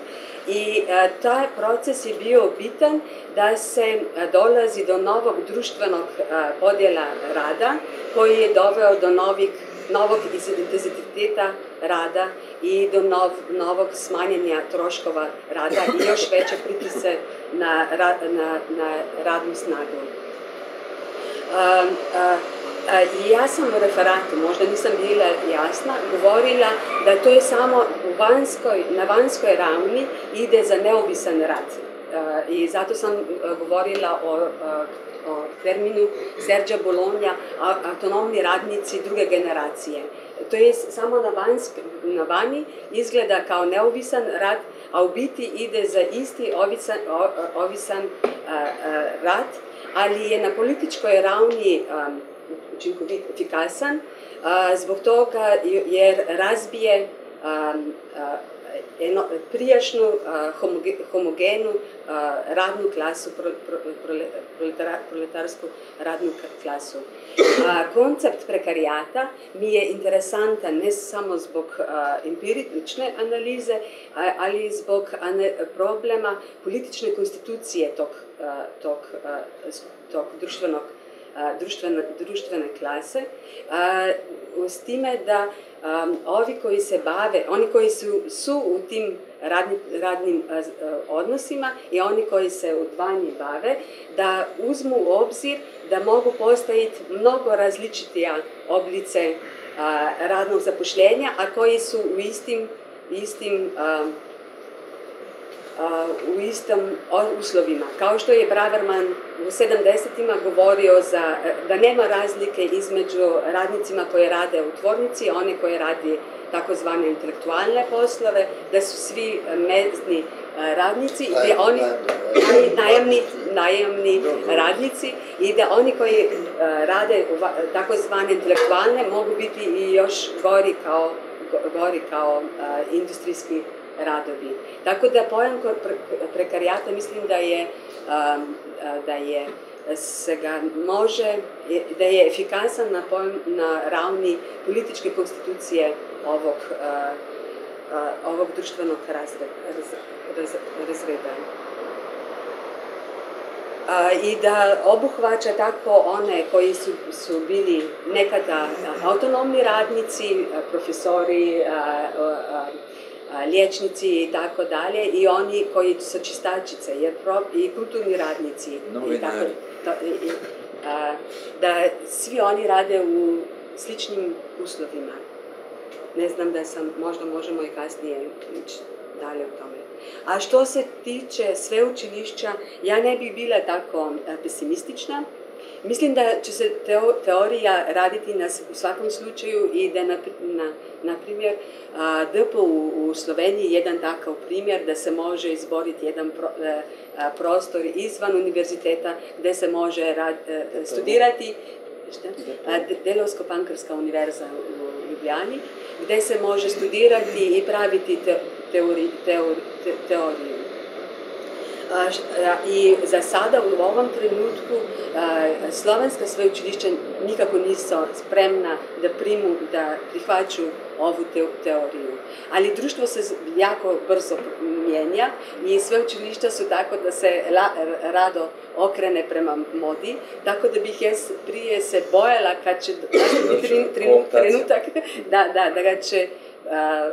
I a, taj proces je bio bitan da se a, dolazi do novog društvenog a, podjela rada koji je doveo do novih novog intenziteta rada i do nov, novog smanjenja troškova rada i još veće pritise na, na, na radnu snagu. Um, uh, uh, ja sam u referatu, možda nisam bila jasna, govorila da to je samo u vanjskoj, na vanjskoj ravni ide za neovisan rad. Uh, I zato sam uh, govorila o uh, o terminu Sergio Bologna, autonomni radnici druge generacije. To je samo na, vanjsk, na vani izgleda kao neovisan rad, a u biti ide za isti ovisan, o, ovisan a, a, rad, ali je na političkoj ravni a, učinkovit, efikasan, a, zbog toga jer razbije a, a, eno, prijašnju a, homoge, homogenu a, radnu klasu, pro, pro, proletara, proletarsku radnu klasu. A, koncept prekarijata mi je interesantan ne samo zbog a, empirične analize, a, ali i zbog ane, problema politične konstitucije tog, a, tog, a, tog društvenog Društvene, društvene klase, a, s time da a, ovi koji se bave, oni koji su, su u tim radni, radnim a, odnosima i oni koji se u dvanji bave, da uzmu u obzir da mogu postojiti mnogo različitija oblice a, radnog zapošljenja, a koji su u istim, istim a, u istom uslovima. Kao što je Braverman u sedamdesetima govorio za, da nema razlike između radnicima koji rade u tvornici, one koji radi takozvane intelektualne poslove, da su svi mezni radnici i da oni najamni, najamni radnici i da oni koji rade takozvane intelektualne mogu biti i još gori kao, gori kao industrijski radovi. Tako da pojam prekarijata mislim da je, da je, se ga može, da je efikasan na, pojam, na ravni političke konstitucije ovog, ovog društvenog razreda. Raz, raz, I da obuhvaća tako one koji su, su bili nekada autonomni radnici, profesori, liječnici i tako dalje i oni koji su čistačice i kulturni radnici i tako, to, i, a, da svi oni rade u sličnim uslovima. Ne znam da sam, možda možemo i kasnije ići dalje u tome. A što se tiče sveučilišća, ja ne bi bila tako pesimistična. Mislim da će se teo, teorija raditi na, u svakom slučaju i da, na, na, na primjer, a, D P U u Sloveniji je jedan takav primjer da se može izboriti jedan pro, a, prostor izvan univerziteta gdje se može rad, a, studirati, Delavsko-punkerska univerza u Ljubljani, gdje se može studirati i praviti te, teori, teori, te, teoriju. I za sada u ovom trenutku slovenska sveučilišća nikako nisu spremna da primu, da prihvaću ovu teoriju. Ali društvo se jako brzo mijenja i sveučilišta su tako da se rado okrene prema modi, tako da bih ja prije se bojala kad će trenutak da, da, da ga će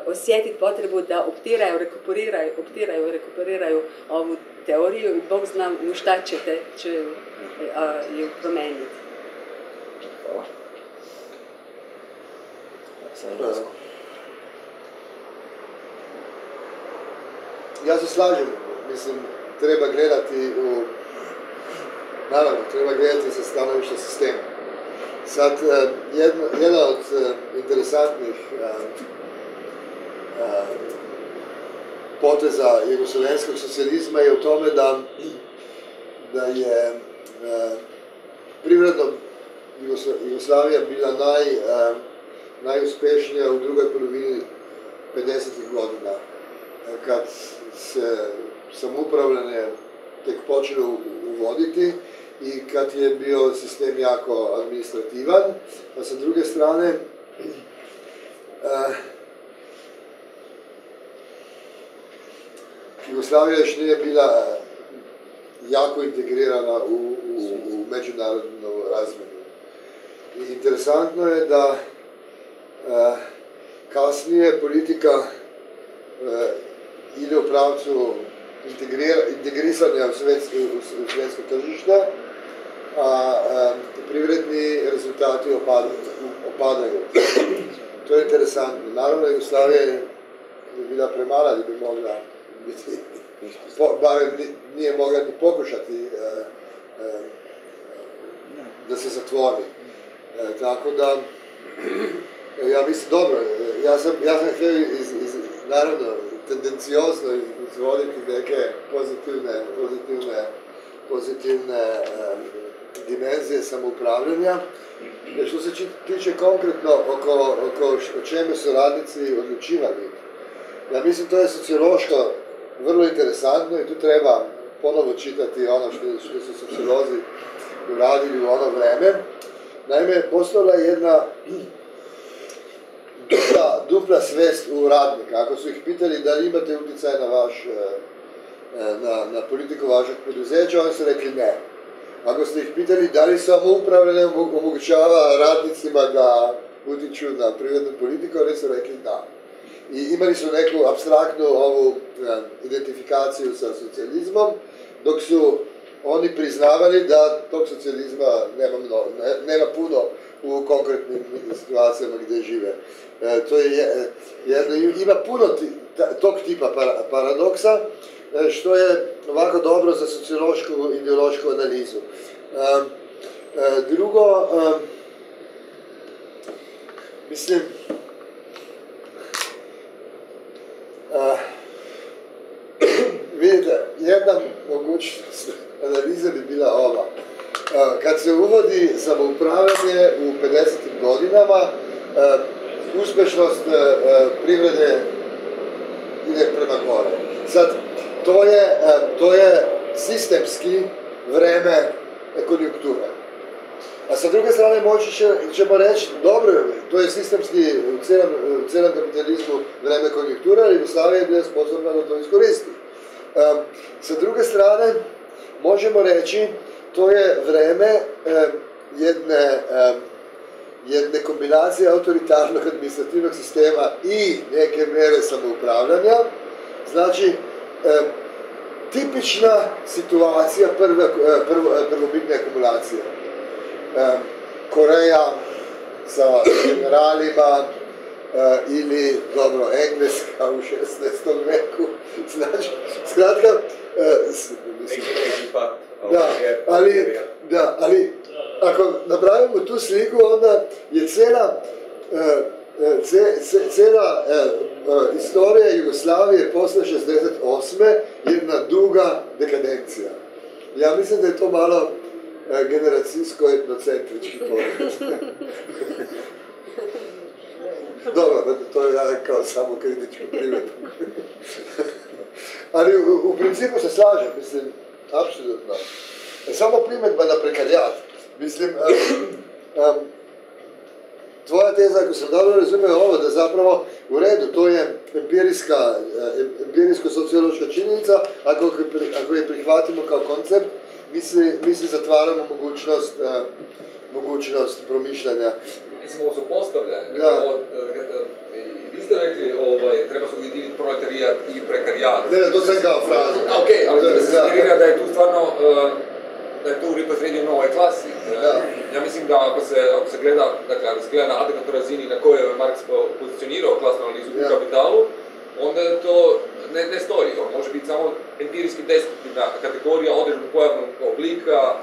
osjetiti potrebu da optiraju, rekuperiraju, optiraju, rekuperiraju ovu teoriju i Bog zna u šta će, te, će ju, ju promeniti. Hvala. Ja se slažem, mislim, treba gledati u naravno, treba gledati sa stanovišta sistema. Sad, jedan od interesantnih poteza jugoslovenskog socijalizma je u tome da je privredno Jugoslavija bila najuspešnija u drugoj polovini pedesetih godina, kad se samoupravljanje tek počelo uvoditi i kad je bio sistem jako administrativan, a sa druge strane Jugoslavija još nije bila jako integrirana u međunarodnu razmjenu. Interesantno je da kasnije politika ide u pravcu integrisanja u svjetsko tržište, a privredni rezultati opadaju. To je interesantno. Naravno, Jugoslavija je bila premala da bi mogla biti, barem nije mogla ni pokušati da se zatvori. Tako da, ja mislim, dobro, ja sam htio, naravno, tendencijozno izvoditi neke pozitivne dimenzije samoupravljanja. Što se tiče konkretno o čemu su radnici odlučivali, ja mislim to je sociološko vrlo interesantno i tu treba ponovo čitati ono što su sociolozi uradili u ono vreme. Naime, postojala je jedna dupla svest u radnika. Ako su ih pitali da li imate utjecaj na politiku vašeg poduzeća, oni su rekli ne. Ako ste ih pitali da li samoupravljanje omogućava radnicima da utječu na privrednu politiku, oni su rekli da. I imali su neku apstraktnu ovu identifikaciju sa socijalizmom, dok su oni priznavali da tog socijalizma nema puno u konkretnim situacijama gdje žive. Ima puno tog tipa paradoksa, što je ovako dobro za sociološku i ideološku analizu. Drugo, mislim, vidite, jedna mogućnost analiza bi bila ova. Kad se uvodi samoupravljanje u pedesetim godinama, uspešnost privrede ide prema gore. Sad, to je sistemski vreme konjunkture. A sa druge strane moći ćemo reći, dobro, to je sistemski u celom kapitalizmu vreme konjunkture, ali Jugoslavija je bila sposobna da to iskoristi. Sa druge strane, možemo reći, to je vreme jedne kombinacije autoritarnog administrativnog sistema i neke mere samoupravljanja. Znači, tipična situacija prvobitne akumulacije. Koreja sa generalima ili, dobro, Engleska u šesnaestom veku. Znači, skratka... Da, ali ako napravimo tu sliku, onda je cijela istorija Jugoslavije posle šezdeset osme jedna duga dekadencija. Ja mislim da je to malo generacijsko-etnocentrički pogled. Dobro, to je ja kao samo kritičku primetu. Ali u principu se slažem, mislim, apsolutno. Samo primetba na prekarijat. Mislim, tvoja teza, ako sam dobro razumio ovo, da zapravo u redu, to je empirijsko-sociološka činjenica, ako je prihvatimo kao koncept, mi se zatvaramo mogućnost promišljanja. Mislim, ovo su postavljanje. Vi ste rekli, treba se ujediniti proletarijat i prekarijat. Ne, ne, to sam kao fraza. Ok, ali ti se sugerira da je tu stvarno, da je tu riba srednje u novoj klasi. Ja mislim da ako se gleda, dakle, ako se gleda na adekvatnoj razini na kojoj je Marx pozicionirao klasnu analizu u kapitalu, onda je to ne stoji, on može biti samo empirijski deskriptivna kategorija određenog pojavnog oblika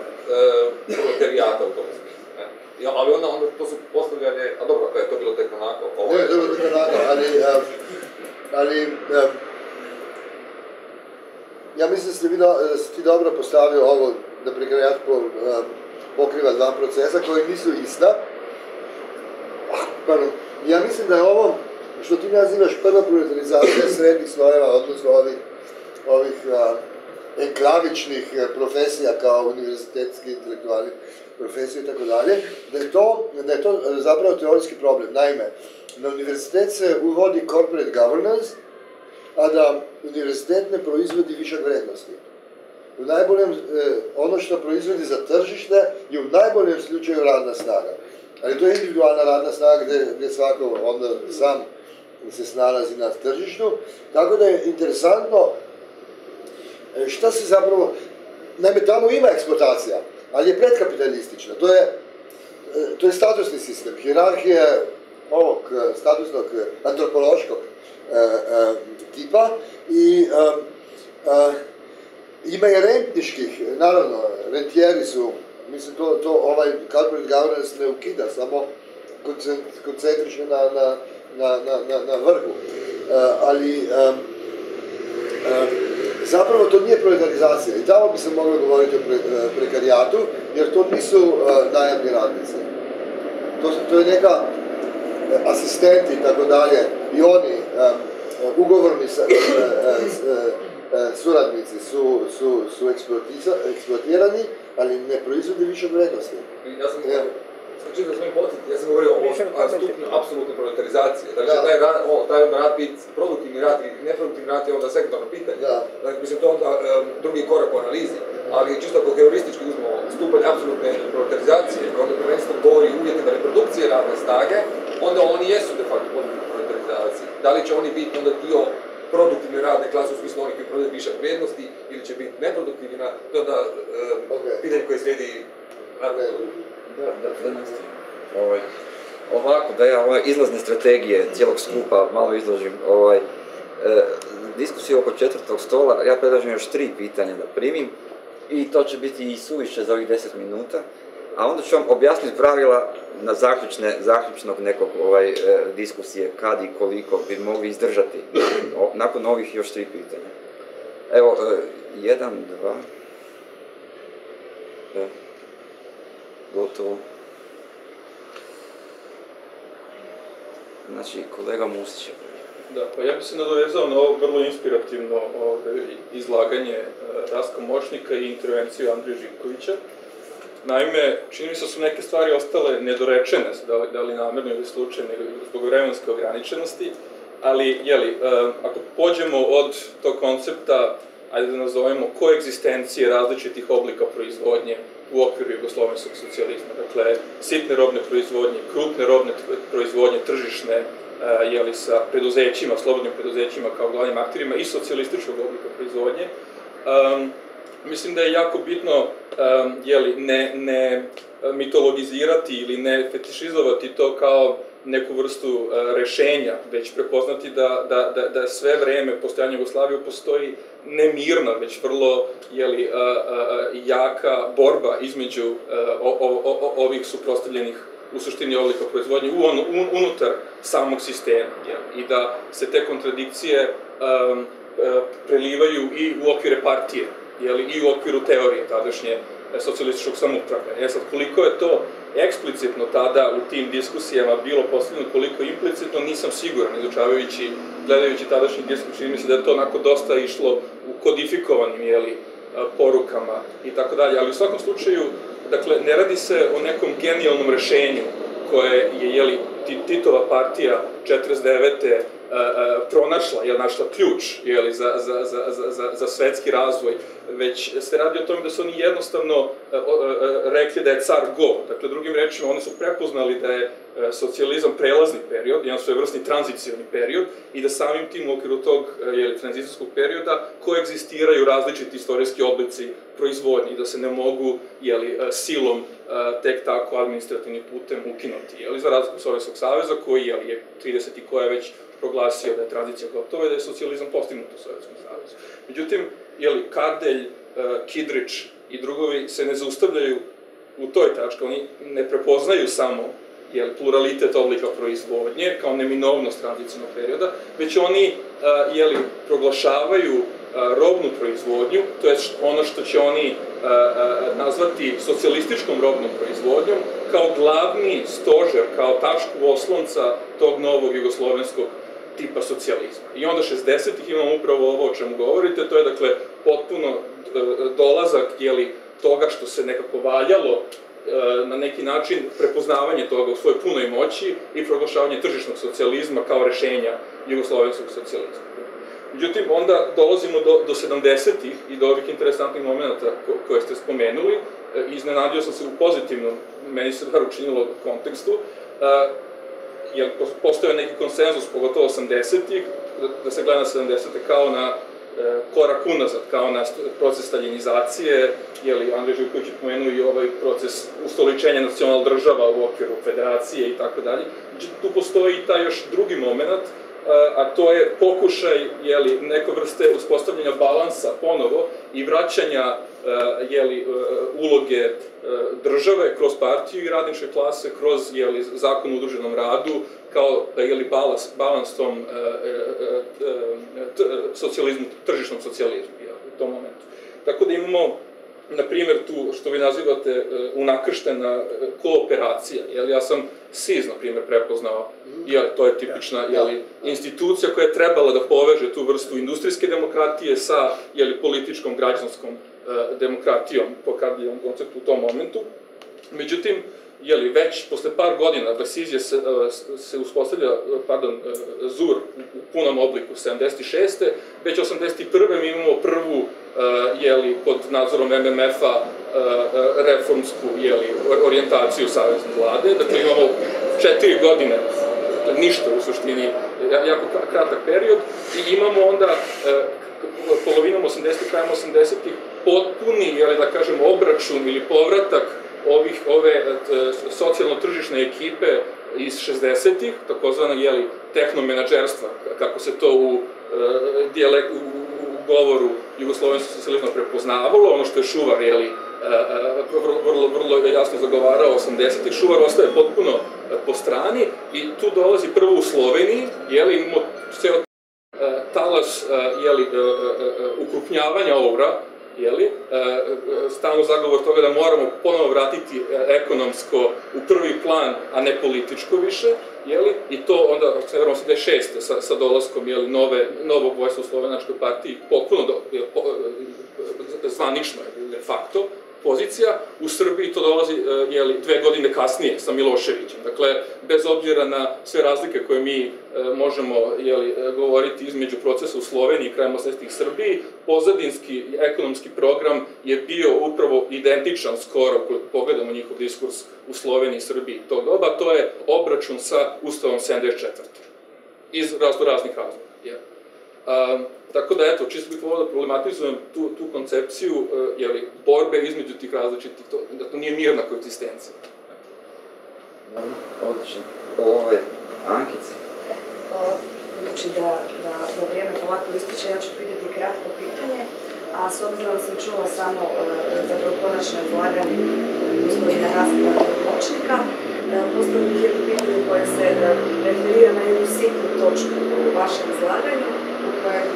proletarijata u tom smislu. Ali onda to su postavljanje, a dobro, to je to bilo tek onako. To je bilo tek onako, ali ja mislim da si ti dobro postavio ovo da prekarijat pokriva dva procesa koji nisu ista. Ja mislim da je ovo što ti nazivaš prva proletarizacija srednjih slojeva, odnosno ovih enklavičnih profesija kao univerzitetski, intelektualni profesije i tako dalje, da je to zapravo teorijski problem. Naime, na univerzitet se uvodi corporate governance, a da univerzitet ne proizvodi višak vrednosti. Ono što proizvodi za tržište je u najboljem slučaju radna snaga. Ali to je individualna radna snaga gdje svako onda sam se snalazi na tržištu, tako da je interesantno šta se zapravo, naime tamo ima eksploatacija, ali je predkapitalistična, to je statusni sistem, hijerarhija ovog statusnog antropološkog tipa i ima i rentniških, naravno, rentijeri su, mislim, to ovaj corporate governance ne ukida, samo koncentriše na vrhu, ali zapravo to nije proletarizacija i tamo bi se moglo govoriti o prekarijatu, jer to nisu najamni radnici. To je neka asistenti i tako dalje i oni ugovorni suradnici su eksploatirani, ali ne proizvodi više vrednosti. Ja sam skočio za svoj podsjet, ja sam govorio o stupnju apsolutne proletarizacije. Znači taj onda rad biti produktivni rad i neproduktivni rad je onda sektorno pitanje. Mislim, to je onda drugi korak u analizi, ali čisto ako heuristički uzmemo stupanj apsolutne proletarizacije, koji onda prvenstveno govori uvjetima reprodukcije radne snage, onda oni jesu de facto podložni proletarizaciji. Da li će oni biti onda dio produktivne radne klase u smislu onih koji prodaju višak vrijednosti ili će biti neproduktivna, to je onda pitanje koje slijedi radno. Da, da, da nastavim. Ovako, da ja izlazne strategije cijelog skupa malo izložim. Diskusiju oko četvrtog stola, ja predlažem još tri pitanja da primim i to će biti i suviše za ovih deset minuta, a onda ću vam objasniti pravila na zaključnog nekog diskusije kad i koliko bi mogli izdržati nakon ovih još tri pitanja. Evo, jedan, dva... Gotovo. Znači, kolega Musić. Da, pa ja bi se nadovezao na ovo vrlo inspirativno izlaganje Rastka Močnika i intervenciju Andreja Živkovića. Naime, čini mi se da su neke stvari ostale nedorečene, da li namerno ili slučajno, zbog vremenske ograničenosti, ali, jeli, ako pođemo od tog koncepta, ajde da nazovemo, koegzistencije različitih oblika proizvodnje u okviru jugoslovenskog socijalizma, dakle, sitne robne proizvodnje, krupne robne proizvodnje, tržišne, jeli, sa preduzećima, slobodnim preduzećima kao glavnim akterima i socijalističkog oblika proizvodnje. Mislim da je jako bitno ne mitologizirati ili ne fetišizovati to kao neku vrstu rešenja, već prepoznati da sve vreme postojanja Jugoslavije postoji ne mirna, već vrlo jaka borba između ovih suprotstavljenih u suštini oblika proizvodnje unutar samog sistema i da se te kontradikcije prelivaju i u okvire partije i u okviru teorije tadašnje socijalističkog samoupravljanja. E sad, koliko je to eksplicitno tada u tim diskusijama bilo postavljeno, koliko implicitno, nisam siguran, izučavajući, gledajući tadašnji diskus, čini mi se da je to onako dosta išlo u kodifikovanim, jeli, porukama i tako dalje, ali u svakom slučaju, dakle, ne radi se o nekom genijalnom rešenju koje je, jeli, Titova partija četrdeset devete pronašla, je našla ključ za svetski razvoj, već se radi o tome da su oni jednostavno rekli da je car go. Dakle, drugim rečima, oni su prepoznali da je socijalizam prelazni period, jedan svojevrsni tranzicijni period i da samim tim u okviru tog tranzicijskog perioda koegzistiraju različiti istorijski oblici proizvodnje i da se ne mogu silom tek tako administrativnim putem ukinuti. Za razliku Sovjetskog saveza koji je trideset i koja je već proglasio da je tradicija gotova i da je socijalizam postignut u Sovjetskom savezu. Međutim, Kardelj, Kidrić i drugovi se ne zaustavljaju u toj tački, oni ne prepoznaju samo pluralitet oblika proizvodnje kao neminovnost tradicionog perioda, već oni proglašavaju robnu proizvodnju, to je ono što će oni nazvati socijalističkom robnom proizvodnjom, kao glavni stožer, kao tačku oslonca tog novog jugoslovenskog tipa socijalizma. I onda šezdesetih imamo upravo ovo o čemu govorite, to je dakle potpuno dolazak toga što se nekako valjalo na neki način prepoznavanje toga u svojoj punoj moći i proglašavanje tržišnog socijalizma kao rešenja jugoslovenskog socijalizma. Međutim, onda dolazimo do sedamdesetih i do ovih interesantnih momenta koje ste spomenuli. Iznenadio sam se u pozitivnom, meni se bar učinilo kontekstu, jer postao je neki konsenzus, pogotovo osamdesetih, da se gleda na sedamdesete kao na korak unazad, kao na proces staljinizacije, Andrej Živković je pomenuo i ovaj proces ustoličenja nacionalnih država u okviru federacije i tako dalje. Tu postoji i taj još drugi moment, a to je pokušaj neko vrste uspostavljanja balansa ponovo i vraćanja uloge države kroz partiju i radničke klase, kroz zakon o udruženom radu, kao balans tom tržišnom socijalizmu u tom momentu. Tako da imamo, na primjer, tu što vi nazivate unakrštena kooperacija. Ja sam S I Z, na primjer, prepoznao, to je tipična institucija koja je trebala da poveže tu vrstu industrijske demokratije sa političkom, građanskom demokratijom, po Kardeljevom konceptu u tom momentu. Međutim, već posle par godina, S I Z se uspostavlja, pardon, Z U R u punom obliku sedamdeset šeste Već osamdeset prve mi imamo prvu pod nadzorom M M F-a reformsku orijentaciju savezne vlade. Dakle, imamo četiri godine, ništa u suštini, jako kratak period, i imamo onda polovinom osamdesetih, krajem osamdesetih potpuni, da kažem, obračun ili povratak ove socijalno-tržišne ekipe iz šezdesetih, takozvano tehnomenadžerstva, kako se to u govoru jugoslovenskog socijalizma prepoznavalo, ono što je Šuvar vrlo jasno zagovarao osamdesetih. Šuvar ostaje potpuno po strani i tu dolazi prvo u Sloveniji, imamo ceo talas ukrupnjavanja ovra, stalno zagovor toga da moramo ponovo vratiti ekonomsko u prvi plan, a ne političko više, i to onda od sedamdeset šeste sa dolaskom novog vojstva u Slovenačkoj partiji, potpuno zvanično je de facto pozicija. U Srbiji to dolazi dve godine kasnije sa Miloševićem. Dakle, bez obzira na sve razlike koje mi možemo govoriti između procesa u Sloveniji i krajem osamdesetih Srbiji, pozadinski ekonomski program je bio upravo identičan skoro, ako pogledamo njihov diskurs u Sloveniji i Srbiji tog doba, to je obračun sa Ustavom sedamdeset četvrte iz razno raznih razloga. Tako da, eto, čisto bih volio da problematizujem tu koncepciju borbe između tih različitih, da to nije mirna koegzistencija. Odlično. Ove, Ankice? Budući da vrijeme polako ističe, ja ću pitati kratko pitanje, a s obzirom da sam čula samo zapravo konačno izlaganje gospodina Rastka Močnika, postavljam jedno pitanje koje se referira na jednu sitnu točku u vašem izlaganju, kojeg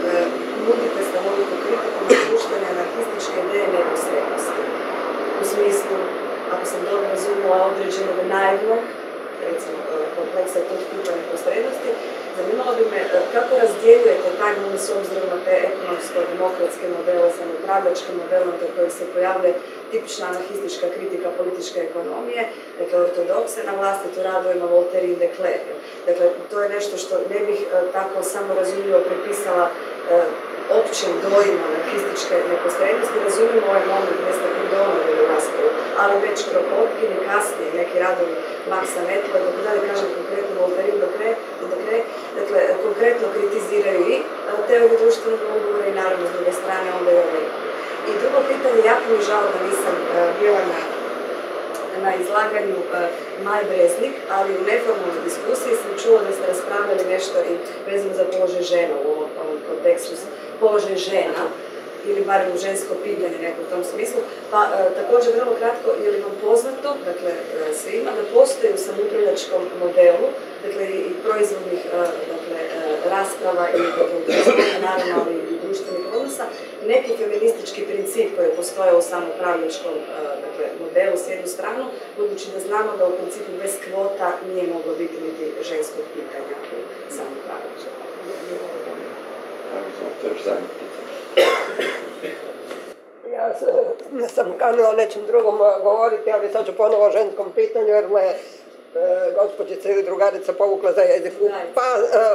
nudite stanovitu kritiku na društvene anarhističke ideje neposrednosti. U smislu, ako sam dobro razumila, određenog naivnog, recimo kompleksa tog tipa neposrednosti, zanimalo bi me kako razdjeljujete taj moment s obzirom na te ekonomsko-demokratske modele, samoupravljačke modele do kojeg se pojavlja tipična anarhistička kritika političke ekonomije, dakle ortodokse na vlastitu radovima Voltaire i de Klerk. Dakle, to je nešto što ne bih tako samorazumljivo prepisala općem dojmu anarhističke neposrednosti. Razumijem ovaj moment gdje ste predonovali u raspravu, ali već Kropotkin i kasnije neki radovi Maxa Metla, dok da li kažem konkretno Voltaire i de Klerk, dakle, konkretno kritiziraju i teoriju društvenog ugovora i naravno s druge strane onda je ovaj. I drugo pitanje, jako mi žao da nisam bila na na izlaganju Maje Breznik, ali u neformalnoj diskusiji sam čula da ste raspravljali nešto i vezano za položaj žena u ovom kontekstu, položaj žena, ili barem u žensko pitanje neko u tom smislu, pa također vrlo kratko, je li vam poznato, dakle svima, da postoji u samoupravljačkom modelu, dakle i proizvodnih rasprava i naravno i društvenih odnosa, neki feministički princip koji postoje u samoupravljačkom modelu s jednu stranu, budući da znamo da u principu bez kvota nije moglo biti niti ženskog pitanja u samoupravljačkom. Ja sam kanila o nečem drugom govoriti, ali sad ću ponovo o ženskom pitanju, jer me gospođica ili drugarica povukla za jezik.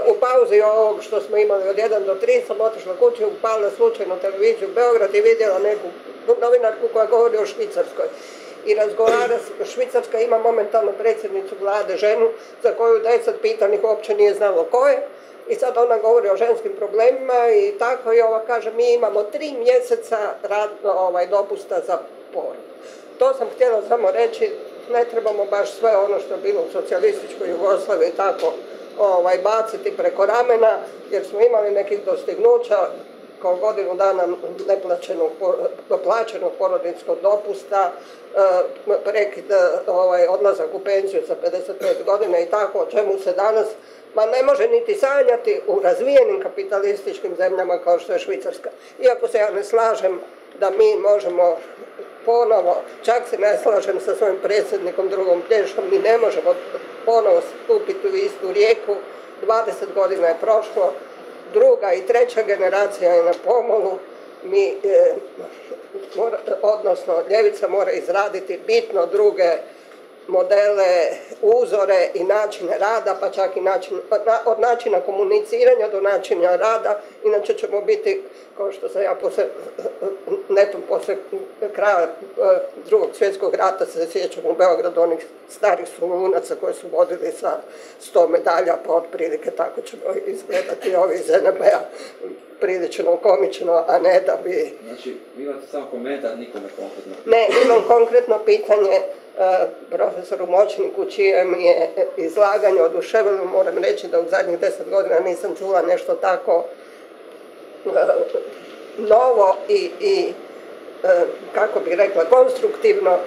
U pauzi ovog što smo imali od jedan do tri sam otišla kući, upala slučajno televiziju u Beograd i vidjela neku novinarku koja govori o Švicarskoj. I razgovara, Švicarska ima momentalno predsjednicu vlade, ženu, za koju deset pitanih uopće nije znalo ko je. I sad ona govori o ženskim problemima i tako, i ova kaže mi imamo tri mjeseca dopusta za porod. To sam htjela samo reći, ne trebamo baš sve ono što je bilo u socijalističkoj Jugoslaviji tako baciti preko ramena, jer smo imali nekih dostignuća kao godinu dana neplaćenog porodinskog dopusta, prekid odlazak u penziju sa pedeset pet godina i tako, o čemu se danas ma ne može niti sanjati u razvijenim kapitalističkim zemljama kao što je Švicarska. Iako se ja ne slažem da mi možemo ponovo, čak se ne slažem sa svojim predsjednikom drugom Plješom, mi ne možemo ponovo stupiti u istu rijeku, dvadeset godina je prošlo, druga i treća generacija je na pomolu, mi, odnosno ljevica mora izraditi bitno druge modele, uzore i načine rada, pa čak i od načina komuniciranja do načina rada, inače ćemo biti, kao što sam ja netom posle kraja drugog svjetskog rata se sjećam u Beogradu onih starih sulunaca koji su vodili sa sto medalja, pa otprilike tako ćemo izgledati ovi iz N B A, prilično komično, a ne da bi... Znači, vi imate samo komentar, nikome konkretno pitanje. Ne, imam konkretno pitanje profesoru Močniku, čije mi je izlaganje oduševilo. Moram reći da u zadnjih deset godina nisam čula nešto tako novo i, kako bih rekla, konstruktivno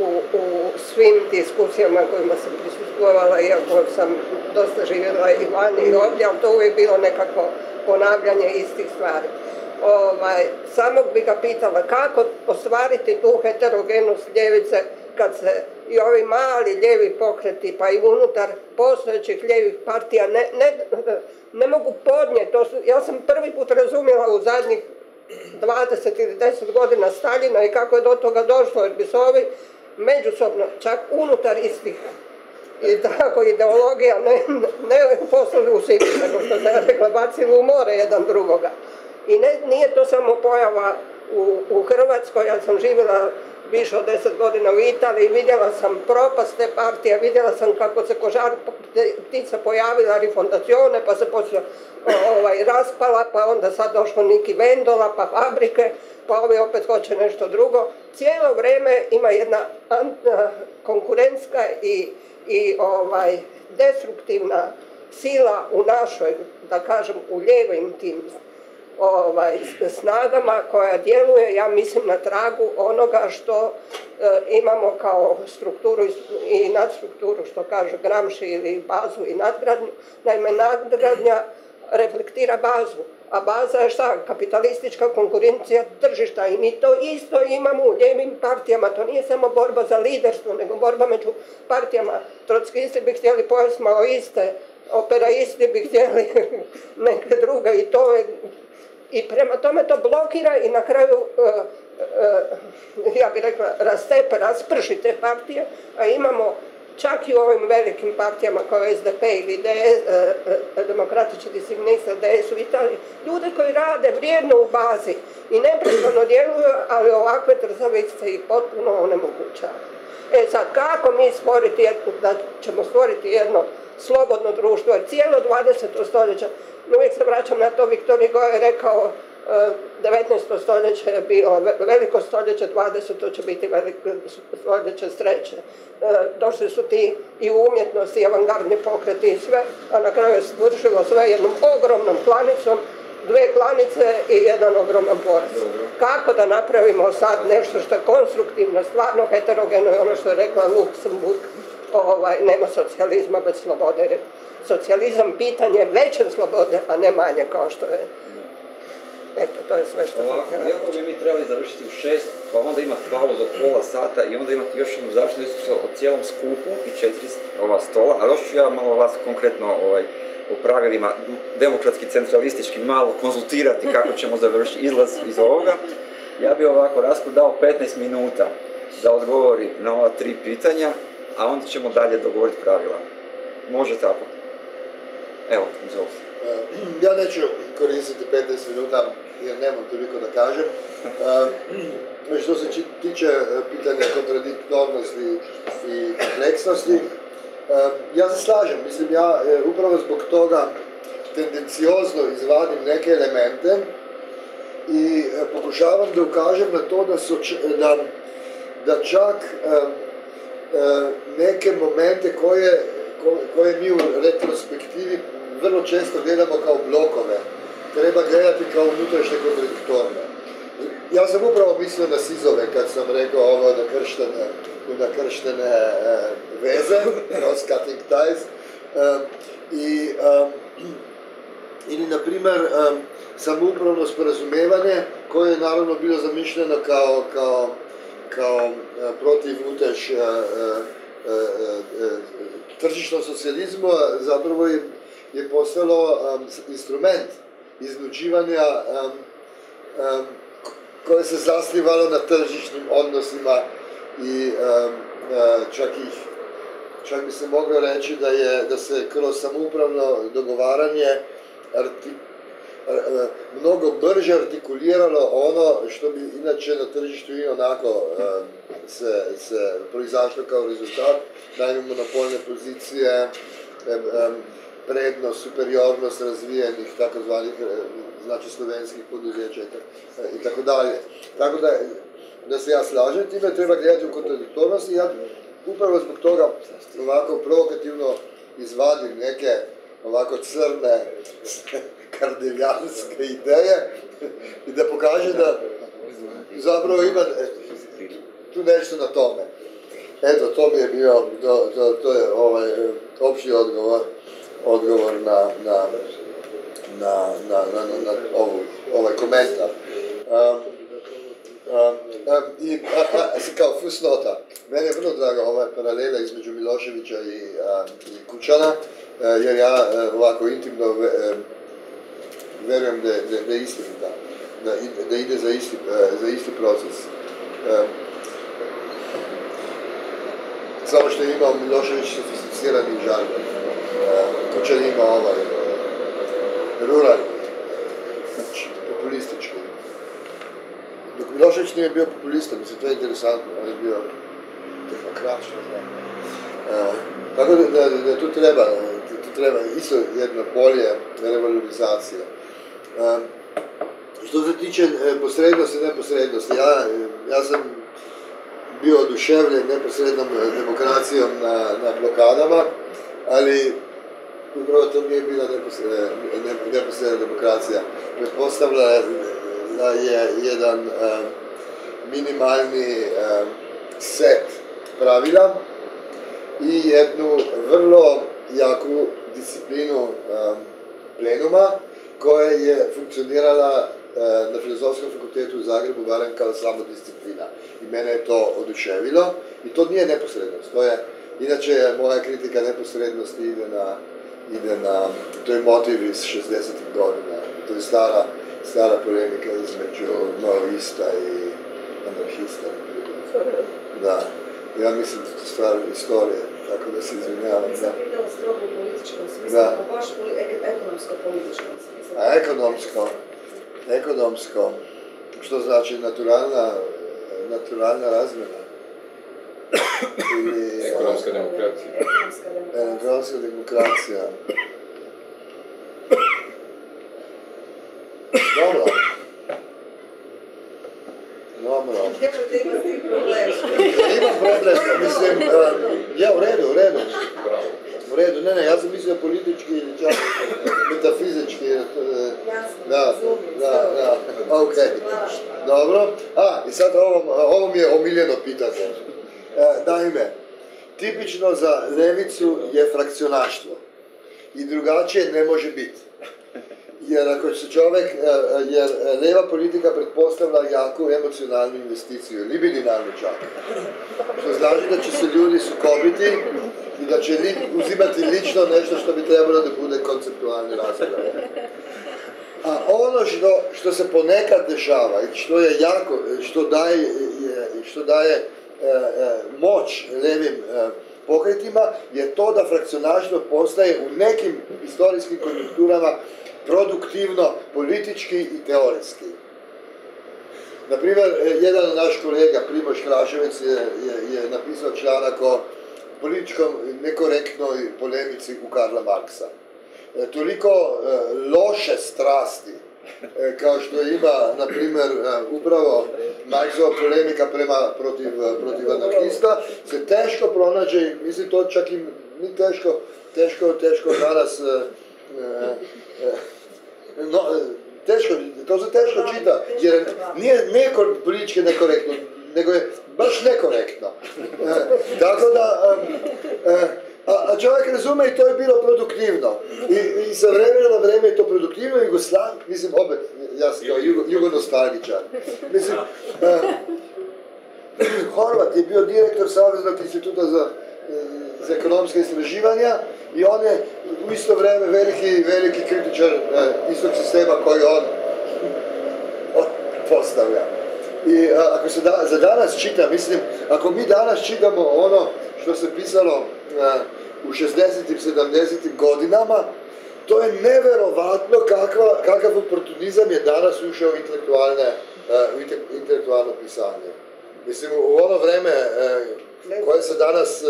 u svim diskusijama kojima sam prisustvovala, iako sam dosta živjela i vani i ovdje, ali to uvijek bilo nekako ponavljanje istih stvari. Samo bih ga pitala kako ostvariti tu heterogenost ljevice kad se i ovi mali ljevi pokreti, pa i unutar postojećih ljevih partija ne mogu podnijeti. Ja sam prvi put razumjela u zadnjih dvadeset ili deset godina Staljina i kako je do toga došlo, jer bi se ovi međusobno, čak unutar istih i tako ideologija, ne poslali u silu, nego što se rekla, bacili u more jedan drugoga. I nije to samo pojava u Hrvatskoj, ja sam živjela više od deset godina u Italiji, vidjela sam propast te partije, vidjela sam kako se kožar ptica pojavila, rifondacione, pa se počela raspala, pa onda sad došlo Niki Vendola, pa fabrike, pa ovi opet hoće nešto drugo. Cijelo vrijeme ima jedna konkurentska i destruktivna sila u našoj, da kažem, u ljevim tim snagama koja djeluje, ja mislim, na tragu onoga što imamo kao strukturu i nadstrukturu, što kaže Gramsci, ili bazu i nadgradnju. Naime, nadgradnja reflektira bazu, a baza je šta? Kapitalistička konkurencija tržišta, i mi to isto imamo u ljevim partijama. To nije samo borba za liderstvo, nego borba među partijama. Trotskisti bi htjeli pojest maoiste, operaisti bi htjeli neke druge, i to je... I prema tome to blokira i na kraju, ja bih rekla, rastepe, rasprši te partije, a imamo čak i u ovim velikim partijama kao S D P ili Demokratički disenista, D S u Italiji, ljude koji rade vrijedno u bazi i neprestano djeluju, ali ovakve trzavice ih potpuno onemogućavaju. E sad, kako mi stvoriti, da ćemo stvoriti jedno slobodno društvo, jer cijelo dvadeseto stoljeća, uvijek se vraćam na to, Viktor Hugo je rekao devetnaesto stoljeće je bilo veliko stoljeće, dvadeseto će biti veliko stoljeće sreće. Došli su ti i umjetnosti, i avangardni pokreti i sve, a na kraju je svršilo sve jednom ogromnom klanicom, dve klanice i jedan ogroman poraz. Kako da napravimo sad nešto što je konstruktivno, stvarno heterogeno, i ono što je rekla Luksemburg, nema socijalizma bez slobode. Socijalizam pitanje veće slobode, a ne manje, kao što je. Eto, to je sve što sam htjela. Iako bi mi trebali završiti u šest, pa onda imati pauzu od pola sata i onda imati još jednu završnu diskusiju o cijelom skupu i četiri stola, a još ću ja malo vas konkretno o pravilima demokratski, centralistički malo konzultirati kako ćemo završiti izlaz iz ovoga. Ja bi ovako Rastku dao petnaest minuta da odgovori na ova tri pitanja, a onda ćemo dalje dogovoriti pravila. Može tako. Evo, izvoli. Ja neću koristiti petnaest minuta jer nemam toliko da kažem. Što se tiče pitanja kontradiktornosti i kompleksnosti, ja se slažem, mislim, ja upravo zbog toga tendenciozno izvadim neke elemente i pokušavam da ukažem na to da čak neke momente koje mi u retrospektivi vrlo često gledamo kao blokove, treba gledati kao unutrašnje kontradiktorne. Ja sam upravo mislio na sizove kad sam rekao ovo nakrštene veze, cross-cutting ties, ili na primer samoupravno sporazumevanje koje je naravno bilo zamišljeno kao protivuteš tržišnog socijalizma, zapravo je postalo instrument izlučivanja koje se zasnivalo na tržišnim odnosima i čak ih, čak bi se moglo reći da se kroz samoupravno dogovaranje mnogo brže artikuliralo ono što bi inače na tržištu i onako se proizašlo kao rezultat, naime monopolne pozicije, prednost, superiornost razvijenih takozvanih, znači slovenskih poduzeća i tako dalje. Tako da se ja slažem, time treba gledati u kontradiktornosti i ja upravo zbog toga ovako provokativno izvadim neke ovako crne kardeljanske ideje i da pokaže da zapravo ima tu nešto na tome. Eto, to mi je bio, to je ovaj opći odgovor odgovor na ovaj komentar. I kao fusnota, meni je vrlo draga ova paralela između Miloševića i Kučana, jer ja ovako intimno verujem da je istinita, da ide za isti proces. Samo što je imao Milošević sofisticirani žargon. Kučan ima ovaj ruralni, populistički. Dok Milošević nije bio populista, mislim, to je interesantno, on je bio tehnokrat, što znam. Tako da tu treba isto jedno polje revalorizacije. Što se tiče posrednosti i neposrednosti, ja sam bio oduševljen neposrednom demokracijom na blokadama, ali upravo to nije bila neposredna demokracija. Predpostavljala je jedan minimalni set pravila i jednu vrlo jaku disciplinu plenuma koja je funkcionirala na Filozofskom fakultetu u Zagrebu, barem kao samodisciplina. I mene je to oduševilo i to nije neposrednost. Inače, moja kritika neposrednosti ide na, to je motiv iz šezdesetih godina, to je stara polemika između maoista i anarhista. Da, ja mislim da to stvar istorije, tako da se izvinjavam. Ja sam pitala strogo u političkom smislu, baš ekonomsko-političkom smislu. A ekonomsko, ekonomsko, što znači naturalna razmjena. Ekonomska demokracija. Ekonomska demokracija. Dobro. Dobro. Nemojte ima s tim problema. Ima problem, mislim, ja u redu, u redu. U redu, ne, ne, ja sam mislio politički ili čak metafizički. Da, da, da, ok. Dobro, a, i sad ovo mi je omiljeno pitanje. Naime, tipično za levicu je frakcionaštvo. I drugačije ne može biti. Jer ako se čovjek, jer leva politika pretpostavlja jako emocionalnu investiciju, libidinalnu čak. Što znači da će se ljudi sukobiti i da će uzimati lično nešto što bi trebalo da bude konceptualni razgovor. A ono što se ponekad dešava i što je jako, što daje moć levim pokretima, je to da frakcionaštvo postaje u nekim historijskim konjunkturama produktivno, politički i teoretski. Naprimjer, jedan naš kolega, Primoš Kraševec, je napisao članak o političkom nekorektnoj polemici u Karla Marksa. Toliko loše strasti, kao što ima, naprimjer, upravo Marksova polemika protiv anarhista, se teško pronađe, mislim, to čak i mi teško, teško, teško danas... Teško, to se teško čita, jer nije politički nekorektno, nego je baš nekorektno. Tako da, a čovjek razume i to je bilo produktivno. I sa vremena na vreme je to produktivno, Jugoslav, mislim, opet, ja sam kao jugonostalgičar. Mislim, Horvat je bio direktor Saveznog instituta za za ekonomske istraživanja i on je u isto vreme veliki kritičar istog sistema koji on postavlja. I ako se za danas čita, mislim, ako mi danas čitamo ono što se pisalo u šezdesetim, sedamdesetim godinama, to je neverovatno kakav oportunizam je danas ušao u intelektualno pisanje. Mislim, u ono vreme koje se danas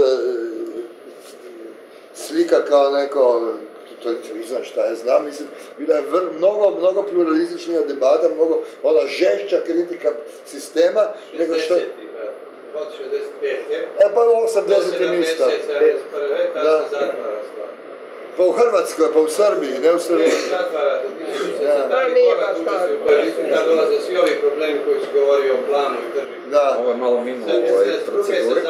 slika kao neko totalitarizam, šta je znam, mislim, bila je mnogo, mnogo pluralističnija debata, mnogo ona žešća kritika sistema, nego što... Od šezdeset pete. E pa u osamdesetim isto. Do sedamdeset, sedamdeset prve, tada se zatvara stvar. Pa u Hrvatskoj, pa u Srbiji, ne u Srbiji. Zatvara, da nije baš tako. Da dolaze svi ovi problemi koji su govorili o planu i trbi. Da. Ovo je malo mimo ovoj proceduri.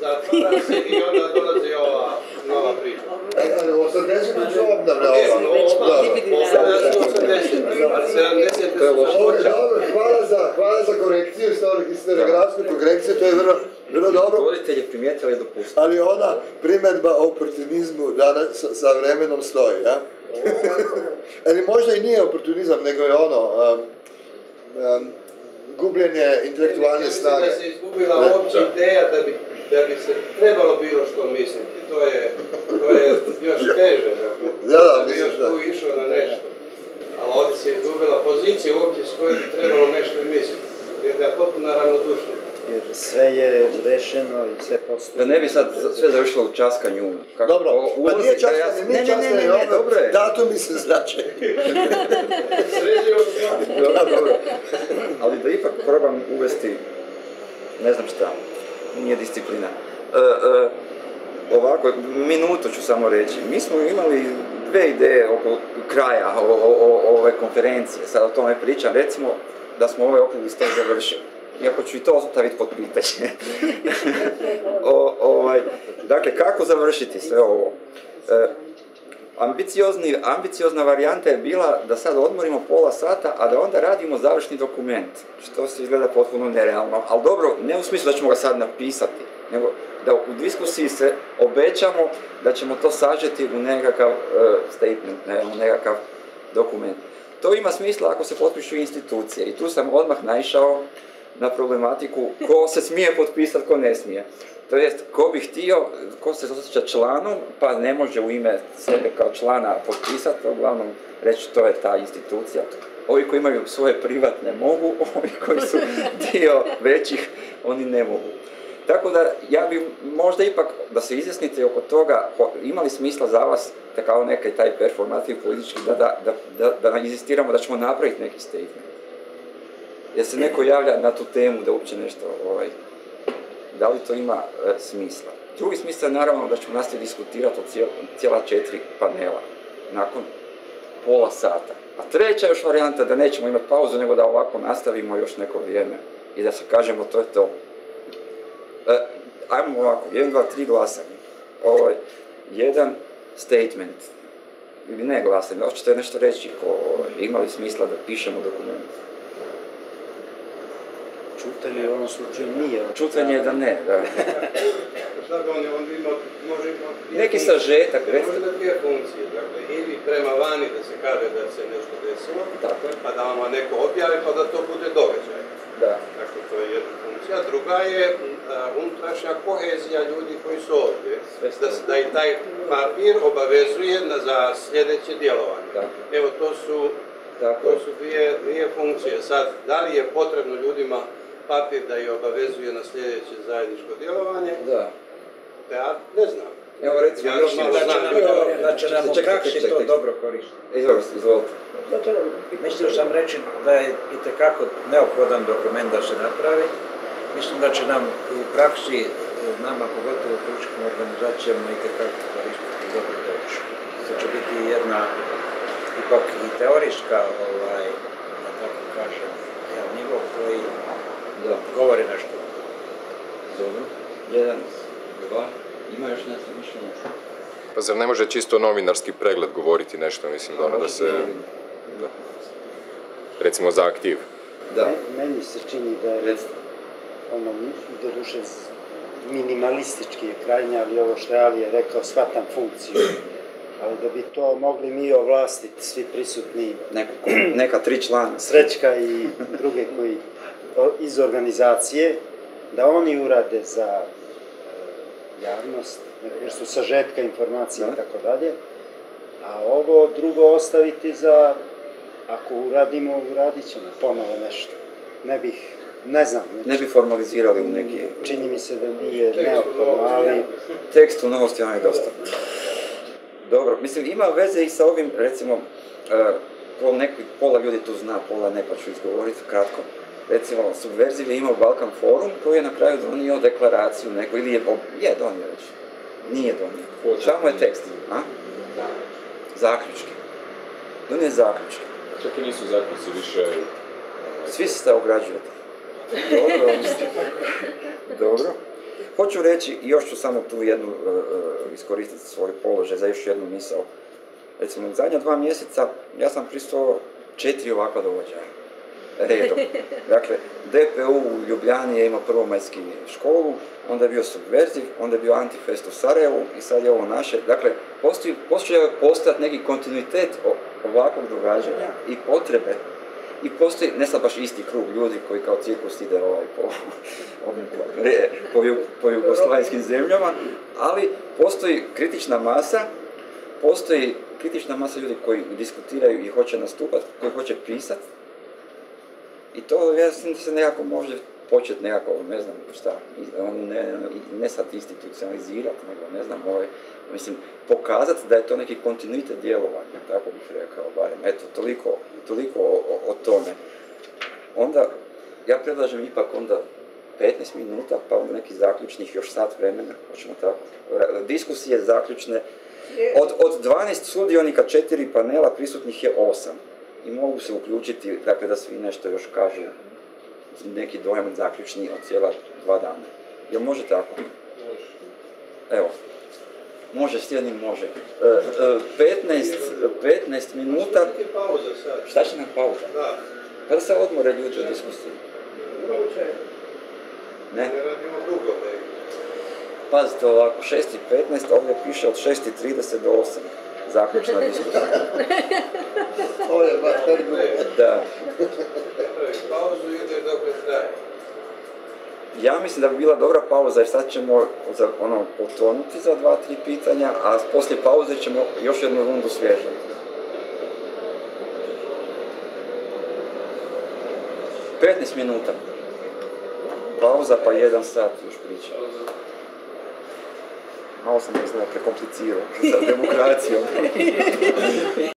Zatvara se i onda dolazi ova nova priča. osamdeset je obdavlja ova. Hvala za korekciju, historiografsku korekciju, to je vrlo dobro. Govoritelj je primijetila i dopustila. Ali ona primetba o oportunizmu danas sa vremenom stoji, ja? Ali možda i nije oportunizam, nego je ono... gubljenje intelektualne snage. Mislim da se izgubila uopće ideja da bi se trebalo bilo što misliti. To je još teže, da bi još tu išao na nešto. Ali ovdje se izgubila pozicija uopće s kojoj bi trebalo nešto misliti. Jer da je potpuno ravnodušno. Jer sve je rešeno i sve postoji. Da ne bi sad sve završilo u časkanju. Dobro, pa nije časkanje, nije časkanje, dobro je. Datumi se znače. Sređi ovo. Dobro. Ali da ipak probam uvesti, ne znam šta, nije disciplina. Ovako, minuto ću samo reći. Mi smo imali dve ideje oko kraja ove konferencije. Sad o tome pričam. Recimo da smo ovaj okrugli stol završili. Iako ću i to ostaviti pod pitanje. Dakle, kako završiti sve ovo? Ambiciozna varijanta je bila da sad odmorimo pola sata, a da onda radimo završni dokument, što se izgleda potpuno nerealno. Ali dobro, ne u smislu da ćemo ga sad napisati, nego da u diskusiji se obećamo da ćemo to sažeti u nekakav statement, u nekakav dokument. To ima smisla ako se potpišu institucije i tu sam odmah naišao na problematiku ko se smije potpisati, ko ne smije. To jest, ko bi htio, ko se osjeća članom, pa ne može u ime sebe kao člana potpisati, uglavnom reći to je ta institucija. Ovi koji imaju svoje privatne mogu, ovi koji su dio većih, oni ne mogu. Tako da, ja bi možda ipak, da se izjasnite oko toga, imali smisla za vas, kao nekaj taj performativ politički, da inzistiramo da ćemo napraviti neki statement. jer se neko javlja na tu temu da uopće nešto, ovaj, da li to ima e, smisla. Drugi smisla je naravno da ćemo nastaviti diskutirati o cijel, cijela četiri panela nakon pola sata. A treća još varijanta da nećemo imati pauzu, nego da ovako nastavimo još neko vrijeme i da se kažemo to je to. E, ajmo ovako, jedan, dva, tri glasanje. Ovo je jedan statement, ili ne glasanje, hoćete je nešto reći ko ima li smisla da pišemo dokument. Čutanje u onom slučaju nije. Čutanje je da ne, da. Neki sažetak, recimo. Možda dvije funkcije, dakle, ili prema vani da se kaže da se nešto desilo, pa da vam neko objavi pa da to bude događaj. Dakle, to je jedna funkcija. Druga je unutrašnja kohezija ljudi koji su ovdje, da i taj papir obavezuje za sljedeće djelovanje. Evo, to su... To su dvije, dvije funkcije. Sad, da li je potrebno ljudima papir da ih obavezuje na sljedeće zajedničko djelovanje? Da. Ja ne znam. Evo recimo, ja još malo znam. Da će nam u praksi to dobro koristiti. Izvolite. Mislio sam reći da je itekako neophodan dokument da se napravi. Mislim da će nam u praksi, nama pogotovo političkim organizacijama, itekako koristiti dobro doći. To će biti jedna... ipak i teorijska, ovaj, da tako kažem, jedan nivo koji govori nešto. Dobro. Jedan, dva, ima još nešto mišljenje? Pa zar ne može čisto novinarski pregled govoriti nešto, mislim, da ono da se... Recimo za aktiv. Da. Meni se čini da je, ono, doduše minimalistički je krajnje, ali ovo što je Ali je rekao, shvatam funkciju. Ali da bi to mogli mi ovlastiti, svi prisutni, neka tri člana, Srećka i druge koji iz organizacije, da oni urade za javnost, jer su sažetka informacija i tako dalje, a ovo drugo ostaviti za, ako uradimo, uradit ćemo ponovo nešto. Ne bih, ne znam. Ne bi formalizirali u neki... Čini mi se da nije neophodno, ali... Tekst u novosti je dosta. Dobro, mislim, ima veze i sa ovim, recimo, pola ljudi tu zna, pola ne, pa ću izgovoriti kratko. Recimo, Subversive je imao Balkan Forum koji je na kraju donio deklaraciju neku, ili je donio već, nije donio. Samo je tekst, a? Zaključke. Donio je zaključke. Čak i nisu zaključci više... Svi se sta ograđujete. Dobro, dobro. Hoću reći, još ću samo tu jednu, iskoristiti svoj položaj za još jednu misao. Recimo, u zadnja dva mjeseca ja sam pristao četiri ovakva događaja. Redom. Dakle, D P U u Ljubljani je imao prvomajski školu, onda je bio Subversiv, onda je bio Antifest u Sarajevu i sad je ovo naše. Dakle, postoji je postojati neki kontinuitet ovakvog događanja i potrebe. I postoji, ne sad baš isti krug ljudi koji kao cirkus ide ovaj po, po, po jugoslavijskim zemljama, ali postoji kritična masa, postoji kritična masa ljudi koji diskutiraju i hoće nastupati, koji hoće pisati. I to ja mislim se nekako može početi nekako, ne znam šta, ne, ne, ne sad institucionalizirati, nego ne znam, ovaj, mislim, pokazati da je to neki kontinuitet djelovanja, tako bih rekao, barem, eto, toliko, toliko o, o, o tome. Onda, ja predlažem ipak onda petnaest minuta, pa onda nekih zaključnih još sat vremena, hoćemo tako, diskusije zaključne, od, od dvanaest sudionika, četiri panela, prisutnih je osam, i mogu se uključiti, dakle, da svi nešto još kažu, neki dojam zaključni od cijela dva dana. Jel može tako? Evo. Može, sjedni može. petnaest minuta... Šta će nam pauza? Kada se odmore ljudi od diskusije? Ne? Pazite ovako, šest i petnaest, ovdje piše od šest i trideset do osam. Zaključna diskusija. Ovo je baš tako. Da. Pauzu ide dok ne traje. Ja mislim da bi bila dobra pauza jer sad ćemo potonuti za dva, tri pitanja, a poslije pauze ćemo još jednu rundu svježati. petnaest minuta. Pauza pa jedan sat još priča. Malo sam, ne znam, prekomplicirao sa demokracijom.